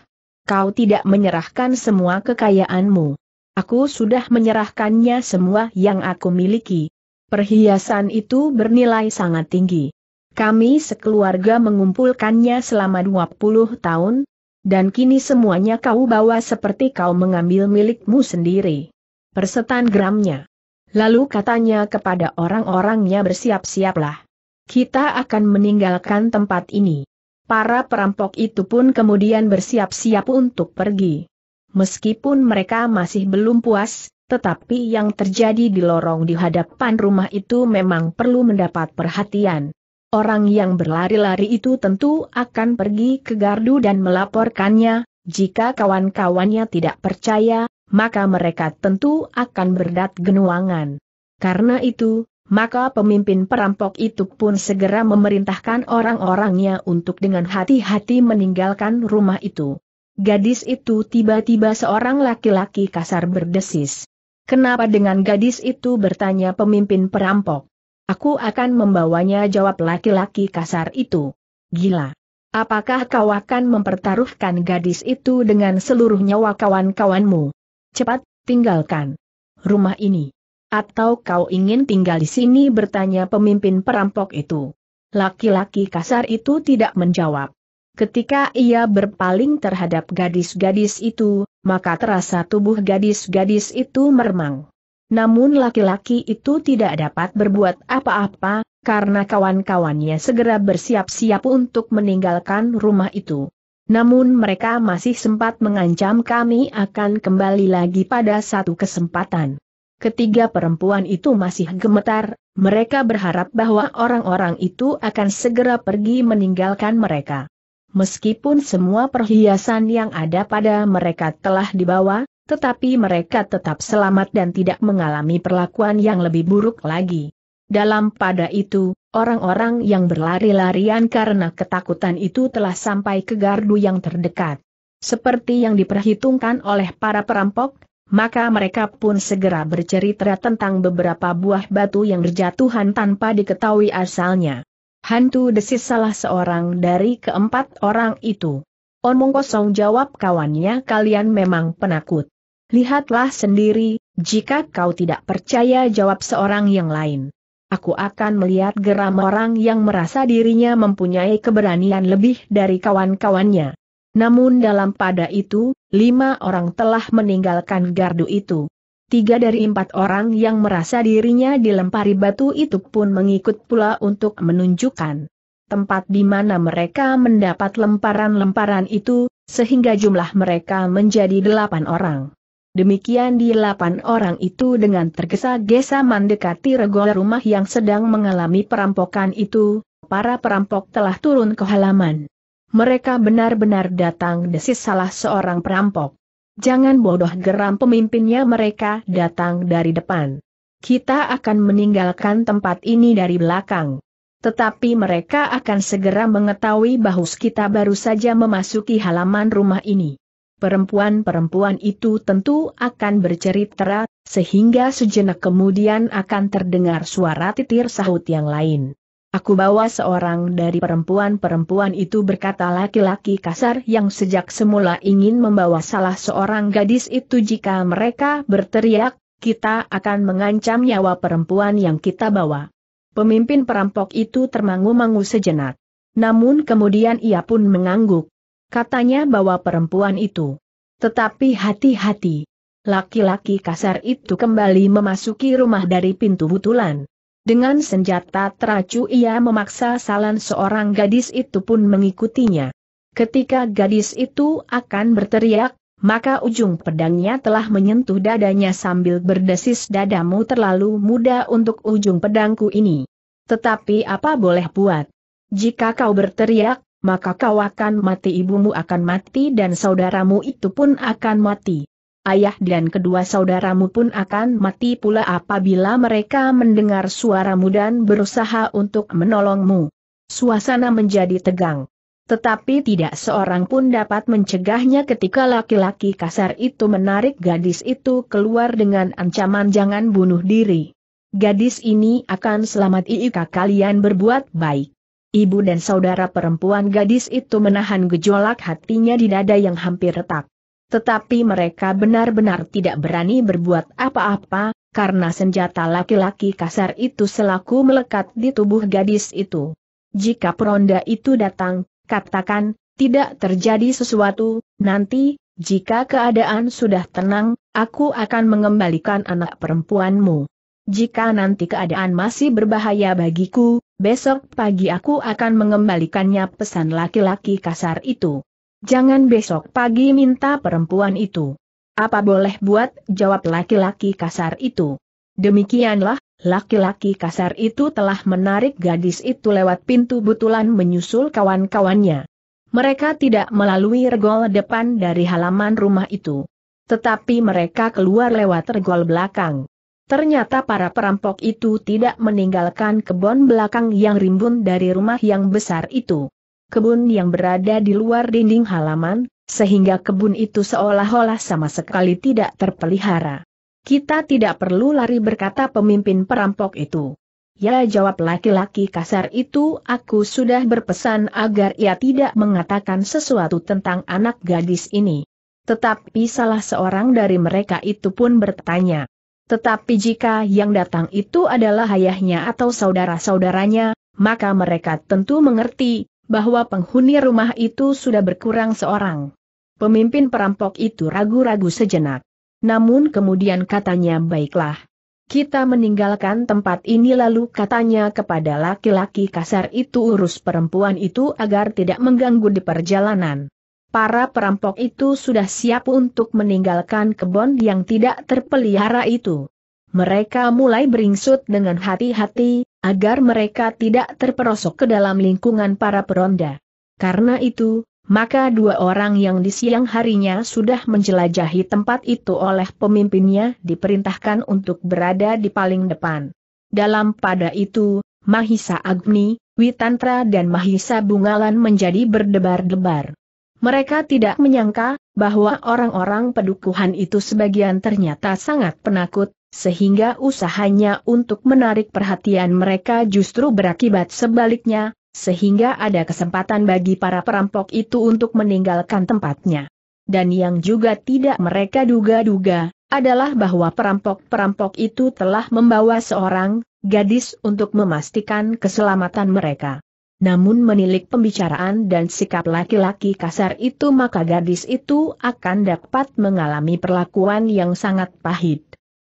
Kau tidak menyerahkan semua kekayaanmu. Aku sudah menyerahkannya semua yang aku miliki. Perhiasan itu bernilai sangat tinggi. Kami sekeluarga mengumpulkannya selama dua puluh tahun, dan kini semuanya kau bawa seperti kau mengambil milikmu sendiri. Persetan geramnya. Lalu katanya kepada orang-orangnya, bersiap-siaplah. Kita akan meninggalkan tempat ini. Para perampok itu pun kemudian bersiap-siap untuk pergi. Meskipun mereka masih belum puas, tetapi yang terjadi di lorong di hadapan rumah itu memang perlu mendapat perhatian. Orang yang berlari-lari itu tentu akan pergi ke gardu dan melaporkannya. Jika kawan-kawannya tidak percaya, maka mereka tentu akan berdat genuangan. Karena itu, maka pemimpin perampok itu pun segera memerintahkan orang-orangnya untuk dengan hati-hati meninggalkan rumah itu. Gadis itu tiba-tiba seorang laki-laki kasar berdesis. "Kenapa dengan gadis itu?" bertanya pemimpin perampok. "Aku akan membawanya," jawab laki-laki kasar itu. "Gila. Apakah kau akan mempertaruhkan gadis itu dengan seluruh nyawa kawan-kawanmu? Cepat, tinggalkan rumah ini. Atau kau ingin tinggal di sini?" bertanya pemimpin perampok itu. Laki-laki kasar itu tidak menjawab. Ketika ia berpaling terhadap gadis-gadis itu, maka terasa tubuh gadis-gadis itu meremang. Namun laki-laki itu tidak dapat berbuat apa-apa, karena kawan-kawannya segera bersiap-siap untuk meninggalkan rumah itu. Namun mereka masih sempat mengancam, "Kami akan kembali lagi pada satu kesempatan." Ketiga perempuan itu masih gemetar, mereka berharap bahwa orang-orang itu akan segera pergi meninggalkan mereka. Meskipun semua perhiasan yang ada pada mereka telah dibawa, tetapi mereka tetap selamat dan tidak mengalami perlakuan yang lebih buruk lagi. Dalam pada itu, orang-orang yang berlari-larian karena ketakutan itu telah sampai ke gardu yang terdekat. Seperti yang diperhitungkan oleh para perampok, maka mereka pun segera bercerita tentang beberapa buah batu yang berjatuhan tanpa diketahui asalnya. "Hantu," desis salah seorang dari keempat orang itu. "Omong kosong," jawab kawannya, "kalian memang penakut. Lihatlah sendiri, jika kau tidak percaya," jawab seorang yang lain. "Aku akan melihat," geram orang yang merasa dirinya mempunyai keberanian lebih dari kawan-kawannya. Namun dalam pada itu, lima orang telah meninggalkan gardu itu. Tiga dari empat orang yang merasa dirinya dilempari batu itu pun mengikut pula untuk menunjukkan tempat di mana mereka mendapat lemparan-lemparan itu, sehingga jumlah mereka menjadi delapan orang. Demikian delapan orang itu dengan tergesa-gesa mendekati regol rumah yang sedang mengalami perampokan itu. Para perampok telah turun ke halaman. "Mereka benar-benar datang," desis salah seorang perampok. "Jangan bodoh," geram pemimpinnya, "mereka datang dari depan. Kita akan meninggalkan tempat ini dari belakang. Tetapi mereka akan segera mengetahui bahwa kita baru saja memasuki halaman rumah ini." Perempuan-perempuan itu tentu akan bercerita, sehingga sejenak kemudian akan terdengar suara titir sahut yang lain. "Aku bawa seorang dari perempuan-perempuan itu," berkata laki-laki kasar yang sejak semula ingin membawa salah seorang gadis itu. "Jika mereka berteriak, kita akan mengancam nyawa perempuan yang kita bawa." Pemimpin perampok itu termangu-mangu sejenak. Namun kemudian ia pun mengangguk. Katanya, "Bawa perempuan itu. Tetapi hati-hati." Laki-laki kasar itu kembali memasuki rumah dari pintu butulan. Dengan senjata teracu ia memaksa salah seorang gadis itu pun mengikutinya. Ketika gadis itu akan berteriak, maka ujung pedangnya telah menyentuh dadanya sambil berdesis, "Dadamu terlalu muda untuk ujung pedangku ini. Tetapi apa boleh buat? Jika kau berteriak, maka kau akan mati, ibumu akan mati dan saudaramu itu pun akan mati. Ayah dan kedua saudaramu pun akan mati pula apabila mereka mendengar suaramu dan berusaha untuk menolongmu." Suasana menjadi tegang. Tetapi tidak seorang pun dapat mencegahnya ketika laki-laki kasar itu menarik gadis itu keluar dengan ancaman, "Jangan bunuh diri. Gadis ini akan selamat jika kalian berbuat baik." Ibu dan saudara perempuan gadis itu menahan gejolak hatinya di dada yang hampir retak. Tetapi mereka benar-benar tidak berani berbuat apa-apa, karena senjata laki-laki kasar itu selaku melekat di tubuh gadis itu. "Jika peronda itu datang, katakan, tidak terjadi sesuatu, nanti, jika keadaan sudah tenang, aku akan mengembalikan anak perempuanmu. Jika nanti keadaan masih berbahaya bagiku, besok pagi aku akan mengembalikannya," pesan laki-laki kasar itu. "Jangan besok pagi," minta perempuan itu. Apa boleh buat, jawab laki-laki kasar itu. Demikianlah, laki-laki kasar itu telah menarik gadis itu lewat pintu butulan menyusul kawan-kawannya. Mereka tidak melalui regol depan dari halaman rumah itu. Tetapi mereka keluar lewat regol belakang. Ternyata para perampok itu tidak meninggalkan kebun belakang yang rimbun dari rumah yang besar itu. Kebun yang berada di luar dinding halaman, sehingga kebun itu seolah-olah sama sekali tidak terpelihara. Kita tidak perlu lari, berkata pemimpin perampok itu. Ya, jawab laki-laki kasar itu, aku sudah berpesan agar ia tidak mengatakan sesuatu tentang anak gadis ini. Tetapi salah seorang dari mereka itu pun bertanya. Tetapi jika yang datang itu adalah ayahnya atau saudara-saudaranya, maka mereka tentu mengerti bahwa penghuni rumah itu sudah berkurang seorang. Pemimpin perampok itu ragu-ragu sejenak. Namun kemudian katanya, baiklah, kita meninggalkan tempat ini. Lalu katanya kepada laki-laki kasar itu, urus perempuan itu agar tidak mengganggu di perjalanan. Para perampok itu sudah siap untuk meninggalkan kebun yang tidak terpelihara itu. Mereka mulai beringsut dengan hati-hati, agar mereka tidak terperosok ke dalam lingkungan para peronda. Karena itu, maka dua orang yang di siang harinya sudah menjelajahi tempat itu oleh pemimpinnya diperintahkan untuk berada di paling depan. Dalam pada itu, Mahisa Agni, Witantra dan Mahisa Bungalan menjadi berdebar-debar. Mereka tidak menyangka bahwa orang-orang pedukuhan itu sebagian ternyata sangat penakut, sehingga usahanya untuk menarik perhatian mereka justru berakibat sebaliknya, sehingga ada kesempatan bagi para perampok itu untuk meninggalkan tempatnya. Dan yang juga tidak mereka duga-duga adalah bahwa perampok-perampok itu telah membawa seorang gadis untuk memastikan keselamatan mereka. Namun menilik pembicaraan dan sikap laki-laki kasar itu, maka gadis itu akan dapat mengalami perlakuan yang sangat pahit.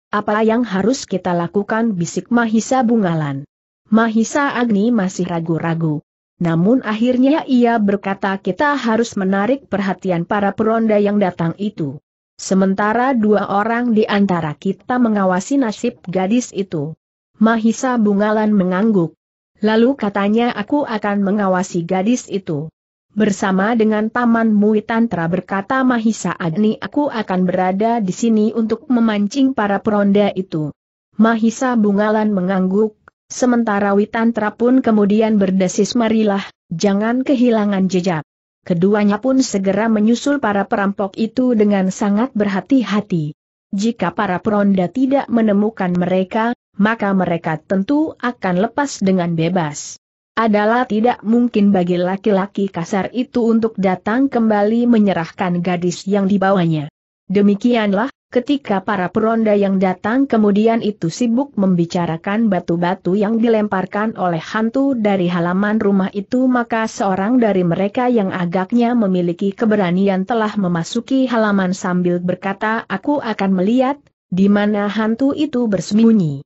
Apa yang harus kita lakukan, bisik Mahisa Bungalan. Mahisa Agni masih ragu-ragu. Namun akhirnya ia berkata, kita harus menarik perhatian para peronda yang datang itu. Sementara dua orang di antara kita mengawasi nasib gadis itu. Mahisa Bungalan mengangguk. Lalu katanya, aku akan mengawasi gadis itu. Bersama dengan pamanmu Witantra, berkata Mahisa Agni, aku akan berada di sini untuk memancing para peronda itu. Mahisa Bungalan mengangguk, sementara Witantra pun kemudian berdesis, marilah, jangan kehilangan jejak. Keduanya pun segera menyusul para perampok itu dengan sangat berhati-hati. Jika para peronda tidak menemukan mereka, maka mereka tentu akan lepas dengan bebas. Adalah tidak mungkin bagi laki-laki kasar itu untuk datang kembali menyerahkan gadis yang dibawanya. Demikianlah, ketika para peronda yang datang kemudian itu sibuk membicarakan batu-batu yang dilemparkan oleh hantu dari halaman rumah itu, maka seorang dari mereka yang agaknya memiliki keberanian telah memasuki halaman sambil berkata, aku akan melihat di mana hantu itu bersembunyi.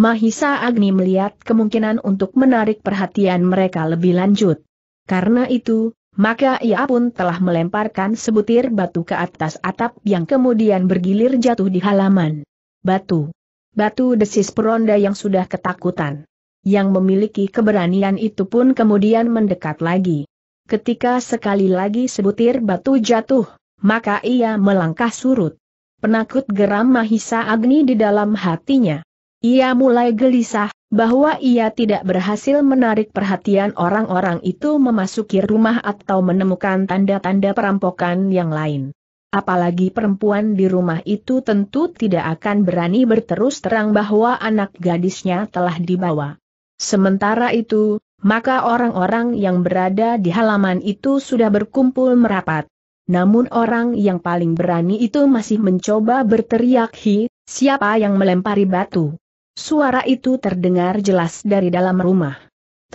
Mahisa Agni melihat kemungkinan untuk menarik perhatian mereka lebih lanjut. Karena itu, maka ia pun telah melemparkan sebutir batu ke atas atap yang kemudian bergilir jatuh di halaman. Batu. Batu, desis peronda yang sudah ketakutan. Yang memiliki keberanian itu pun kemudian mendekat lagi. Ketika sekali lagi sebutir batu jatuh, maka ia melangkah surut. Penakut, geram Mahisa Agni di dalam hatinya. Ia mulai gelisah bahwa ia tidak berhasil menarik perhatian orang-orang itu memasuki rumah atau menemukan tanda-tanda perampokan yang lain. Apalagi perempuan di rumah itu tentu tidak akan berani berterus terang bahwa anak gadisnya telah dibawa. Sementara itu, maka orang-orang yang berada di halaman itu sudah berkumpul merapat. Namun orang yang paling berani itu masih mencoba berteriak, "Hi, siapa yang melempari batu?" Suara itu terdengar jelas dari dalam rumah.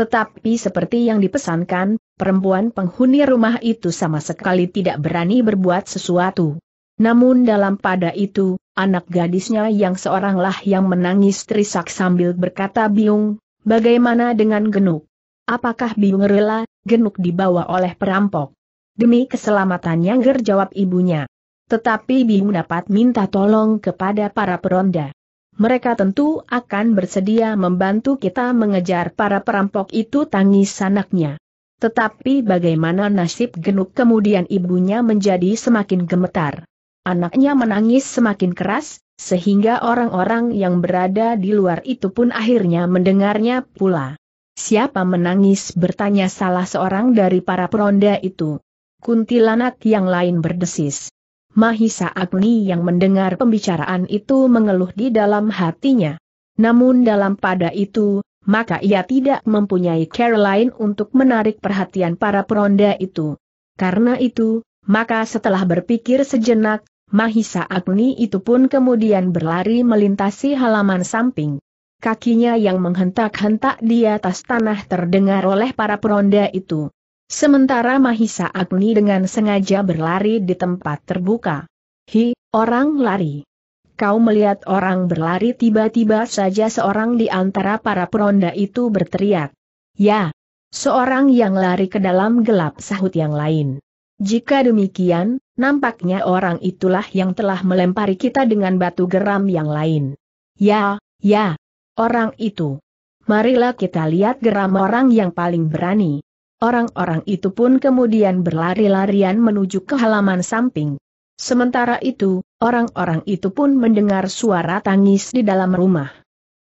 Tetapi seperti yang dipesankan, perempuan penghuni rumah itu sama sekali tidak berani berbuat sesuatu. Namun dalam pada itu, anak gadisnya yang seoranglah yang menangis terisak sambil berkata, "Biung, bagaimana dengan Genuk? Apakah Biung rela Genuk dibawa oleh perampok?" "Demi keselamatannya, ger," jawab ibunya. Tetapi Bimu dapat minta tolong kepada para peronda. Mereka tentu akan bersedia membantu kita mengejar para perampok itu, tangis anaknya. Tetapi bagaimana nasib Genuk? Kemudian ibunya menjadi semakin gemetar. Anaknya menangis semakin keras, sehingga orang-orang yang berada di luar itu pun akhirnya mendengarnya pula. Siapa menangis? Bertanya salah seorang dari para peronda itu. Kuntilanak, yang lain berdesis. Mahisa Agni yang mendengar pembicaraan itu mengeluh di dalam hatinya. Namun dalam pada itu, maka ia tidak mempunyai cara lain untuk menarik perhatian para peronda itu. Karena itu, maka setelah berpikir sejenak, Mahisa Agni itu pun kemudian berlari melintasi halaman samping. Kakinya yang menghentak-hentak di atas tanah terdengar oleh para peronda itu. Sementara Mahisa Agni dengan sengaja berlari di tempat terbuka. Hi, orang lari. Kau melihat orang berlari? Tiba-tiba saja seorang di antara para peronda itu berteriak. Ya, seorang yang lari ke dalam gelap, sahut yang lain. Jika demikian, nampaknya orang itulah yang telah melempari kita dengan batu, geram yang lain. Ya, ya, orang itu. Marilah kita lihat, geram orang yang paling berani. Orang-orang itu pun kemudian berlari-larian menuju ke halaman samping. Sementara itu, orang-orang itu pun mendengar suara tangis di dalam rumah.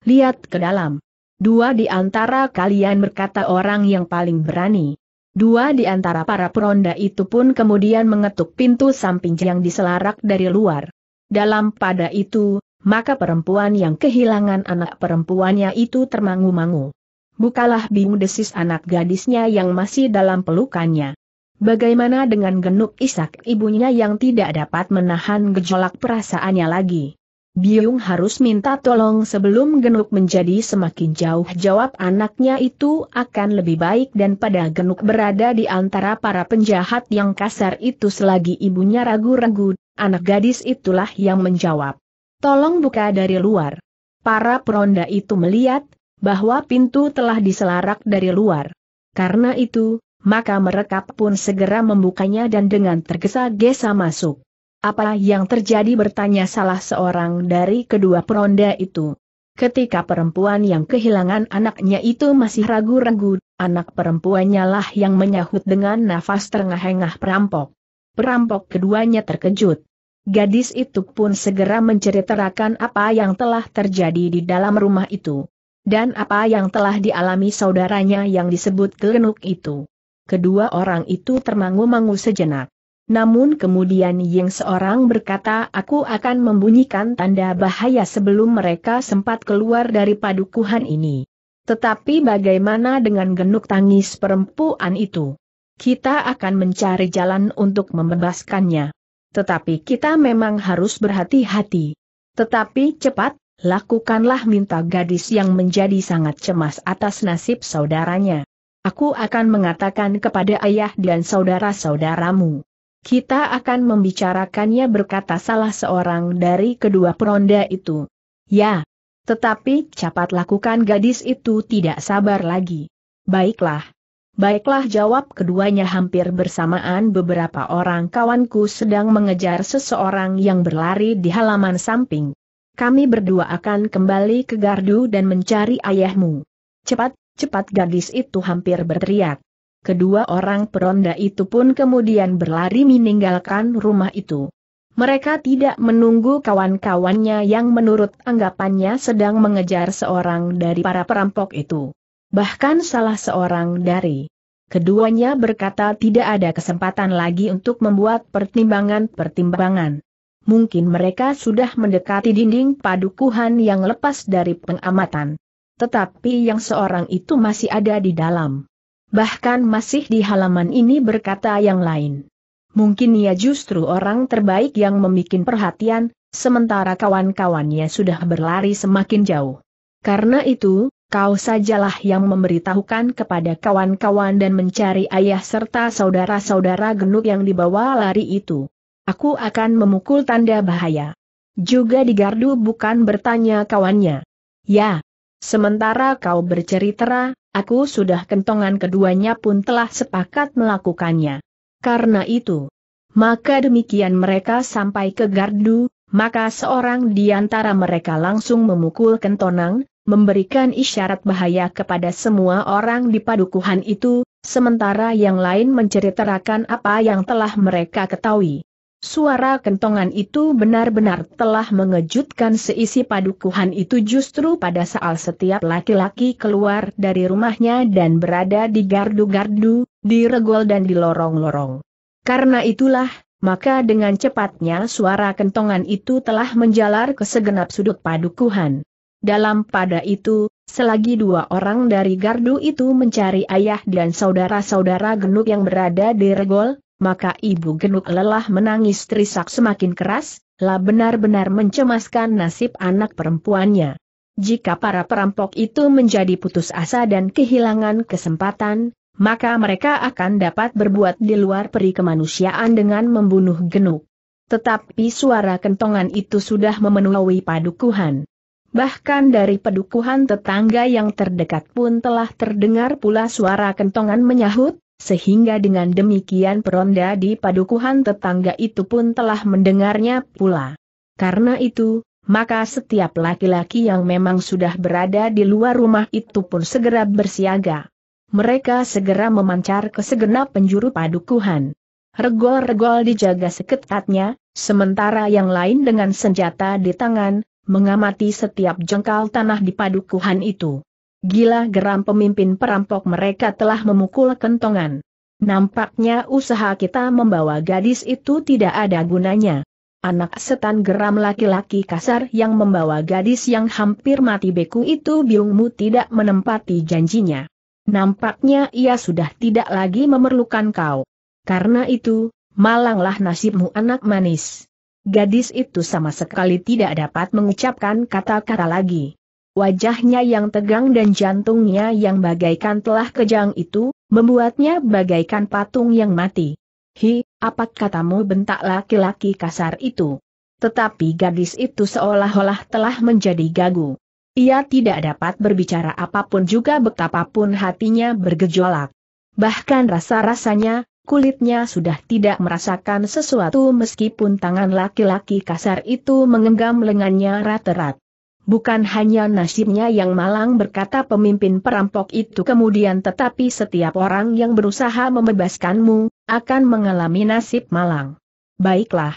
Lihat ke dalam. Dua di antara kalian, berkata orang yang paling berani. Dua di antara para peronda itu pun kemudian mengetuk pintu samping yang diselarak dari luar. Dalam pada itu, maka perempuan yang kehilangan anak perempuannya itu termangu-mangu. Bukalah, Bimu, desis anak gadisnya yang masih dalam pelukannya. Bagaimana dengan Genuk? Isak ibunya yang tidak dapat menahan gejolak perasaannya lagi. Biung harus minta tolong sebelum Genuk menjadi semakin jauh, jawab anaknya itu. Akan lebih baik daripada Genuk berada di antara para penjahat yang kasar itu. Selagi ibunya ragu-ragu, anak gadis itulah yang menjawab. Tolong buka dari luar. Para peronda itu melihat bahwa pintu telah diselarak dari luar. Karena itu, maka mereka pun segera membukanya dan dengan tergesa-gesa masuk. Apa yang terjadi? Bertanya salah seorang dari kedua peronda itu. Ketika perempuan yang kehilangan anaknya itu masih ragu-ragu, anak perempuannya lah yang menyahut dengan nafas terengah-engah, perampok. Perampok keduanya terkejut. Gadis itu pun segera menceritakan apa yang telah terjadi di dalam rumah itu. Dan apa yang telah dialami saudaranya yang disebut Genuk itu. Kedua orang itu termangu-mangu sejenak. Namun kemudian yang seorang berkata, aku akan membunyikan tanda bahaya sebelum mereka sempat keluar dari padukuhan ini. Tetapi bagaimana dengan Genuk? Tangis perempuan itu. Kita akan mencari jalan untuk membebaskannya. Tetapi kita memang harus berhati-hati. Tetapi cepat. Lakukanlah, minta gadis yang menjadi sangat cemas atas nasib saudaranya. Aku akan mengatakan kepada ayah dan saudara-saudaramu. Kita akan membicarakannya, berkata salah seorang dari kedua peronda itu. Ya, tetapi cepat lakukan, gadis itu tidak sabar lagi. Baiklah. Baiklah, jawab keduanya hampir bersamaan. Beberapa orang kawanku sedang mengejar seseorang yang berlari di halaman samping. Kami berdua akan kembali ke gardu dan mencari ayahmu. Cepat, cepat, gadis itu hampir berteriak. Kedua orang peronda itu pun kemudian berlari meninggalkan rumah itu. Mereka tidak menunggu kawan-kawannya yang menurut anggapannya sedang mengejar seorang dari para perampok itu. Bahkan salah seorang dari keduanya berkata tidak ada kesempatan lagi untuk membuat pertimbangan-pertimbangan. Mungkin mereka sudah mendekati dinding padukuhan yang lepas dari pengamatan. Tetapi yang seorang itu masih ada di dalam. Bahkan masih di halaman ini, berkata yang lain. Mungkin ia justru orang terbaik yang membuat perhatian, sementara kawan-kawannya sudah berlari semakin jauh. Karena itu, kau sajalah yang memberitahukan kepada kawan-kawan dan mencari ayah serta saudara-saudara Genuk yang dibawa lari itu. Aku akan memukul tanda bahaya. Juga di gardu, bukan? Bertanya kawannya. Ya. Sementara kau bercerita, aku sudah kentongan. Keduanya pun telah sepakat melakukannya. Karena itu, Maka demikian mereka sampai ke gardu, maka seorang di antara mereka langsung memukul kentonang, memberikan isyarat bahaya kepada semua orang di padukuhan itu, sementara yang lain menceritakan apa yang telah mereka ketahui. Suara kentongan itu benar-benar telah mengejutkan seisi padukuhan itu justru pada saat setiap laki-laki keluar dari rumahnya dan berada di gardu-gardu, di regol dan di lorong-lorong. Karena itulah, maka dengan cepatnya suara kentongan itu telah menjalar ke segenap sudut padukuhan. Dalam pada itu, selagi dua orang dari gardu itu mencari ayah dan saudara-saudara Genuk yang berada di regol, maka ibu Genuk lelah menangis terisak semakin keras, lah benar-benar mencemaskan nasib anak perempuannya. Jika para perampok itu menjadi putus asa dan kehilangan kesempatan, maka mereka akan dapat berbuat di luar peri kemanusiaan dengan membunuh Genuk. Tetapi suara kentongan itu sudah memenuhi padukuhan. Bahkan dari padukuhan tetangga yang terdekat pun telah terdengar pula suara kentongan menyahut, sehingga dengan demikian peronda di padukuhan tetangga itu pun telah mendengarnya pula. Karena itu, maka setiap laki-laki yang memang sudah berada di luar rumah itu pun segera bersiaga. Mereka segera memancar ke segenap penjuru padukuhan. Regol-regol dijaga seketatnya, sementara yang lain dengan senjata di tangan, mengamati setiap jengkal tanah di padukuhan itu. Gila geram pemimpin perampok mereka telah memukul kentongan. Nampaknya usaha kita membawa gadis itu tidak ada gunanya. Anak setan geram laki-laki kasar yang membawa gadis yang hampir mati beku itu biungmu tidak menempati janjinya. Nampaknya ia sudah tidak lagi memerlukan kau. Karena itu, malanglah nasibmu anak manis. Gadis itu sama sekali tidak dapat mengucapkan kata-kata lagi. Wajahnya yang tegang dan jantungnya yang bagaikan telah kejang itu, membuatnya bagaikan patung yang mati. "Hi, apa katamu?" bentak laki-laki kasar itu. Tetapi gadis itu seolah-olah telah menjadi gagu. Ia tidak dapat berbicara apapun juga betapapun hatinya bergejolak. Bahkan rasa-rasanya, kulitnya sudah tidak merasakan sesuatu meskipun tangan laki-laki kasar itu mengenggam lengannya erat-erat. Bukan hanya nasibnya yang malang berkata pemimpin perampok itu kemudian, tetapi setiap orang yang berusaha membebaskanmu, akan mengalami nasib malang. Baiklah.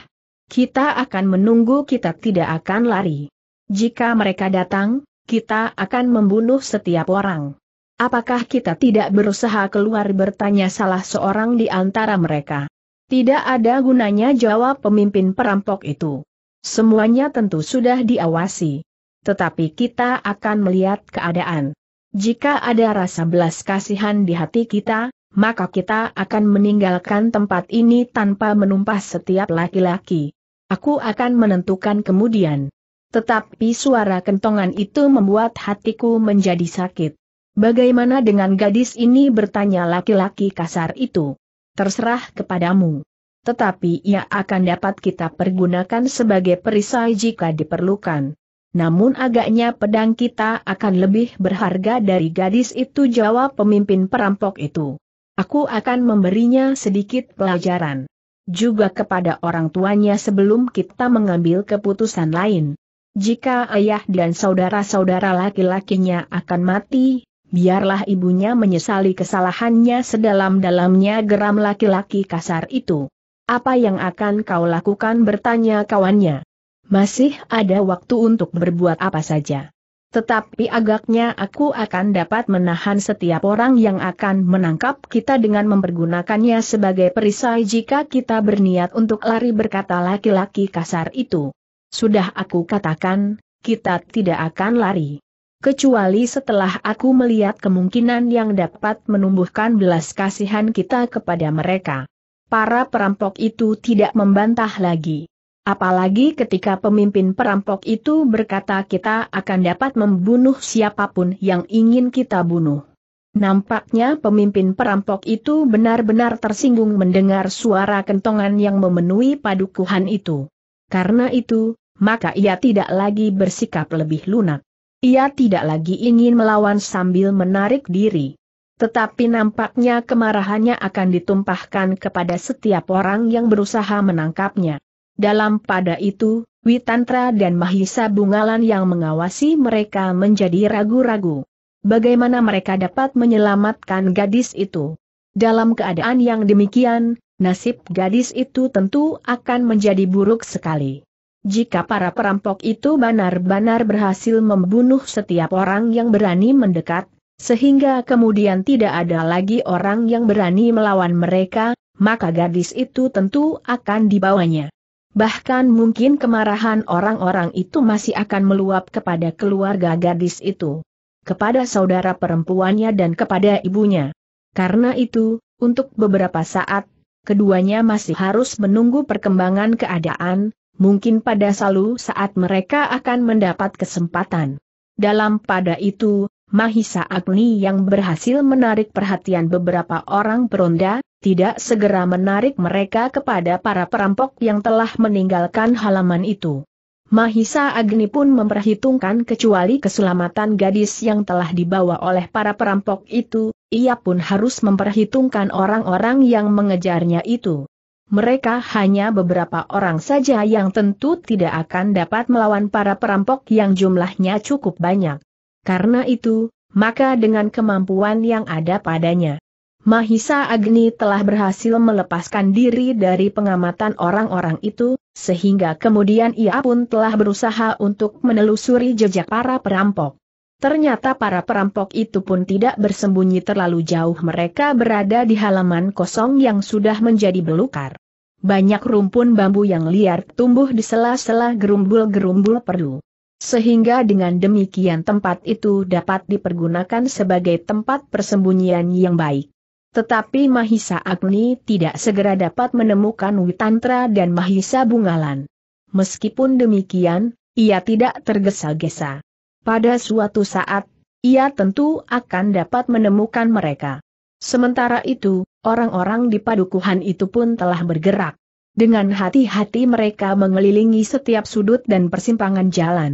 Kita akan menunggu, kita tidak akan lari. Jika mereka datang, kita akan membunuh setiap orang. Apakah kita tidak berusaha keluar? Bertanya salah seorang di antara mereka. Tidak ada gunanya, jawab pemimpin perampok itu. Semuanya tentu sudah diawasi. Tetapi kita akan melihat keadaan. Jika ada rasa belas kasihan di hati kita, maka kita akan meninggalkan tempat ini tanpa menumpas setiap laki-laki. Aku akan menentukan kemudian. Tetapi suara kentongan itu membuat hatiku menjadi sakit. Bagaimana dengan gadis ini? Bertanya laki-laki kasar itu. Terserah kepadamu. Tetapi ia akan dapat kita pergunakan sebagai perisai jika diperlukan. Namun agaknya pedang kita akan lebih berharga dari gadis itu, jawab pemimpin perampok itu. Aku akan memberinya sedikit pelajaran. Juga kepada orang tuanya sebelum kita mengambil keputusan lain. Jika ayah dan saudara-saudara laki-lakinya akan mati, biarlah ibunya menyesali kesalahannya sedalam-dalamnya, geram laki-laki kasar itu. Apa yang akan kau lakukan? Bertanya kawannya. Masih ada waktu untuk berbuat apa saja. Tetapi agaknya aku akan dapat menahan setiap orang yang akan menangkap kita dengan mempergunakannya sebagai perisai jika kita berniat untuk lari, berkata laki-laki kasar itu. Sudah aku katakan, kita tidak akan lari. Kecuali setelah aku melihat kemungkinan yang dapat menumbuhkan belas kasihan kita kepada mereka. Para perampok itu tidak membantah lagi. Apalagi ketika pemimpin perampok itu berkata kita akan dapat membunuh siapapun yang ingin kita bunuh. Nampaknya pemimpin perampok itu benar-benar tersinggung mendengar suara kentongan yang memenuhi padukuhan itu. Karena itu, maka ia tidak lagi bersikap lebih lunak. Ia tidak lagi ingin melawan sambil menarik diri. Tetapi nampaknya kemarahannya akan ditumpahkan kepada setiap orang yang berusaha menangkapnya. Dalam pada itu, Witantra dan Mahisa Bungalan yang mengawasi mereka menjadi ragu-ragu. Bagaimana mereka dapat menyelamatkan gadis itu? Dalam keadaan yang demikian, nasib gadis itu tentu akan menjadi buruk sekali. Jika para perampok itu benar-benar berhasil membunuh setiap orang yang berani mendekat, sehingga kemudian tidak ada lagi orang yang berani melawan mereka, maka gadis itu tentu akan dibawanya. Bahkan mungkin kemarahan orang-orang itu masih akan meluap kepada keluarga gadis itu, kepada saudara perempuannya dan kepada ibunya. Karena itu, untuk beberapa saat, keduanya masih harus menunggu perkembangan keadaan, mungkin pada salu saat mereka akan mendapat kesempatan. Dalam pada itu, Mahisa Agni yang berhasil menarik perhatian beberapa orang peronda, tidak segera menarik mereka kepada para perampok yang telah meninggalkan halaman itu. Mahisa Agni pun memperhitungkan kecuali keselamatan gadis yang telah dibawa oleh para perampok itu, ia pun harus memperhitungkan orang-orang yang mengejarnya itu. Mereka hanya beberapa orang saja yang tentu tidak akan dapat melawan para perampok yang jumlahnya cukup banyak. Karena itu, maka dengan kemampuan yang ada padanya, Mahisa Agni telah berhasil melepaskan diri dari pengamatan orang-orang itu, sehingga kemudian ia pun telah berusaha untuk menelusuri jejak para perampok. Ternyata para perampok itu pun tidak bersembunyi terlalu jauh, mereka berada di halaman kosong yang sudah menjadi belukar. Banyak rumpun bambu yang liar tumbuh di sela-sela gerumbul-gerumbul perdu. Sehingga dengan demikian tempat itu dapat dipergunakan sebagai tempat persembunyian yang baik. Tetapi Mahisa Agni tidak segera dapat menemukan Witantra dan Mahisa Bungalan. Meskipun demikian, ia tidak tergesa-gesa. Pada suatu saat, ia tentu akan dapat menemukan mereka. Sementara itu, orang-orang di padukuhan itu pun telah bergerak. Dengan hati-hati mereka mengelilingi setiap sudut dan persimpangan jalan.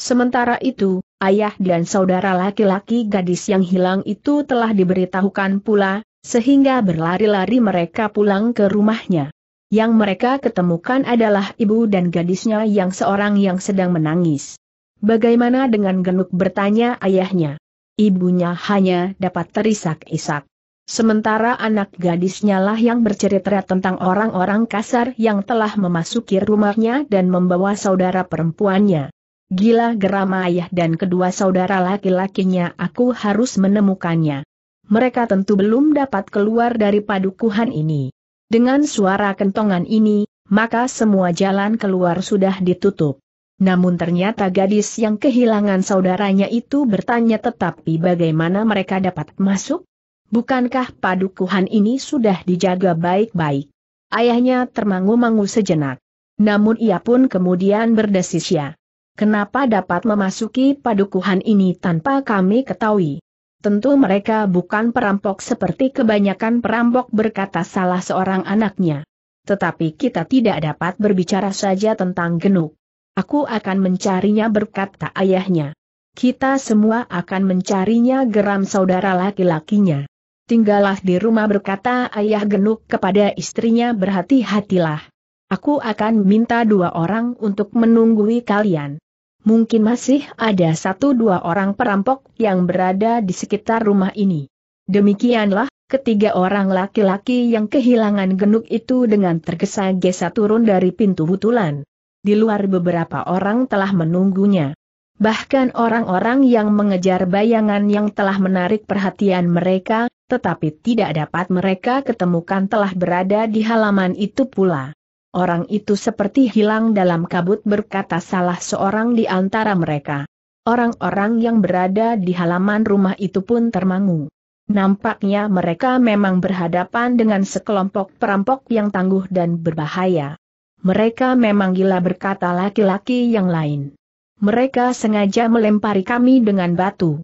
Sementara itu, ayah dan saudara laki-laki gadis yang hilang itu telah diberitahukan pula, sehingga berlari-lari mereka pulang ke rumahnya. Yang mereka ketemukan adalah ibu dan gadisnya yang seorang yang sedang menangis. "Bagaimana dengan Genuk?" bertanya ayahnya. Ibunya hanya dapat terisak-isak. Sementara anak gadisnya lah yang bercerita tentang orang-orang kasar yang telah memasuki rumahnya dan membawa saudara perempuannya. "Gila," geram ayah dan kedua saudara laki-lakinya, "aku harus menemukannya. Mereka tentu belum dapat keluar dari padukuhan ini." Dengan suara kentongan ini, maka semua jalan keluar sudah ditutup. Namun ternyata gadis yang kehilangan saudaranya itu bertanya, "Tetapi bagaimana mereka dapat masuk? Bukankah padukuhan ini sudah dijaga baik-baik?" Ayahnya termangu-mangu sejenak. Namun ia pun kemudian berdesis, "Ya, kenapa dapat memasuki padukuhan ini tanpa kami ketahui? Tentu mereka bukan perampok seperti kebanyakan perampok," berkata salah seorang anaknya. "Tetapi kita tidak dapat berbicara saja tentang Genuk." "Aku akan mencarinya," berkata ayahnya. "Kita semua akan mencarinya," geram saudara laki-lakinya. "Tinggallah di rumah," berkata ayah Genuk kepada istrinya, "berhati-hatilah. Aku akan minta dua orang untuk menunggui kalian. Mungkin masih ada satu dua orang perampok yang berada di sekitar rumah ini." Demikianlah, ketiga orang laki-laki yang kehilangan Genuk itu dengan tergesa-gesa turun dari pintu butulan. Di luar beberapa orang telah menunggunya. Bahkan orang-orang yang mengejar bayangan yang telah menarik perhatian mereka, tetapi tidak dapat mereka ketemukan, telah berada di halaman itu pula. "Orang itu seperti hilang dalam kabut," berkata salah seorang di antara mereka. Orang-orang yang berada di halaman rumah itu pun termangu. Nampaknya mereka memang berhadapan dengan sekelompok perampok yang tangguh dan berbahaya. "Mereka memang gila," berkata laki-laki yang lain. "Mereka sengaja melempari kami dengan batu.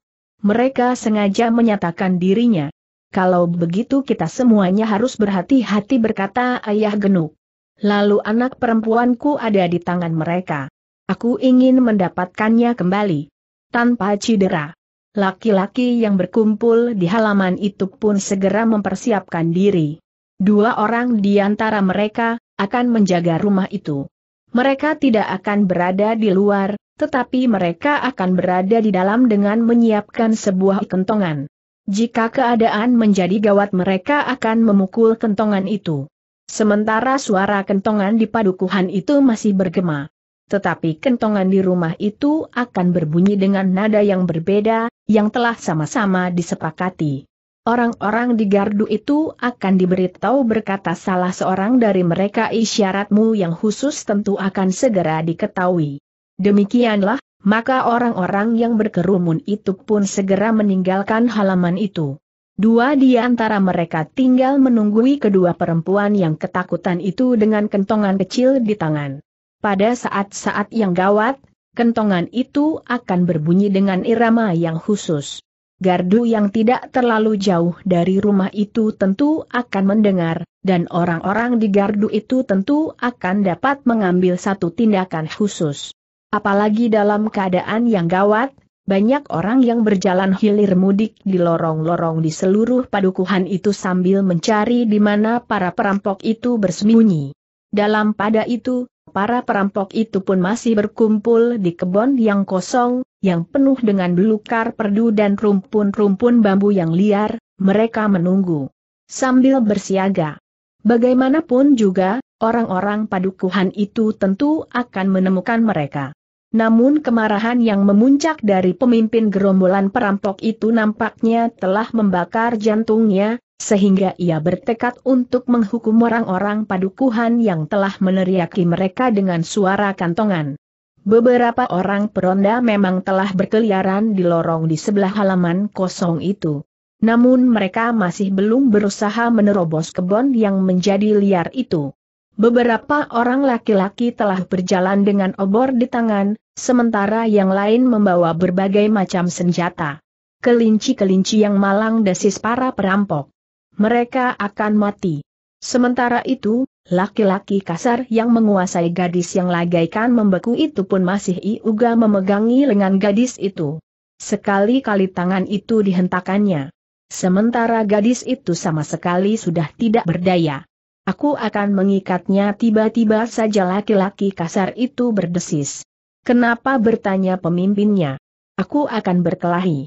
Mereka sengaja menyatakan dirinya." "Kalau begitu kita semuanya harus berhati-hati," berkata ayah Genuk. "Lalu anak perempuanku ada di tangan mereka. Aku ingin mendapatkannya kembali tanpa cedera." Laki-laki yang berkumpul di halaman itu pun segera mempersiapkan diri. Dua orang di antara mereka akan menjaga rumah itu. Mereka tidak akan berada di luar, tetapi mereka akan berada di dalam dengan menyiapkan sebuah kentongan. Jika keadaan menjadi gawat, mereka akan memukul kentongan itu. Sementara suara kentongan di padukuhan itu masih bergema. Tetapi kentongan di rumah itu akan berbunyi dengan nada yang berbeda, yang telah sama-sama disepakati. Orang-orang di gardu itu akan diberitahu, berkata salah seorang dari mereka, isyaratmu yang khusus tentu akan segera diketahui. Demikianlah, maka orang-orang yang berkerumun itu pun segera meninggalkan halaman itu. Dua di antara mereka tinggal menunggui kedua perempuan yang ketakutan itu dengan kentongan kecil di tangan. Pada saat-saat yang gawat, kentongan itu akan berbunyi dengan irama yang khusus. Gardu yang tidak terlalu jauh dari rumah itu tentu akan mendengar, dan orang-orang di gardu itu tentu akan dapat mengambil satu tindakan khusus. Apalagi dalam keadaan yang gawat, banyak orang yang berjalan hilir mudik di lorong-lorong di seluruh padukuhan itu sambil mencari di mana para perampok itu bersembunyi. Dalam pada itu, para perampok itu pun masih berkumpul di kebun yang kosong, yang penuh dengan belukar perdu dan rumpun-rumpun bambu yang liar. Mereka menunggu sambil bersiaga. Bagaimanapun juga, orang-orang padukuhan itu tentu akan menemukan mereka. Namun kemarahan yang memuncak dari pemimpin gerombolan perampok itu nampaknya telah membakar jantungnya, sehingga ia bertekad untuk menghukum orang-orang padukuhan yang telah meneriaki mereka dengan suara kantongan. Beberapa orang peronda memang telah berkeliaran di lorong di sebelah halaman kosong itu. Namun mereka masih belum berusaha menerobos kebun yang menjadi liar itu. Beberapa orang laki-laki telah berjalan dengan obor di tangan, sementara yang lain membawa berbagai macam senjata. Kelinci-kelinci yang malang desis para perampok. Mereka akan mati. Sementara itu, laki-laki kasar yang menguasai gadis yang lagaikan membeku itu pun masih iuga memegangi lengan gadis itu. Sekali-kali tangan itu dihentakannya. Sementara gadis itu sama sekali sudah tidak berdaya. Aku akan mengikatnya. Tiba-tiba saja laki-laki kasar itu berdesis. Kenapa? bertanya pemimpinnya. Aku akan berkelahi.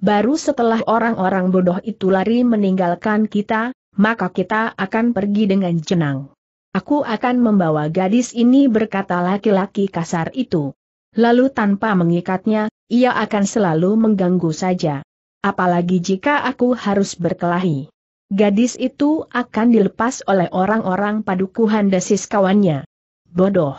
Baru setelah orang-orang bodoh itu lari meninggalkan kita, maka kita akan pergi dengan jenang. Aku akan membawa gadis ini, berkata laki-laki kasar itu. Lalu tanpa mengikatnya, ia akan selalu mengganggu saja. Apalagi jika aku harus berkelahi. Gadis itu akan dilepas oleh orang-orang padukuhan, desis kawannya. Bodoh.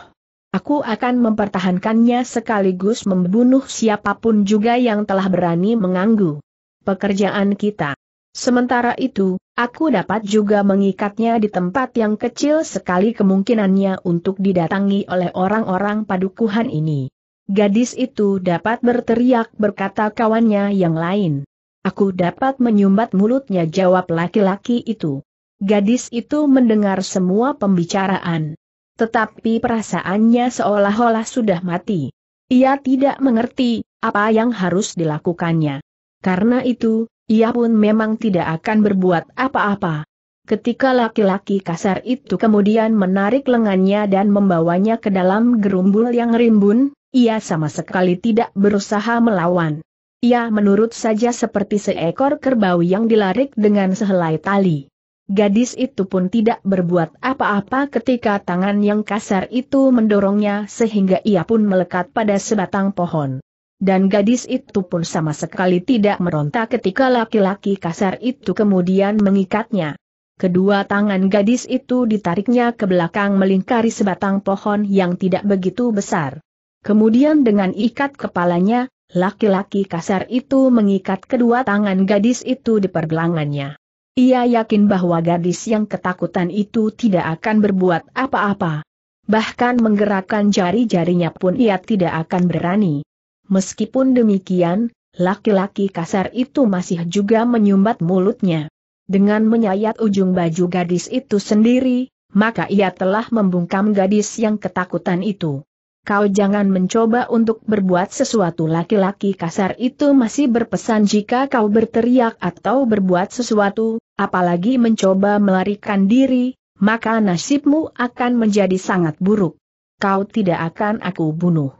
Aku akan mempertahankannya sekaligus membunuh siapapun juga yang telah berani mengganggu pekerjaan kita. Sementara itu, aku dapat juga mengikatnya di tempat yang kecil sekali kemungkinannya untuk didatangi oleh orang-orang padukuhan ini. Gadis itu dapat berteriak, berkata kawannya yang lain. Aku dapat menyumbat mulutnya, jawab laki-laki itu. Gadis itu mendengar semua pembicaraan. Tetapi perasaannya seolah-olah sudah mati. Ia tidak mengerti apa yang harus dilakukannya. Karena itu, ia pun memang tidak akan berbuat apa-apa. Ketika laki-laki kasar itu kemudian menarik lengannya dan membawanya ke dalam gerumbul yang rimbun, ia sama sekali tidak berusaha melawan. Ia menurut saja seperti seekor kerbau yang dilarik dengan sehelai tali. Gadis itu pun tidak berbuat apa-apa ketika tangan yang kasar itu mendorongnya sehingga ia pun melekat pada sebatang pohon. Dan gadis itu pun sama sekali tidak meronta ketika laki-laki kasar itu kemudian mengikatnya. Kedua tangan gadis itu ditariknya ke belakang melingkari sebatang pohon yang tidak begitu besar. Kemudian dengan ikat kepalanya, laki-laki kasar itu mengikat kedua tangan gadis itu di pergelangannya. Ia yakin bahwa gadis yang ketakutan itu tidak akan berbuat apa-apa. Bahkan menggerakkan jari-jarinya pun ia tidak akan berani. Meskipun demikian, laki-laki kasar itu masih juga menyumbat mulutnya. Dengan menyayat ujung baju gadis itu sendiri, maka ia telah membungkam gadis yang ketakutan itu. Kau jangan mencoba untuk berbuat sesuatu. Laki-laki kasar itu masih berpesan jika kau berteriak atau berbuat sesuatu, apalagi mencoba melarikan diri, maka nasibmu akan menjadi sangat buruk. Kau tidak akan aku bunuh.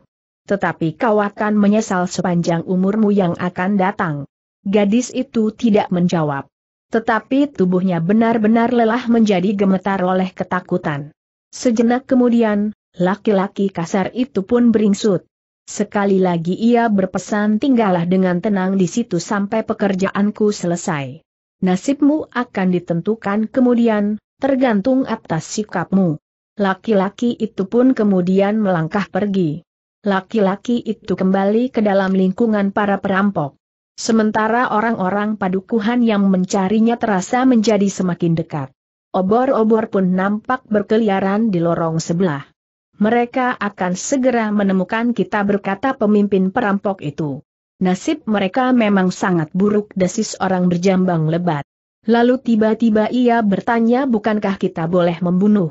Tetapi kau akan menyesal sepanjang umurmu yang akan datang. Gadis itu tidak menjawab. Tetapi tubuhnya benar-benar lelah menjadi gemetar oleh ketakutan. Sejenak kemudian, laki-laki kasar itu pun beringsut. Sekali lagi ia berpesan, tinggallah dengan tenang di situ sampai pekerjaanku selesai. Nasibmu akan ditentukan kemudian, tergantung atas sikapmu. Laki-laki itu pun kemudian melangkah pergi. Laki-laki itu kembali ke dalam lingkungan para perampok. Sementara orang-orang padukuhan yang mencarinya terasa menjadi semakin dekat. Obor-obor pun nampak berkeliaran di lorong sebelah. Mereka akan segera menemukan kita, berkata pemimpin perampok itu. Nasib mereka memang sangat buruk, desis orang berjambang lebat. Lalu tiba-tiba ia bertanya, bukankah kita boleh membunuh?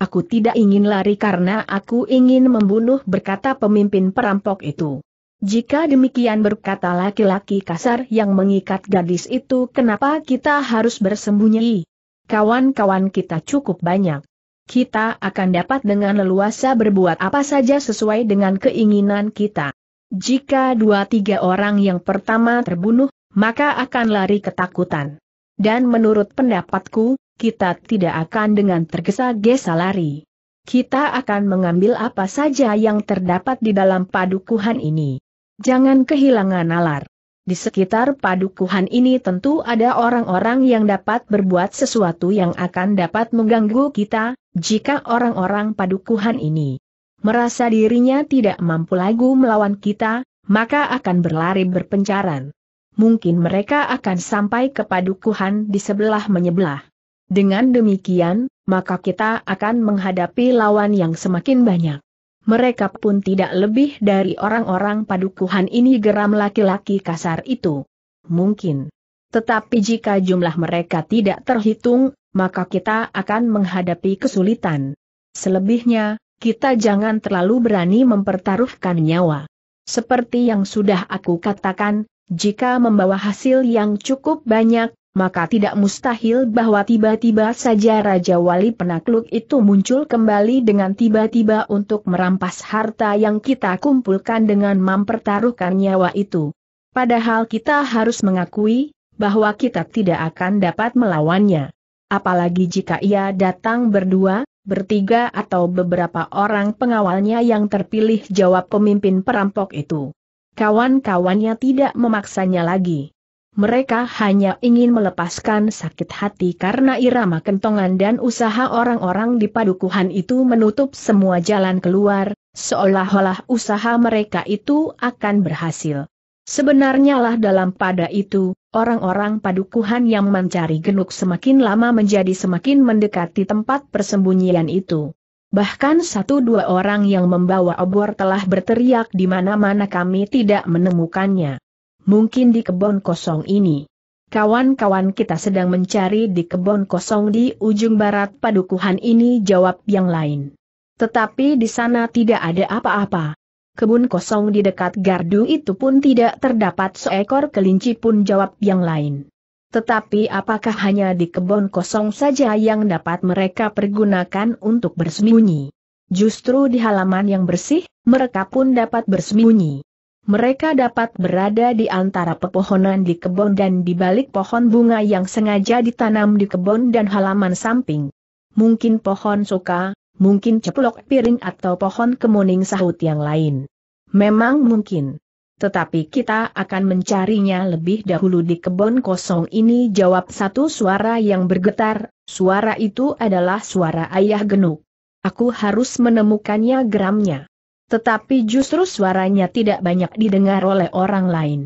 Aku tidak ingin lari karena aku ingin membunuh, berkata pemimpin perampok itu. Jika demikian, berkata laki-laki kasar yang mengikat gadis itu, kenapa kita harus bersembunyi? Kawan-kawan kita cukup banyak. Kita akan dapat dengan leluasa berbuat apa saja sesuai dengan keinginan kita. Jika dua tiga orang yang pertama terbunuh, maka akan lari ketakutan. Dan menurut pendapatku, kita tidak akan dengan tergesa-gesa lari. Kita akan mengambil apa saja yang terdapat di dalam padukuhan ini. Jangan kehilangan nalar. Di sekitar padukuhan ini tentu ada orang-orang yang dapat berbuat sesuatu yang akan dapat mengganggu kita. Jika orang-orang padukuhan ini merasa dirinya tidak mampu lagi melawan kita, maka akan berlari berpencaran. Mungkin mereka akan sampai ke padukuhan di sebelah menyebelah. Dengan demikian, maka kita akan menghadapi lawan yang semakin banyak. Mereka pun tidak lebih dari orang-orang padukuhan ini, geram laki-laki kasar itu. Mungkin. Tetapi jika jumlah mereka tidak terhitung, maka kita akan menghadapi kesulitan. Selebihnya, kita jangan terlalu berani mempertaruhkan nyawa. Seperti yang sudah aku katakan, jika membawa hasil yang cukup banyak, maka tidak mustahil bahwa tiba-tiba saja Raja Wali Penakluk itu muncul kembali dengan tiba-tiba untuk merampas harta yang kita kumpulkan dengan mempertaruhkan nyawa itu. Padahal kita harus mengakui bahwa kita tidak akan dapat melawannya. Apalagi jika ia datang berdua, bertiga atau beberapa orang pengawalnya yang terpilih, jawab pemimpin perampok itu. Kawan-kawannya tidak memaksanya lagi. Mereka hanya ingin melepaskan sakit hati karena irama kentongan dan usaha orang-orang di padukuhan itu menutup semua jalan keluar, seolah-olah usaha mereka itu akan berhasil. Sebenarnya lah dalam pada itu, orang-orang padukuhan yang mencari Genuk semakin lama menjadi semakin mendekati tempat persembunyian itu. Bahkan satu dua orang yang membawa obor telah berteriak di mana-mana, kami tidak menemukannya. Mungkin di kebun kosong ini. Kawan-kawan kita sedang mencari di kebun kosong di ujung barat padukuhan ini, jawab yang lain. Tetapi di sana tidak ada apa-apa. Kebun kosong di dekat gardu itu pun tidak terdapat seekor kelinci pun, jawab yang lain. Tetapi apakah hanya di kebun kosong saja yang dapat mereka pergunakan untuk bersembunyi? Justru di halaman yang bersih, mereka pun dapat bersembunyi. Mereka dapat berada di antara pepohonan di kebun dan di balik pohon bunga yang sengaja ditanam di kebun dan halaman samping. Mungkin pohon soka, mungkin ceplok piring atau pohon kemuning, sahut yang lain. Memang mungkin. Tetapi kita akan mencarinya lebih dahulu di kebun kosong ini, jawab satu suara yang bergetar. Suara itu adalah suara Ayah Genuk. Aku harus menemukannya, geramnya. Tetapi justru suaranya tidak banyak didengar oleh orang lain.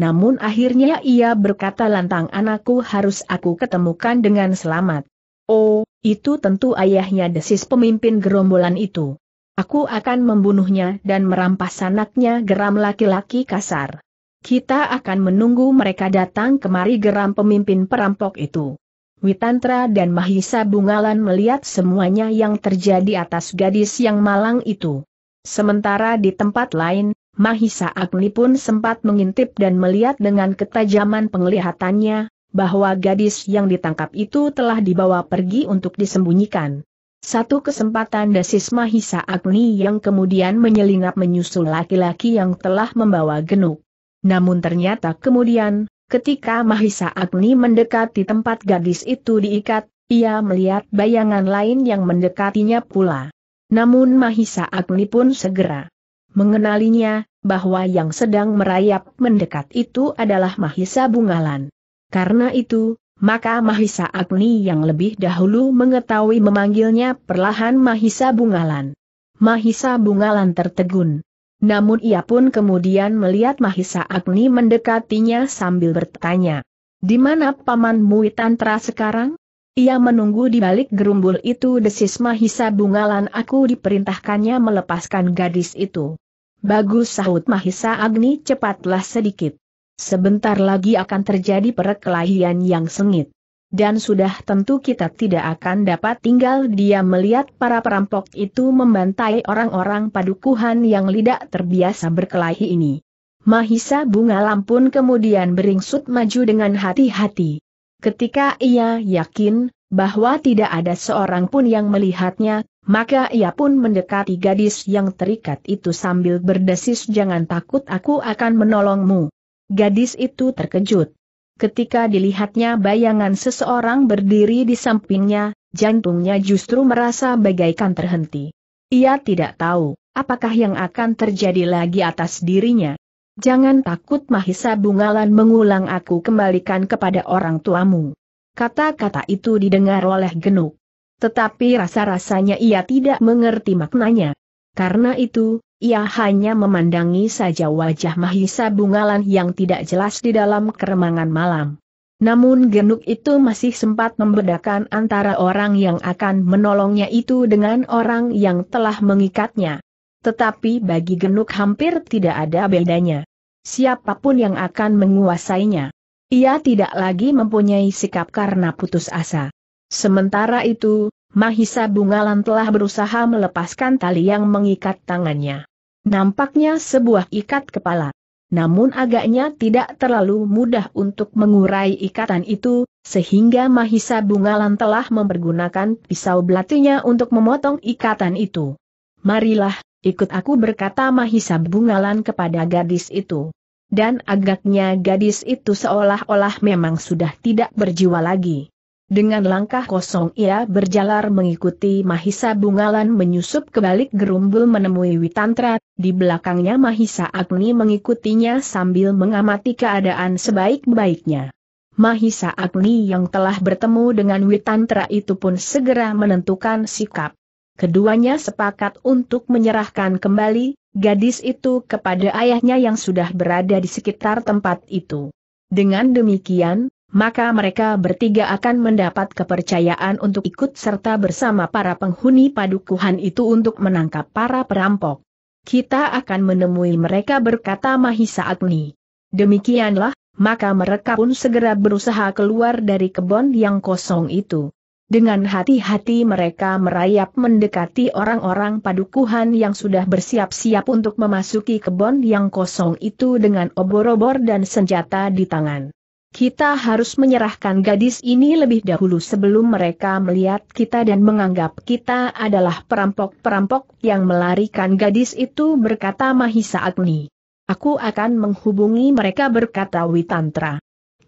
Namun akhirnya ia berkata lantang, anakku harus aku ketemukan dengan selamat. Oh, itu tentu ayahnya, desis pemimpin gerombolan itu. Aku akan membunuhnya dan merampas anaknya, geram laki-laki kasar. Kita akan menunggu mereka datang kemari, geram pemimpin perampok itu. Witantra dan Mahisa Bungalan melihat semuanya yang terjadi atas gadis yang malang itu. Sementara di tempat lain, Mahisa Agni pun sempat mengintip dan melihat dengan ketajaman penglihatannya, bahwa gadis yang ditangkap itu telah dibawa pergi untuk disembunyikan. Satu kesempatan dasis Mahisa Agni yang kemudian menyelinap menyusul laki-laki yang telah membawa Genuk. Namun ternyata kemudian, ketika Mahisa Agni mendekati tempat gadis itu diikat, ia melihat bayangan lain yang mendekatinya pula. Namun Mahisa Agni pun segera mengenalinya, bahwa yang sedang merayap mendekat itu adalah Mahisa Bungalan. Karena itu, maka Mahisa Agni yang lebih dahulu mengetahui memanggilnya perlahan Mahisa Bungalan. Mahisa Bungalan tertegun. Namun ia pun kemudian melihat Mahisa Agni mendekatinya sambil bertanya, "Di mana pamanmu Witantra sekarang?" "Ia menunggu di balik gerumbul itu," desis Mahisa Bungalan. "Aku diperintahkannya melepaskan gadis itu." "Bagus," sahut Mahisa Agni, "cepatlah sedikit. Sebentar lagi akan terjadi perkelahian yang sengit. Dan sudah tentu kita tidak akan dapat tinggal." Dia melihat para perampok itu membantai orang-orang padukuhan yang tidak terbiasa berkelahi ini. Mahisa Bungalan pun kemudian beringsut maju dengan hati-hati. Ketika ia yakin bahwa tidak ada seorang pun yang melihatnya, maka ia pun mendekati gadis yang terikat itu sambil berdesis, "Jangan takut, aku akan menolongmu." Gadis itu terkejut. Ketika dilihatnya bayangan seseorang berdiri di sampingnya, jantungnya justru merasa bagaikan terhenti. Ia tidak tahu apakah yang akan terjadi lagi atas dirinya. "Jangan takut," Mahisa Bungalan mengulang, "aku kembalikan kepada orang tuamu." Kata-kata itu didengar oleh Genuk. Tetapi rasa-rasanya ia tidak mengerti maknanya. Karena itu, ia hanya memandangi saja wajah Mahisa Bungalan yang tidak jelas di dalam keremangan malam. Namun Genuk itu masih sempat membedakan antara orang yang akan menolongnya itu dengan orang yang telah mengikatnya. Tetapi bagi Genuk hampir tidak ada bedanya. Siapapun yang akan menguasainya, ia tidak lagi mempunyai sikap karena putus asa. Sementara itu, Mahisa Bungalan telah berusaha melepaskan tali yang mengikat tangannya. Nampaknya sebuah ikat kepala. Namun agaknya tidak terlalu mudah untuk mengurai ikatan itu, sehingga Mahisa Bungalan telah mempergunakan pisau belatinya untuk memotong ikatan itu. "Marilah, ikut aku," berkata Mahisa Bungalan kepada gadis itu. Dan agaknya gadis itu seolah-olah memang sudah tidak berjiwa lagi. Dengan langkah kosong ia berjalan mengikuti Mahisa Bungalan menyusup ke balik gerumbul menemui Witantra, di belakangnya Mahisa Agni mengikutinya sambil mengamati keadaan sebaik-baiknya. Mahisa Agni yang telah bertemu dengan Witantra itu pun segera menentukan sikap. Keduanya sepakat untuk menyerahkan kembali gadis itu kepada ayahnya yang sudah berada di sekitar tempat itu. Dengan demikian, maka mereka bertiga akan mendapat kepercayaan untuk ikut serta bersama para penghuni padukuhan itu untuk menangkap para perampok. "Kita akan menemui mereka," berkata Mahisa Agni. Demikianlah, maka mereka pun segera berusaha keluar dari kebun yang kosong itu. Dengan hati-hati mereka merayap mendekati orang-orang padukuhan yang sudah bersiap-siap untuk memasuki kebun yang kosong itu dengan obor-obor dan senjata di tangan. "Kita harus menyerahkan gadis ini lebih dahulu sebelum mereka melihat kita dan menganggap kita adalah perampok-perampok yang melarikan gadis itu," berkata Mahisa Agni. "Aku akan menghubungi mereka," berkata Witantra.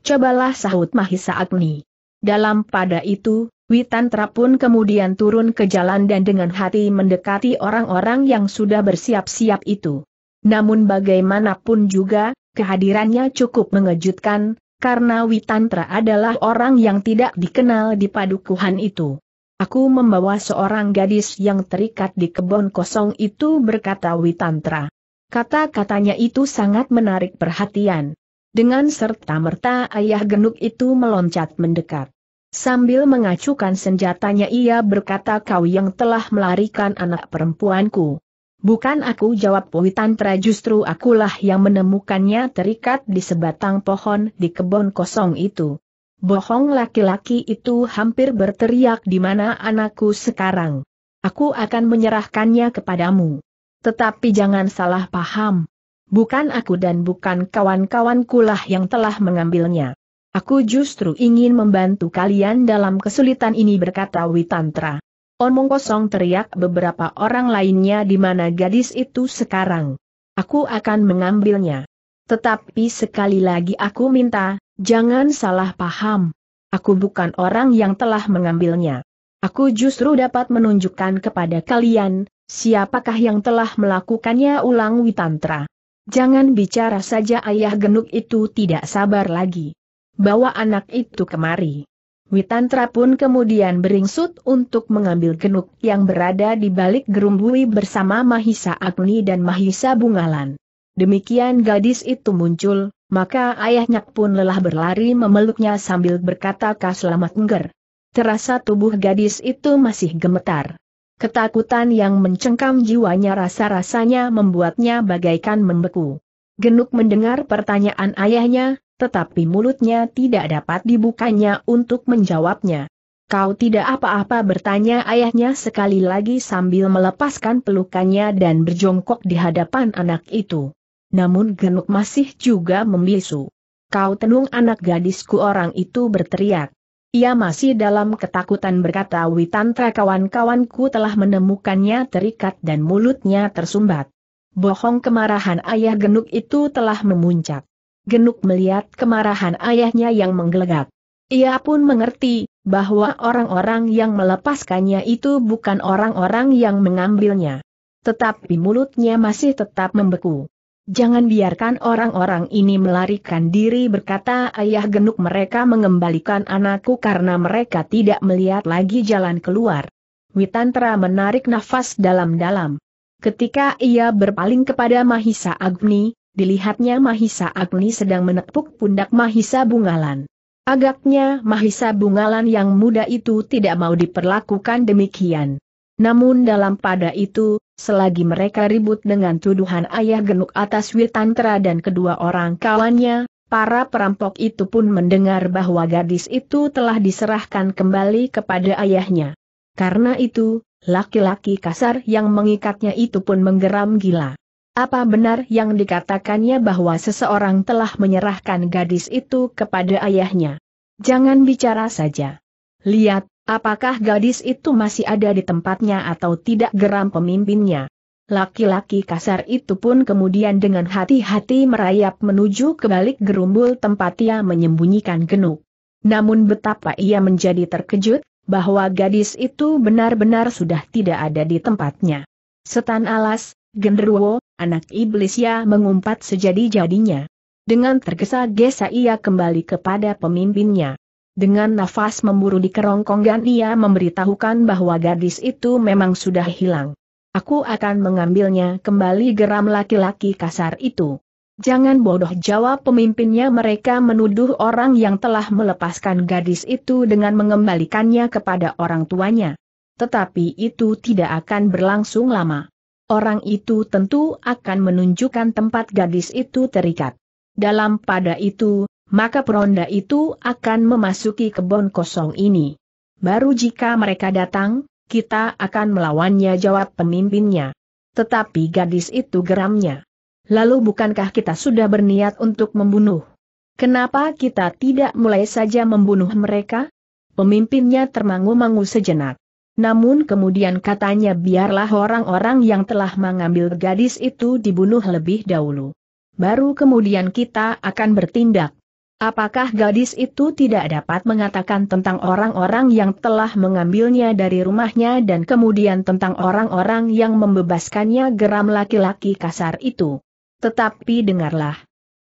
"Cobalah," sahut Mahisa Agni. Dalam pada itu, Witantra pun kemudian turun ke jalan dan dengan hati mendekati orang-orang yang sudah bersiap-siap itu. Namun bagaimanapun juga, kehadirannya cukup mengejutkan, karena Witantra adalah orang yang tidak dikenal di padukuhan itu. "Aku membawa seorang gadis yang terikat di kebun kosong itu," berkata Witantra. Kata-katanya itu sangat menarik perhatian. Dengan serta-merta ayah Genuk itu meloncat mendekat. Sambil mengacukan senjatanya ia berkata, "Kau yang telah melarikan anak perempuanku." "Bukan aku," jawab Witantra, "justru akulah yang menemukannya terikat di sebatang pohon di kebun kosong itu." "Bohong!" laki-laki itu hampir berteriak, "Di mana anakku sekarang? Aku akan menyerahkannya kepadamu." Tetapi jangan salah paham. Bukan aku dan bukan kawan-kawanku lah yang telah mengambilnya. Aku justru ingin membantu kalian dalam kesulitan ini, berkata Witantra. Omong kosong, teriak beberapa orang lainnya, di mana gadis itu sekarang. Aku akan mengambilnya. Tetapi sekali lagi aku minta, jangan salah paham. Aku bukan orang yang telah mengambilnya. Aku justru dapat menunjukkan kepada kalian, siapakah yang telah melakukannya, ulang Witantra. Jangan bicara saja, ayah Genuk itu tidak sabar lagi. Bawa anak itu kemari. Witantra pun kemudian beringsut untuk mengambil Genuk yang berada di balik gerumbui bersama Mahisa Agni dan Mahisa Bungalan. Demikian gadis itu muncul, maka ayahnya pun lelah berlari memeluknya sambil berkata, "Kah selamat engger." Terasa tubuh gadis itu masih gemetar. Ketakutan yang mencengkam jiwanya rasa-rasanya membuatnya bagaikan membeku. Genuk mendengar pertanyaan ayahnya, tetapi mulutnya tidak dapat dibukanya untuk menjawabnya. "Kau tidak apa-apa?" bertanya ayahnya sekali lagi sambil melepaskan pelukannya dan berjongkok di hadapan anak itu. Namun Genuk masih juga membisu. "Kau tenung anak gadisku," orang itu berteriak. "Ia masih dalam ketakutan," berkata Witantra. "Kawan-kawanku telah menemukannya terikat dan mulutnya tersumbat." Bohong, kemarahan ayah Genuk itu telah memuncak. Genuk melihat kemarahan ayahnya yang menggelegak. Ia pun mengerti bahwa orang-orang yang melepaskannya itu bukan orang-orang yang mengambilnya. Tetapi mulutnya masih tetap membeku. "Jangan biarkan orang-orang ini melarikan diri," berkata ayah Genuk. "Mereka mengembalikan anakku karena mereka tidak melihat lagi jalan keluar." Witantra menarik nafas dalam-dalam. Ketika ia berpaling kepada Mahisa Agni, dilihatnya Mahisa Agni sedang menepuk pundak Mahisa Bungalan. Agaknya Mahisa Bungalan yang muda itu tidak mau diperlakukan demikian. Namun dalam pada itu, selagi mereka ribut dengan tuduhan ayah Genuk atas Witantra dan kedua orang kawannya, para perampok itu pun mendengar bahwa gadis itu telah diserahkan kembali kepada ayahnya. Karena itu, laki-laki kasar yang mengikatnya itu pun menggeram gila. Apa benar yang dikatakannya bahwa seseorang telah menyerahkan gadis itu kepada ayahnya? Jangan bicara saja. Lihat, apakah gadis itu masih ada di tempatnya atau tidak, geram pemimpinnya. Laki-laki kasar itu pun kemudian dengan hati-hati merayap menuju ke balik gerumbul tempat ia menyembunyikan Genuk. Namun betapa ia menjadi terkejut, bahwa gadis itu benar-benar sudah tidak ada di tempatnya. "Setan alas, genderuwo, anak iblis," ia mengumpat sejadi-jadinya. Dengan tergesa-gesa ia kembali kepada pemimpinnya. Dengan nafas memburu di kerongkongan ia memberitahukan bahwa gadis itu memang sudah hilang. "Aku akan mengambilnya kembali," geram laki-laki kasar itu. "Jangan bodoh," jawab pemimpinnya. "Mereka menuduh orang yang telah melepaskan gadis itu dengan mengembalikannya kepada orang tuanya. Tetapi itu tidak akan berlangsung lama. Orang itu tentu akan menunjukkan tempat gadis itu terikat. Dalam pada itu, maka peronda itu akan memasuki kebun kosong ini. Baru jika mereka datang, kita akan melawannya," jawab pemimpinnya. "Tetapi gadis itu," geramnya. "Lalu bukankah kita sudah berniat untuk membunuh? Kenapa kita tidak mulai saja membunuh mereka?" Pemimpinnya termangu-mangu sejenak. Namun kemudian katanya, "Biarlah orang-orang yang telah mengambil gadis itu dibunuh lebih dahulu. Baru kemudian kita akan bertindak." "Apakah gadis itu tidak dapat mengatakan tentang orang-orang yang telah mengambilnya dari rumahnya dan kemudian tentang orang-orang yang membebaskannya?" geram laki-laki kasar itu. "Tetapi dengarlah.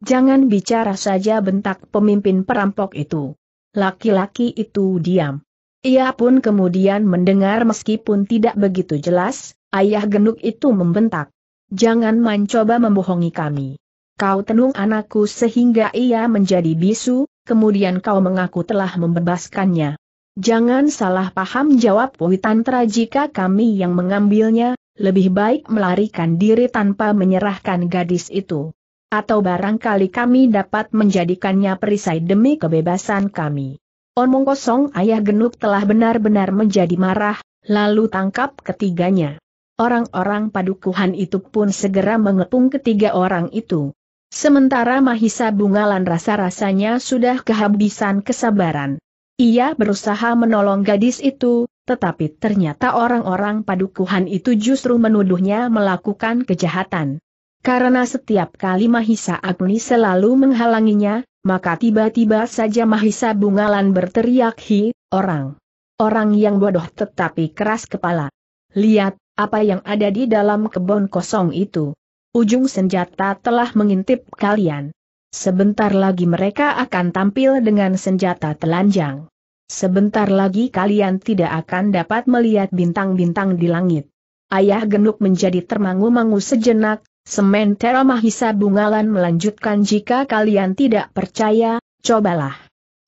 Jangan bicara saja," bentak pemimpin perampok itu. Laki-laki itu diam. Ia pun kemudian mendengar, meskipun tidak begitu jelas, ayah Genuk itu membentak. "Jangan mencoba membohongi kami. Kau tenung anakku sehingga ia menjadi bisu, kemudian kau mengaku telah membebaskannya." "Jangan salah paham," jawab Witantra. "Jika kami yang mengambilnya, lebih baik melarikan diri tanpa menyerahkan gadis itu. Atau barangkali kami dapat menjadikannya perisai demi kebebasan kami." Omong kosong, ayah Genuk telah benar-benar menjadi marah, lalu tangkap ketiganya. Orang-orang padukuhan itu pun segera mengepung ketiga orang itu. Sementara Mahisa Bungalan rasa-rasanya sudah kehabisan kesabaran. Ia berusaha menolong gadis itu, tetapi ternyata orang-orang padukuhan itu justru menuduhnya melakukan kejahatan. Karena setiap kali Mahisa Agni selalu menghalanginya, maka tiba-tiba saja Mahisa Bungalan berteriak, "Hi, orang! Orang yang bodoh tetapi keras kepala! Lihat, apa yang ada di dalam kebun kosong itu! Ujung senjata telah mengintip kalian. Sebentar lagi mereka akan tampil dengan senjata telanjang. Sebentar lagi kalian tidak akan dapat melihat bintang-bintang di langit." Ayah Genuk menjadi termangu-mangu sejenak, sementara Mahisa Bungalan melanjutkan, "Jika kalian tidak percaya, cobalah.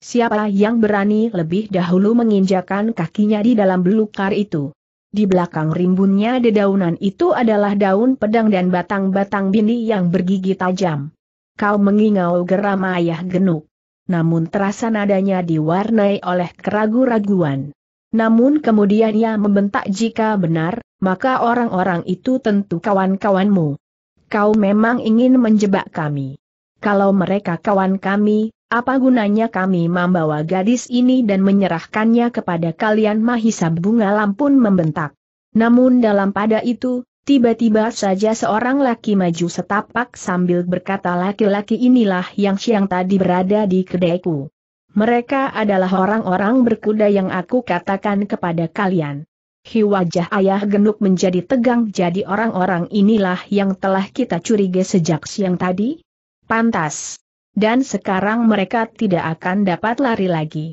Siapa yang berani lebih dahulu menginjakan kakinya di dalam belukar itu?" Di belakang rimbunnya dedaunan itu adalah daun pedang dan batang-batang bindi yang bergigi tajam. "Kau mengingau," geram ayah Genuk. Namun terasa nadanya diwarnai oleh keraguan-raguan. Namun kemudian ia membentak, "Jika benar, maka orang-orang itu tentu kawan-kawanmu. Kau memang ingin menjebak kami. Kalau mereka kawan kami, apa gunanya kami membawa gadis ini dan menyerahkannya kepada kalian?" Mahisa Bungalan pun membentak. Namun dalam pada itu, tiba-tiba saja seorang laki maju setapak sambil berkata, "Laki-laki inilah yang siang tadi berada di kedaiku. Mereka adalah orang-orang berkuda yang aku katakan kepada kalian." Hi, wajah ayah Genuk menjadi tegang. "Jadi orang-orang inilah yang telah kita curigai sejak siang tadi? Pantas. Dan sekarang mereka tidak akan dapat lari lagi."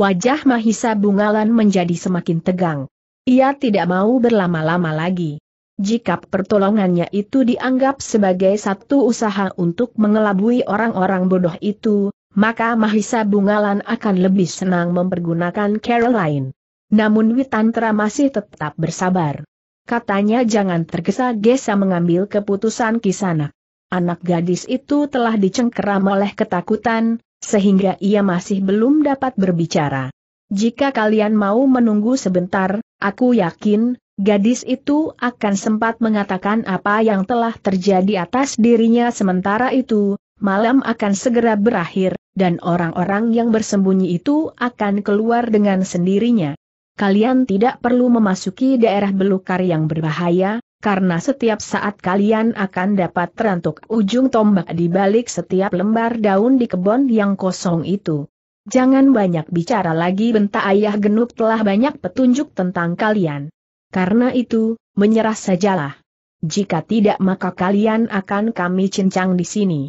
Wajah Mahisa Bungalan menjadi semakin tegang. Ia tidak mau berlama-lama lagi. Jika pertolongannya itu dianggap sebagai satu usaha untuk mengelabui orang-orang bodoh itu, maka Mahisa Bungalan akan lebih senang mempergunakan Caroline. Namun Witantra masih tetap bersabar. Katanya, "Jangan tergesa-gesa mengambil keputusan Kisanak. Anak gadis itu telah dicengkeram oleh ketakutan, sehingga ia masih belum dapat berbicara. Jika kalian mau menunggu sebentar, aku yakin, gadis itu akan sempat mengatakan apa yang telah terjadi atas dirinya. Sementara itu, malam akan segera berakhir, dan orang-orang yang bersembunyi itu akan keluar dengan sendirinya. Kalian tidak perlu memasuki daerah belukar yang berbahaya, karena setiap saat kalian akan dapat terantuk ujung tombak di balik setiap lembar daun di kebun yang kosong itu. Jangan banyak bicara lagi," bentak ayah Genuk. "Telah banyak petunjuk tentang kalian. Karena itu, menyerah sajalah. Jika tidak, maka kalian akan kami cincang di sini."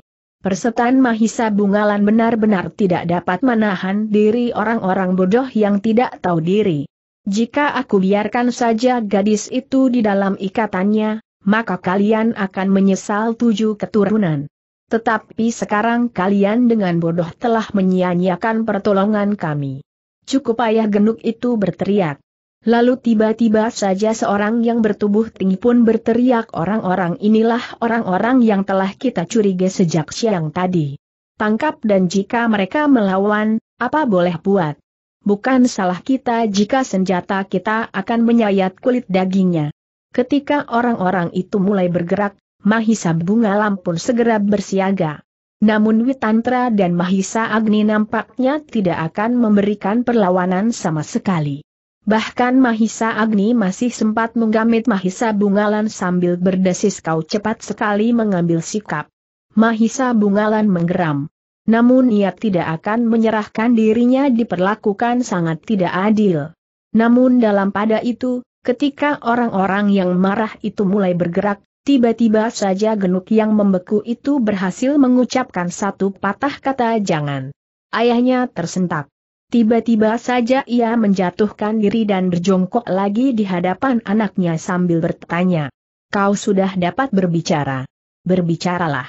Persetan Mahisa Bungalan benar-benar tidak dapat menahan diri. "Orang-orang bodoh yang tidak tahu diri. Jika aku biarkan saja gadis itu di dalam ikatannya, maka kalian akan menyesal tujuh keturunan. Tetapi sekarang kalian dengan bodoh telah menyia-nyiakan pertolongan kami." "Cukup!" ayah Genuk itu berteriak. Lalu tiba-tiba saja seorang yang bertubuh tinggi pun berteriak, "Orang-orang inilah orang-orang yang telah kita curigai sejak siang tadi. Tangkap, dan jika mereka melawan, apa boleh buat? Bukan salah kita jika senjata kita akan menyayat kulit dagingnya." Ketika orang-orang itu mulai bergerak, Mahisa Bungalan pun segera bersiaga. Namun Witantra dan Mahisa Agni nampaknya tidak akan memberikan perlawanan sama sekali. Bahkan Mahisa Agni masih sempat menggamit Mahisa Bungalan sambil berdesis, "Kau cepat sekali mengambil sikap." Mahisa Bungalan menggeram. Namun ia tidak akan menyerahkan, dirinya diperlakukan sangat tidak adil. Namun dalam pada itu, ketika orang-orang yang marah itu mulai bergerak, tiba-tiba saja Genuk yang membeku itu berhasil mengucapkan satu patah kata, "Jangan!" Ayahnya tersentak. Tiba-tiba saja ia menjatuhkan diri dan berjongkok lagi di hadapan anaknya sambil bertanya, "Kau sudah dapat berbicara. Berbicaralah.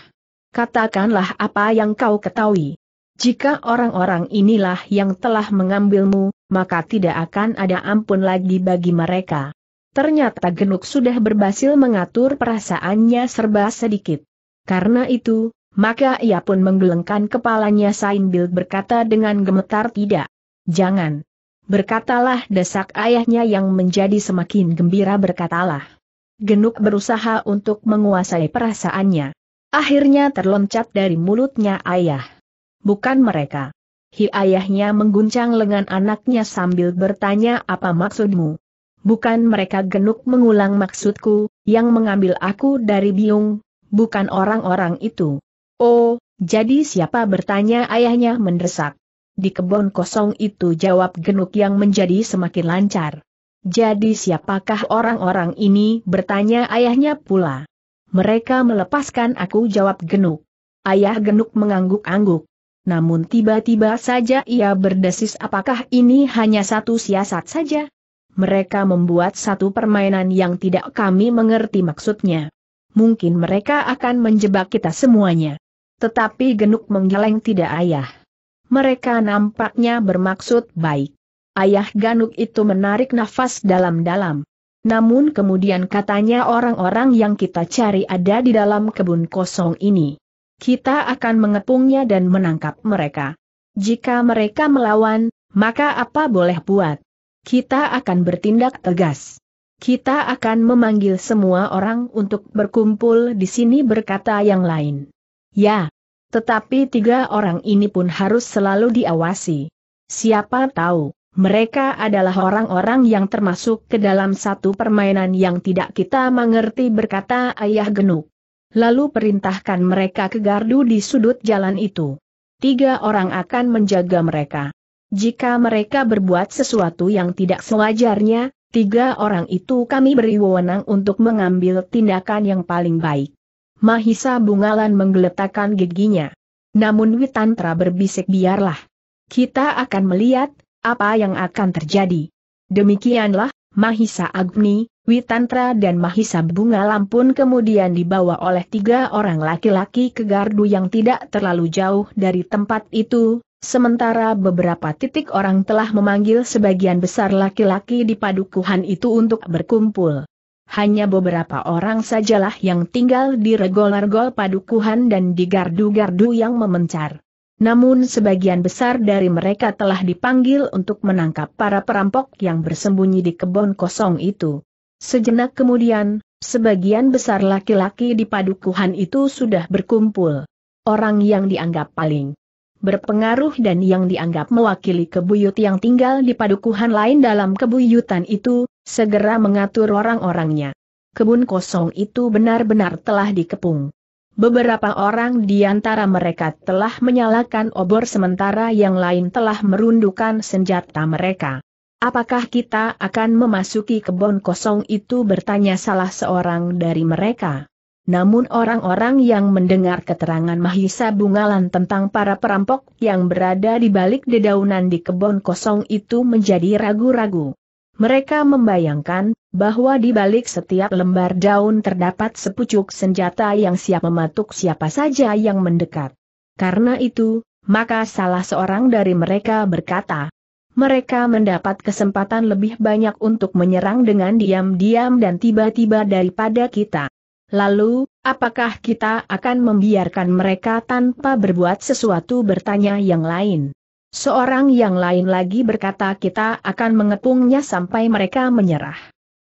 Katakanlah apa yang kau ketahui. Jika orang-orang inilah yang telah mengambilmu, maka tidak akan ada ampun lagi bagi mereka." Ternyata Genuk sudah berhasil mengatur perasaannya serba sedikit. Karena itu, maka ia pun menggelengkan kepalanya sambil berkata dengan gemetar, "Tidak. Jangan. Berkatalah," desak ayahnya yang menjadi semakin gembira, "Berkatalah. Genuk berusaha untuk menguasai perasaannya. Akhirnya terloncat dari mulutnya ayah. Bukan mereka. Hi, ayahnya mengguncang lengan anaknya sambil bertanya, apa maksudmu? Bukan mereka. Genuk mengulang, maksudku, yang mengambil aku dari Biung, bukan orang-orang itu. Oh, jadi siapa? Bertanya ayahnya mendesak. Di kebun kosong itu, jawab Genuk yang menjadi semakin lancar. Jadi siapakah orang-orang ini? Bertanya ayahnya pula. Mereka melepaskan aku, jawab Genuk. Ayah Genuk mengangguk-angguk. Namun tiba-tiba saja ia berdesis, apakah ini hanya satu siasat saja? Mereka membuat satu permainan yang tidak kami mengerti maksudnya. Mungkin mereka akan menjebak kita semuanya. Tetapi Genuk menggeleng, tidak ayah. Mereka nampaknya bermaksud baik. Ayah Genuk itu menarik nafas dalam-dalam. Namun kemudian katanya, orang-orang yang kita cari ada di dalam kebun kosong ini. Kita akan mengepungnya dan menangkap mereka. Jika mereka melawan, maka apa boleh buat? Kita akan bertindak tegas. Kita akan memanggil semua orang untuk berkumpul di sini, berkata yang lain. Ya, tetapi tiga orang ini pun harus selalu diawasi. Siapa tahu? Mereka adalah orang-orang yang termasuk ke dalam satu permainan yang tidak kita mengerti, berkata ayah Genuk. Lalu perintahkan mereka ke gardu di sudut jalan itu. Tiga orang akan menjaga mereka. Jika mereka berbuat sesuatu yang tidak sewajarnya, tiga orang itu kami beri wewenang untuk mengambil tindakan yang paling baik. Mahisa Bungalan menggeletakkan giginya. Namun Witantra berbisik, biarlah. Kita akan melihat apa yang akan terjadi. Demikianlah, Mahisa Agni, Witantra dan Mahisa Bungalan pun kemudian dibawa oleh tiga orang laki-laki ke gardu yang tidak terlalu jauh dari tempat itu, sementara beberapa titik orang telah memanggil sebagian besar laki-laki di padukuhan itu untuk berkumpul. Hanya beberapa orang sajalah yang tinggal di regol-regol padukuhan dan di gardu-gardu yang memencar. Namun sebagian besar dari mereka telah dipanggil untuk menangkap para perampok yang bersembunyi di kebun kosong itu. Sejenak kemudian, sebagian besar laki-laki di padukuhan itu sudah berkumpul. Orang yang dianggap paling berpengaruh dan yang dianggap mewakili kebuyut yang tinggal di padukuhan lain dalam kebuyutan itu, segera mengatur orang-orangnya. Kebun kosong itu benar-benar telah dikepung. Beberapa orang di antara mereka telah menyalakan obor sementara yang lain telah merundukkan senjata mereka. Apakah kita akan memasuki kebun kosong itu? Bertanya salah seorang dari mereka. Namun orang-orang yang mendengar keterangan Mahisa Bungalan tentang para perampok yang berada di balik dedaunan di kebun kosong itu menjadi ragu-ragu. Mereka membayangkan bahwa di balik setiap lembar daun terdapat sepucuk senjata yang siap mematuk siapa saja yang mendekat. Karena itu, maka salah seorang dari mereka berkata, mereka mendapat kesempatan lebih banyak untuk menyerang dengan diam-diam dan tiba-tiba daripada kita. Lalu, apakah kita akan membiarkan mereka tanpa berbuat sesuatu? Bertanya yang lain. Seorang yang lain lagi berkata, kita akan mengepungnya sampai mereka menyerah.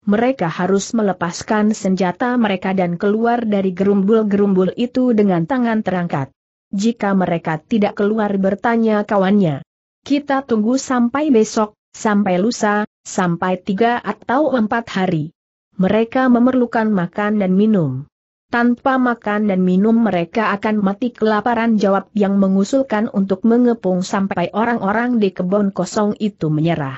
Mereka harus melepaskan senjata mereka dan keluar dari gerumbul-gerumbul itu dengan tangan terangkat. Jika mereka tidak keluar, bertanya kawannya, kita tunggu sampai besok, sampai lusa, sampai tiga atau empat hari. Mereka memerlukan makan dan minum. Tanpa makan dan minum mereka akan mati kelaparan, jawab yang mengusulkan untuk mengepung sampai orang-orang di kebun kosong itu menyerah.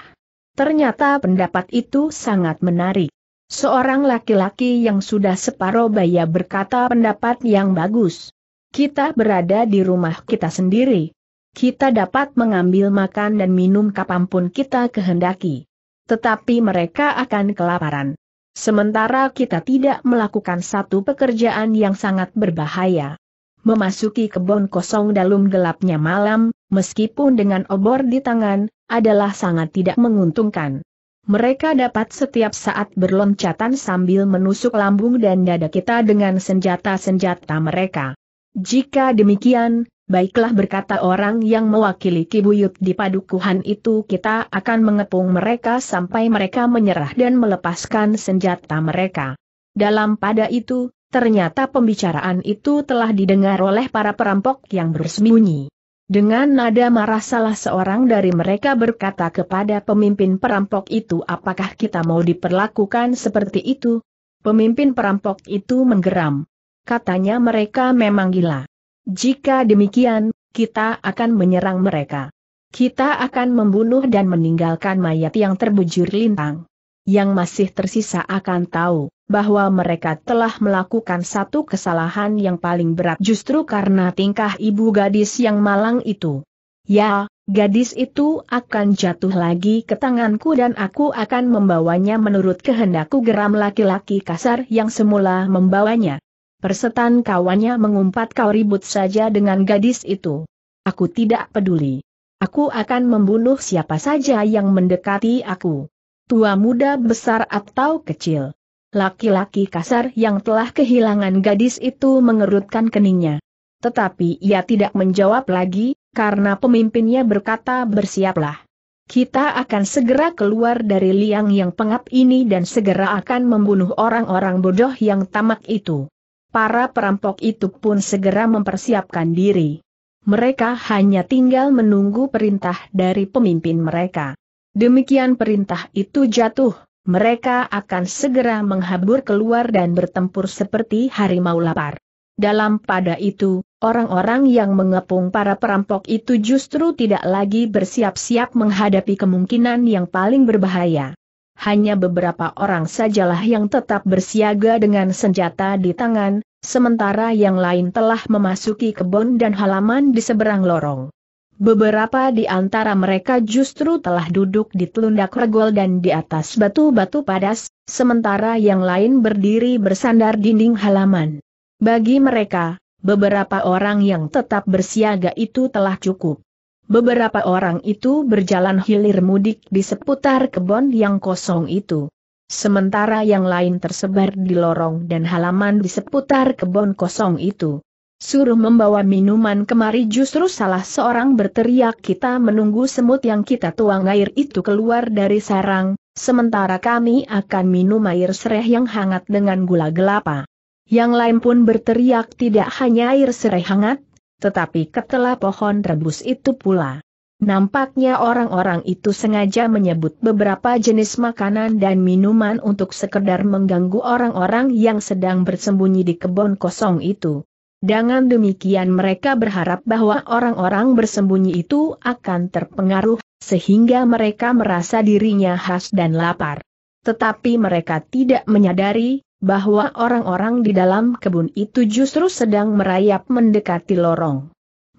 Ternyata pendapat itu sangat menarik. Seorang laki-laki yang sudah separuh baya berkata, pendapat yang bagus. Kita berada di rumah kita sendiri. Kita dapat mengambil makan dan minum kapanpun kita kehendaki. Tetapi mereka akan kelaparan. Sementara kita tidak melakukan satu pekerjaan yang sangat berbahaya. Memasuki kebun kosong dalam gelapnya malam, meskipun dengan obor di tangan, adalah sangat tidak menguntungkan. Mereka dapat setiap saat berloncatan sambil menusuk lambung dan dada kita dengan senjata-senjata mereka. Jika demikian, baiklah, berkata orang yang mewakili kibuyut di padukuhan itu, kita akan mengepung mereka sampai mereka menyerah dan melepaskan senjata mereka. Dalam pada itu, ternyata pembicaraan itu telah didengar oleh para perampok yang bersembunyi. Dengan nada marah salah seorang dari mereka berkata kepada pemimpin perampok itu, "Apakah kita mau diperlakukan seperti itu?" Pemimpin perampok itu menggeram. Katanya mereka memang gila. Jika demikian, kita akan menyerang mereka. Kita akan membunuh dan meninggalkan mayat yang terbujur lintang. Yang masih tersisa akan tahu bahwa mereka telah melakukan satu kesalahan yang paling berat justru karena tingkah ibu gadis yang malang itu. Ya, gadis itu akan jatuh lagi ke tanganku dan aku akan membawanya menurut kehendakku, geram laki-laki kasar yang semula membawanya. Persetan kawannya mengumpat, "Kau ribut saja dengan gadis itu. Aku tidak peduli. Aku akan membunuh siapa saja yang mendekati aku. Tua muda, besar atau kecil." Laki-laki kasar yang telah kehilangan gadis itu mengerutkan keningnya. Tetapi ia tidak menjawab lagi, karena pemimpinnya berkata, "Bersiaplah. Kita akan segera keluar dari liang yang pengap ini dan segera akan membunuh orang-orang bodoh yang tamak itu." Para perampok itu pun segera mempersiapkan diri. Mereka hanya tinggal menunggu perintah dari pemimpin mereka. Demikian perintah itu jatuh, mereka akan segera menghabur keluar dan bertempur seperti harimau lapar. Dalam pada itu, orang-orang yang mengepung para perampok itu justru tidak lagi bersiap-siap menghadapi kemungkinan yang paling berbahaya. Hanya beberapa orang sajalah yang tetap bersiaga dengan senjata di tangan, sementara yang lain telah memasuki kebun dan halaman di seberang lorong. Beberapa di antara mereka justru telah duduk di telundak regol dan di atas batu-batu padas, sementara yang lain berdiri bersandar dinding halaman. Bagi mereka, beberapa orang yang tetap bersiaga itu telah cukup. Beberapa orang itu berjalan hilir mudik di seputar kebun yang kosong itu. Sementara yang lain tersebar di lorong dan halaman di seputar kebun kosong itu. "Suruh membawa minuman kemari!" Justru salah seorang berteriak, "Kita menunggu semut yang kita tuang air itu keluar dari sarang, sementara kami akan minum air sereh yang hangat dengan gula gelapa." Yang lain pun berteriak, "Tidak hanya air sereh hangat, tetapi ketela pohon rebus itu pula." Nampaknya orang-orang itu sengaja menyebut beberapa jenis makanan dan minuman untuk sekedar mengganggu orang-orang yang sedang bersembunyi di kebun kosong itu. Dengan demikian mereka berharap bahwa orang-orang bersembunyi itu akan terpengaruh, sehingga mereka merasa dirinya haus dan lapar. Tetapi mereka tidak menyadari bahwa orang-orang di dalam kebun itu justru sedang merayap mendekati lorong.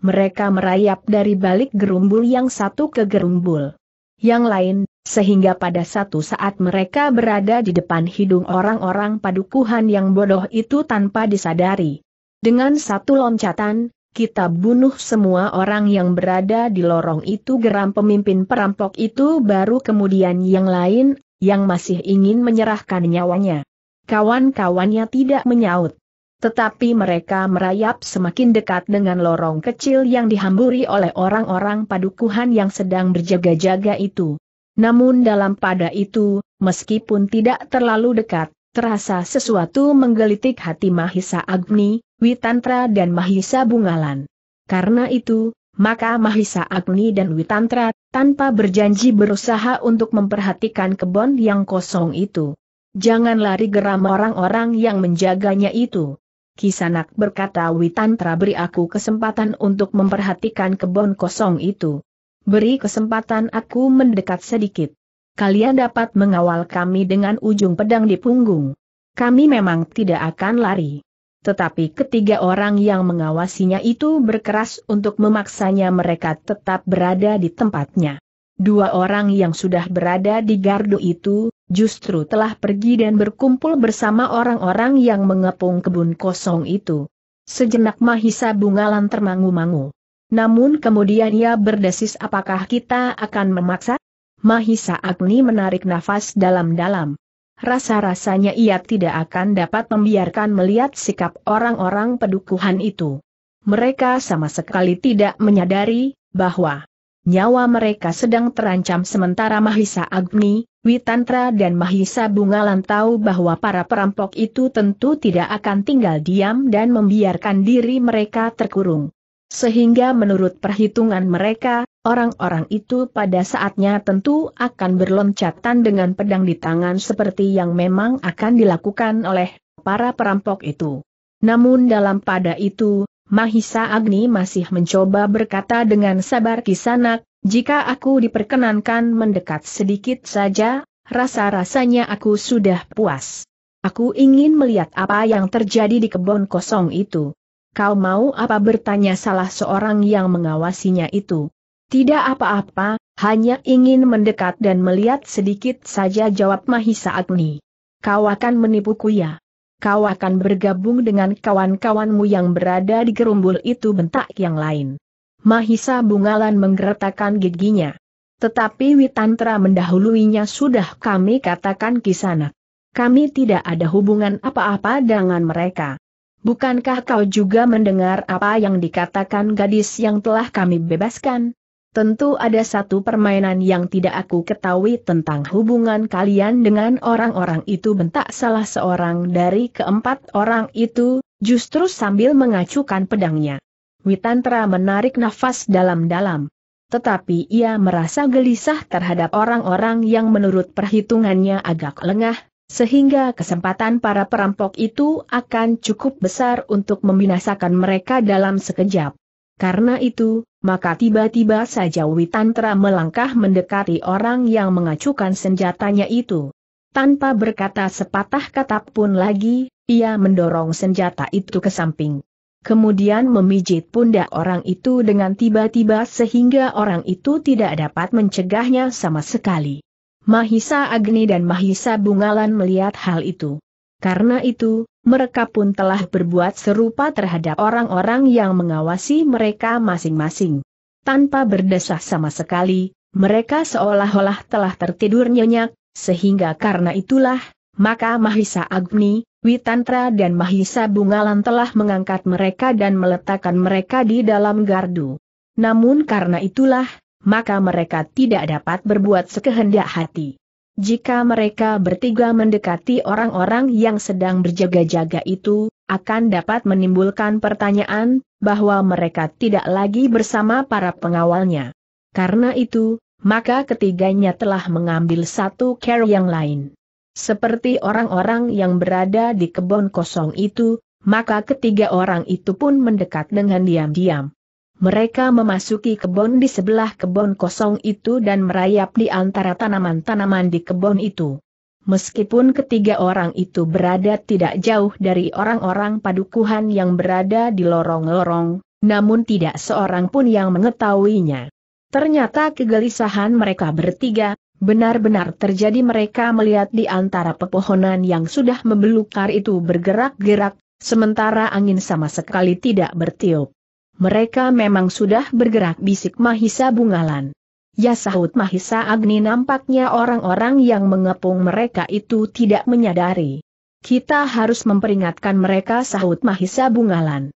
Mereka merayap dari balik gerumbul yang satu ke gerumbul yang lain, sehingga pada satu saat mereka berada di depan hidung orang-orang padukuhan yang bodoh itu tanpa disadari. Dengan satu loncatan, "Kita bunuh semua orang yang berada di lorong itu!" geram pemimpin perampok itu, baru kemudian yang lain, yang masih ingin menyerahkan nyawanya. Kawan-kawannya tidak menyaut. Tetapi mereka merayap semakin dekat dengan lorong kecil yang dihamburi oleh orang-orang padukuhan yang sedang berjaga-jaga itu. Namun dalam pada itu, meskipun tidak terlalu dekat, terasa sesuatu menggelitik hati Mahisa Agni, Witantra dan Mahisa Bungalan. Karena itu, maka Mahisa Agni dan Witantra, tanpa berjanji berusaha untuk memperhatikan kebun yang kosong itu. "Jangan lari!" geram orang-orang yang menjaganya itu. "Kisanak," berkata Witantra, "beri aku kesempatan untuk memperhatikan kebun kosong itu. Beri kesempatan aku mendekat sedikit. Kalian dapat mengawal kami dengan ujung pedang di punggung. Kami memang tidak akan lari." Tetapi ketiga orang yang mengawasinya itu berkeras untuk memaksanya mereka tetap berada di tempatnya. Dua orang yang sudah berada di gardu itu justru telah pergi dan berkumpul bersama orang-orang yang mengepung kebun kosong itu. Sejenak Mahisa Bungalan termangu-mangu. Namun kemudian ia berdesis, "Apakah kita akan memaksa?" Mahisa Agni menarik nafas dalam-dalam. Rasa-rasanya ia tidak akan dapat membiarkan melihat sikap orang-orang padukuhan itu. Mereka sama sekali tidak menyadari bahwa nyawa mereka sedang terancam. Sementara Mahisa Agni, Witantra dan Mahisa Bungalan tahu bahwa para perampok itu tentu tidak akan tinggal diam dan membiarkan diri mereka terkurung. Sehingga menurut perhitungan mereka, orang-orang itu pada saatnya tentu akan berloncatan dengan pedang di tangan seperti yang memang akan dilakukan oleh para perampok itu. Namun dalam pada itu, Mahisa Agni masih mencoba berkata dengan sabar, "Kisanak, jika aku diperkenankan mendekat sedikit saja, rasa-rasanya aku sudah puas. Aku ingin melihat apa yang terjadi di kebun kosong itu." "Kau mau apa?" bertanya salah seorang yang mengawasinya itu. "Tidak apa-apa, hanya ingin mendekat dan melihat sedikit saja," jawab Mahisa Agni. "Kau akan menipuku ya? Kau akan bergabung dengan kawan-kawanmu yang berada di gerumbul itu," bentak yang lain. Mahisa Bungalan menggeretakkan giginya. Tetapi Witantra mendahuluinya. "Sudah kami katakan Kisanak, kami tidak ada hubungan apa-apa dengan mereka. Bukankah kau juga mendengar apa yang dikatakan gadis yang telah kami bebaskan? Tentu ada satu permainan yang tidak aku ketahui tentang hubungan kalian dengan orang-orang itu," bentak salah seorang dari keempat orang itu, justru sambil mengacukan pedangnya. Witantra menarik nafas dalam-dalam. Tetapi ia merasa gelisah terhadap orang-orang yang menurut perhitungannya agak lengah, sehingga kesempatan para perampok itu akan cukup besar untuk membinasakan mereka dalam sekejap. Karena itu, maka tiba-tiba saja Witantra melangkah mendekati orang yang mengacukan senjatanya itu. Tanpa berkata sepatah kata pun lagi, ia mendorong senjata itu ke samping. Kemudian memijit pundak orang itu dengan tiba-tiba sehingga orang itu tidak dapat mencegahnya sama sekali. Mahisa Agni dan Mahisa Bungalan melihat hal itu. Karena itu, mereka pun telah berbuat serupa terhadap orang-orang yang mengawasi mereka masing-masing. Tanpa berdesah sama sekali, mereka seolah-olah telah tertidur nyenyak, sehingga karena itulah, maka Mahisa Agni, Witantra dan Mahisa Bungalan telah mengangkat mereka dan meletakkan mereka di dalam gardu. Namun karena itulah, maka mereka tidak dapat berbuat sekehendak hati. Jika mereka bertiga mendekati orang-orang yang sedang berjaga-jaga itu, akan dapat menimbulkan pertanyaan, bahwa mereka tidak lagi bersama para pengawalnya. Karena itu, maka ketiganya telah mengambil satu cara yang lain. Seperti orang-orang yang berada di kebun kosong itu, maka ketiga orang itu pun mendekat dengan diam-diam. Mereka memasuki kebun di sebelah kebun kosong itu dan merayap di antara tanaman-tanaman di kebun itu. Meskipun ketiga orang itu berada tidak jauh dari orang-orang padukuhan yang berada di lorong-lorong, namun tidak seorang pun yang mengetahuinya. Ternyata kegelisahan mereka bertiga benar-benar terjadi. Mereka melihat di antara pepohonan yang sudah membelukar itu bergerak-gerak, sementara angin sama sekali tidak bertiup. "Mereka memang sudah bergerak," bisik Mahisa Bungalan. "Ya," sahut Mahisa Agni, "nampaknya orang-orang yang mengepung mereka itu tidak menyadari." "Kita harus memperingatkan mereka," sahut Mahisa Bungalan.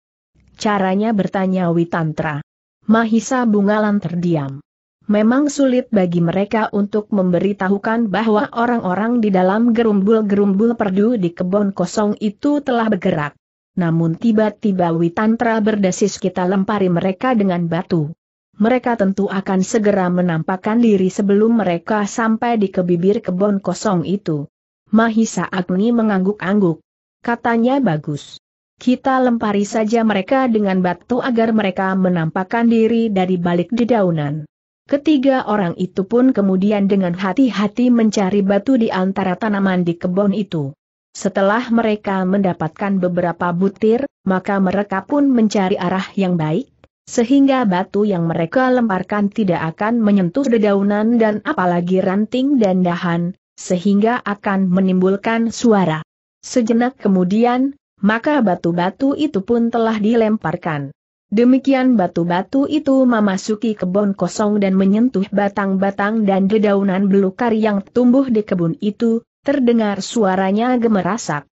"Caranya?" bertanya Witantra. Mahisa Bungalan terdiam. Memang sulit bagi mereka untuk memberitahukan bahwa orang-orang di dalam gerumbul-gerumbul perdu di kebun kosong itu telah bergerak. Namun tiba-tiba Witantra berdesis, "Kita lempari mereka dengan batu. Mereka tentu akan segera menampakkan diri sebelum mereka sampai di kebibir kebun kosong itu." Mahisa Agni mengangguk-angguk. Katanya, "Bagus. Kita lempari saja mereka dengan batu agar mereka menampakkan diri dari balik dedaunan." Ketiga orang itu pun kemudian dengan hati-hati mencari batu di antara tanaman di kebun itu. Setelah mereka mendapatkan beberapa butir, maka mereka pun mencari arah yang baik, sehingga batu yang mereka lemparkan tidak akan menyentuh dedaunan dan apalagi ranting dan dahan, sehingga akan menimbulkan suara. Sejenak kemudian, maka batu-batu itu pun telah dilemparkan. Demikian batu-batu itu memasuki kebun kosong dan menyentuh batang-batang dan dedaunan belukar yang tumbuh di kebun itu. Terdengar suaranya gemerasak.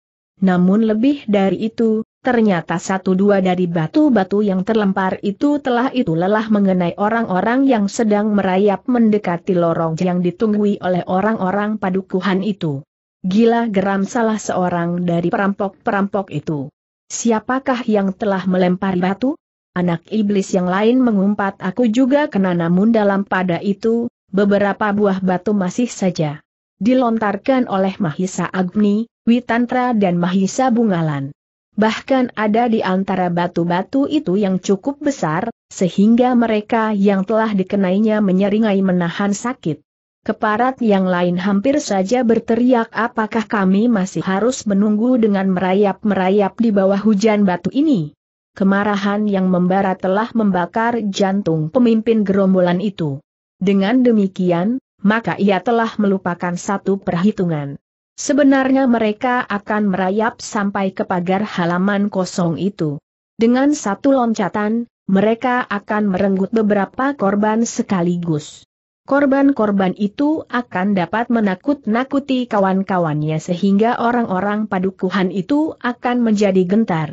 Namun lebih dari itu, Ternyata satu dua dari batu-batu yang terlempar itu telah itu lelah mengenai orang-orang yang sedang merayap mendekati lorong yang ditunggui oleh orang-orang padukuhan itu. Gila, geram salah seorang dari perampok-perampok itu. Siapakah yang telah melempar batu? Anak iblis yang lain mengumpat, aku juga kena, namun dalam pada itu, beberapa buah batu masih saja dilontarkan oleh Mahisa Agni, Witantra dan Mahisa Bungalan. Bahkan ada di antara batu-batu itu yang cukup besar, sehingga mereka yang telah dikenainya menyeringai menahan sakit. Keparat yang lain hampir saja berteriak, apakah kami masih harus menunggu dengan merayap-merayap di bawah hujan batu ini? Kemarahan yang membara telah membakar jantung pemimpin gerombolan itu. Dengan demikian, maka ia telah melupakan satu perhitungan. Sebenarnya mereka akan merayap sampai ke pagar halaman kosong itu. Dengan satu loncatan, mereka akan merenggut beberapa korban sekaligus. Korban-korban itu akan dapat menakut-nakuti kawan-kawannya sehingga orang-orang padukuhan itu akan menjadi gentar.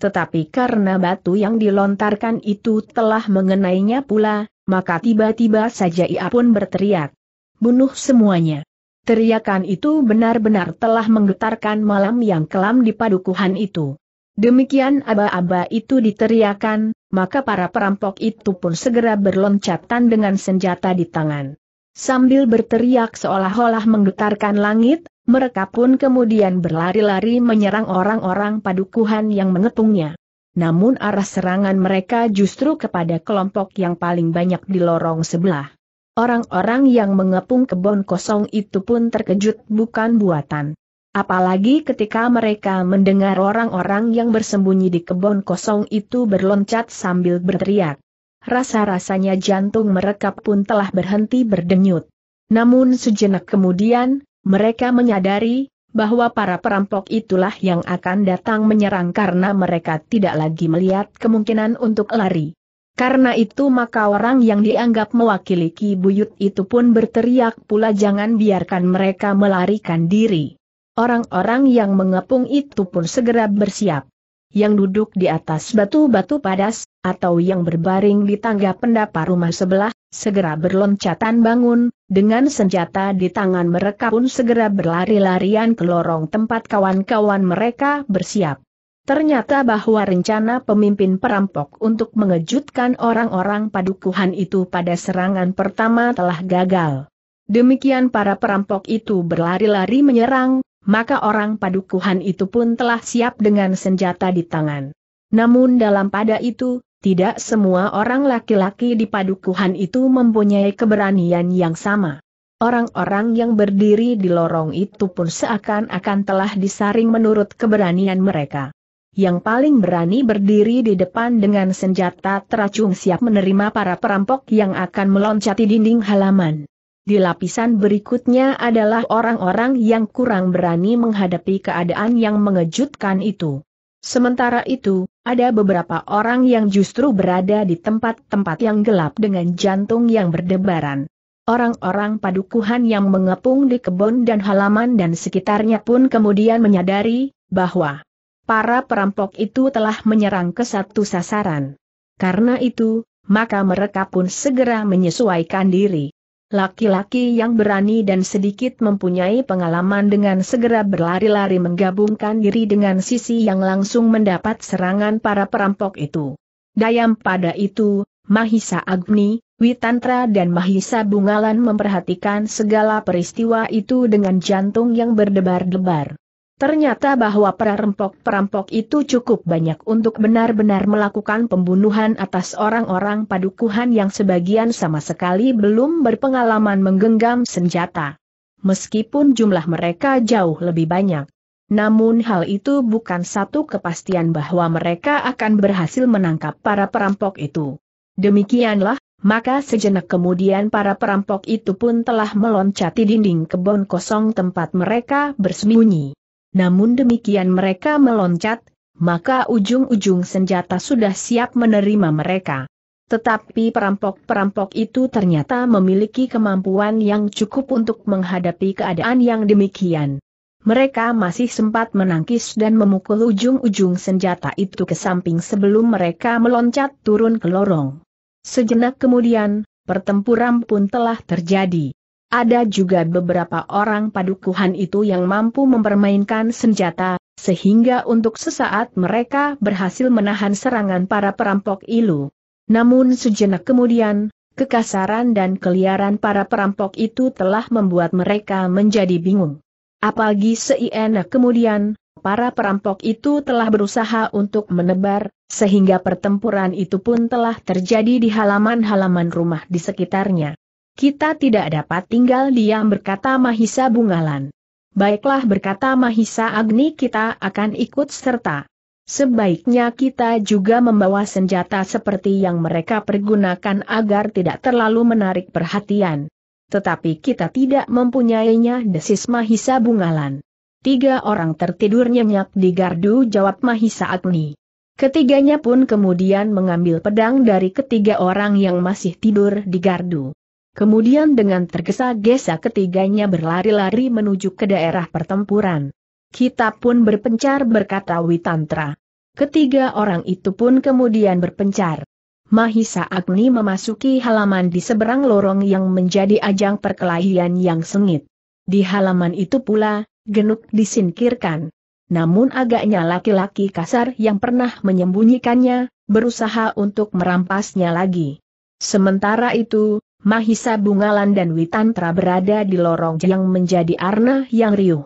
Tetapi karena batu yang dilontarkan itu telah mengenainya pula, maka tiba-tiba saja ia pun berteriak, "Bunuh semuanya!" Teriakan itu benar-benar telah menggetarkan malam yang kelam di padukuhan itu. Demikian aba-aba itu diteriakan, maka para perampok itu pun segera berloncatan dengan senjata di tangan. Sambil berteriak seolah-olah menggetarkan langit, mereka pun kemudian berlari-lari menyerang orang-orang padukuhan yang mengepungnya. Namun arah serangan mereka justru kepada kelompok yang paling banyak di lorong sebelah. Orang-orang yang mengepung kebun kosong itu pun terkejut bukan buatan. Apalagi ketika mereka mendengar orang-orang yang bersembunyi di kebun kosong itu berloncat sambil berteriak. Rasa-rasanya jantung mereka pun telah berhenti berdenyut. Namun sejenak kemudian, mereka menyadari bahwa para perampok itulah yang akan datang menyerang karena mereka tidak lagi melihat kemungkinan untuk lari. Karena itu maka orang yang dianggap mewakili Ki Buyut itu pun berteriak pula, jangan biarkan mereka melarikan diri. Orang-orang yang mengepung itu pun segera bersiap. Yang duduk di atas batu-batu padas, atau yang berbaring di tangga pendapa rumah sebelah, segera berloncatan bangun, dengan senjata di tangan mereka pun segera berlari-larian ke lorong tempat kawan-kawan mereka bersiap. Ternyata bahwa rencana pemimpin perampok untuk mengejutkan orang-orang padukuhan itu pada serangan pertama telah gagal. Demikian para perampok itu berlari-lari menyerang, maka orang padukuhan itu pun telah siap dengan senjata di tangan. Namun dalam pada itu, tidak semua orang laki-laki di padukuhan itu mempunyai keberanian yang sama. Orang-orang yang berdiri di lorong itu pun seakan-akan telah disaring menurut keberanian mereka. Yang paling berani berdiri di depan dengan senjata teracung siap menerima para perampok yang akan meloncati dinding halaman. Di lapisan berikutnya adalah orang-orang yang kurang berani menghadapi keadaan yang mengejutkan itu. Sementara itu, ada beberapa orang yang justru berada di tempat-tempat yang gelap dengan jantung yang berdebaran. Orang-orang padukuhan yang mengepung di kebun dan halaman dan sekitarnya pun kemudian menyadari bahwa para perampok itu telah menyerang ke satu sasaran. Karena itu, maka mereka pun segera menyesuaikan diri. Laki-laki yang berani dan sedikit mempunyai pengalaman dengan segera berlari-lari menggabungkan diri dengan sisi yang langsung mendapat serangan para perampok itu. Dayang pada itu, Mahisa Agni, Witantra dan Mahisa Bungalan memperhatikan segala peristiwa itu dengan jantung yang berdebar-debar. Ternyata bahwa para perampok-perampok itu cukup banyak untuk benar-benar melakukan pembunuhan atas orang-orang padukuhan yang sebagian sama sekali belum berpengalaman menggenggam senjata. Meskipun jumlah mereka jauh lebih banyak, namun hal itu bukan satu kepastian bahwa mereka akan berhasil menangkap para perampok itu. Demikianlah, maka sejenak kemudian para perampok itu pun telah meloncati dinding kebun kosong tempat mereka bersembunyi. Namun demikian mereka meloncat, maka ujung-ujung senjata sudah siap menerima mereka. Tetapi perampok-perampok itu ternyata memiliki kemampuan yang cukup untuk menghadapi keadaan yang demikian. mereka masih sempat menangkis dan memukul ujung-ujung senjata itu ke samping sebelum mereka meloncat turun ke lorong. Sejenak kemudian, pertempuran pun telah terjadi. Ada juga beberapa orang padukuhan itu yang mampu mempermainkan senjata, sehingga untuk sesaat mereka berhasil menahan serangan para perampok itu. Namun sejenak kemudian, kekasaran dan keliaran para perampok itu telah membuat mereka menjadi bingung. Apalagi seenak kemudian, para perampok itu telah berusaha untuk menebar, sehingga pertempuran itu pun telah terjadi di halaman-halaman rumah di sekitarnya. "Kita tidak dapat tinggal diam," berkata Mahisa Bungalan. "Baiklah," berkata Mahisa Agni, "kita akan ikut serta. Sebaiknya kita juga membawa senjata seperti yang mereka pergunakan agar tidak terlalu menarik perhatian." "Tetapi kita tidak mempunyainya," desis Mahisa Bungalan. "Tiga orang tertidur nyenyak di gardu," jawab Mahisa Agni. Ketiganya pun kemudian mengambil pedang dari ketiga orang yang masih tidur di gardu. Kemudian dengan tergesa-gesa ketiganya berlari-lari menuju ke daerah pertempuran. "Kita pun berpencar," berkata Witantra. Ketiga orang itu pun kemudian berpencar. Mahisa Agni memasuki halaman di seberang lorong yang menjadi ajang perkelahian yang sengit. Di halaman itu pula, Genuk disingkirkan. Namun agaknya laki-laki kasar yang pernah menyembunyikannya, berusaha untuk merampasnya lagi. Sementara itu, Mahisa Bungalan dan Witantra berada di lorong yang menjadi arna yang riuh.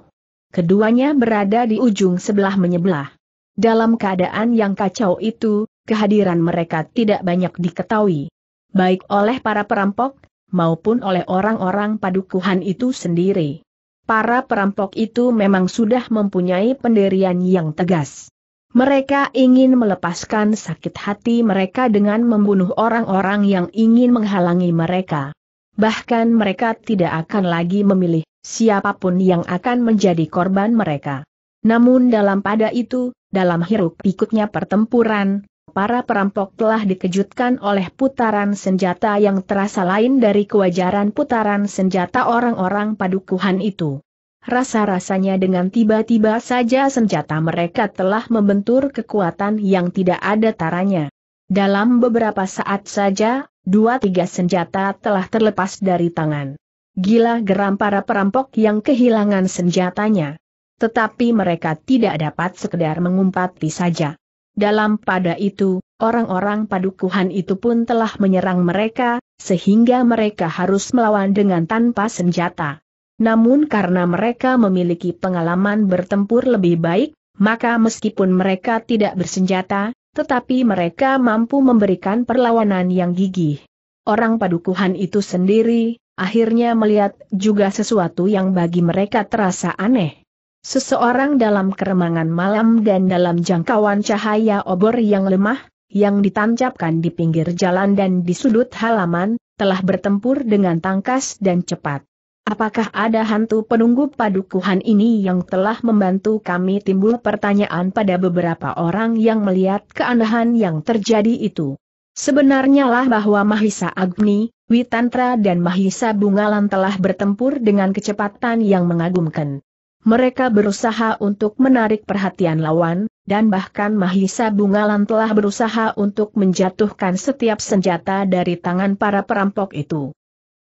Keduanya berada di ujung sebelah menyebelah. Dalam keadaan yang kacau itu, kehadiran mereka tidak banyak diketahui, baik oleh para perampok, maupun oleh orang-orang padukuhan itu sendiri. Para perampok itu memang sudah mempunyai pendirian yang tegas. Mereka ingin melepaskan sakit hati mereka dengan membunuh orang-orang yang ingin menghalangi mereka. Bahkan mereka tidak akan lagi memilih siapapun yang akan menjadi korban mereka. Namun dalam pada itu, dalam hiruk-pikuknya pertempuran, para perampok telah dikejutkan oleh putaran senjata yang terasa lain dari kewajaran putaran senjata orang-orang padukuhan itu. Rasa-rasanya dengan tiba-tiba saja senjata mereka telah membentur kekuatan yang tidak ada taranya. Dalam beberapa saat saja, dua tiga senjata telah terlepas dari tangan. Gila geram para perampok yang kehilangan senjatanya. Tetapi mereka tidak dapat sekedar mengumpati saja. Dalam pada itu, orang-orang padukuhan itu pun telah menyerang mereka, sehingga mereka harus melawan dengan tanpa senjata. Namun karena mereka memiliki pengalaman bertempur lebih baik, maka meskipun mereka tidak bersenjata, tetapi mereka mampu memberikan perlawanan yang gigih. Orang padukuhan itu sendiri, akhirnya melihat juga sesuatu yang bagi mereka terasa aneh. Seseorang dalam keremangan malam dan dalam jangkauan cahaya obor yang lemah, yang ditancapkan di pinggir jalan dan di sudut halaman, telah bertempur dengan tangkas dan cepat. "Apakah ada hantu penunggu padukuhan ini yang telah membantu kami?" timbul pertanyaan pada beberapa orang yang melihat keanehan yang terjadi itu. Sebenarnya lah bahwa Mahisa Agni, Witantra dan Mahisa Bungalan telah bertempur dengan kecepatan yang mengagumkan. Mereka berusaha untuk menarik perhatian lawan, dan bahkan Mahisa Bungalan telah berusaha untuk menjatuhkan setiap senjata dari tangan para perampok itu.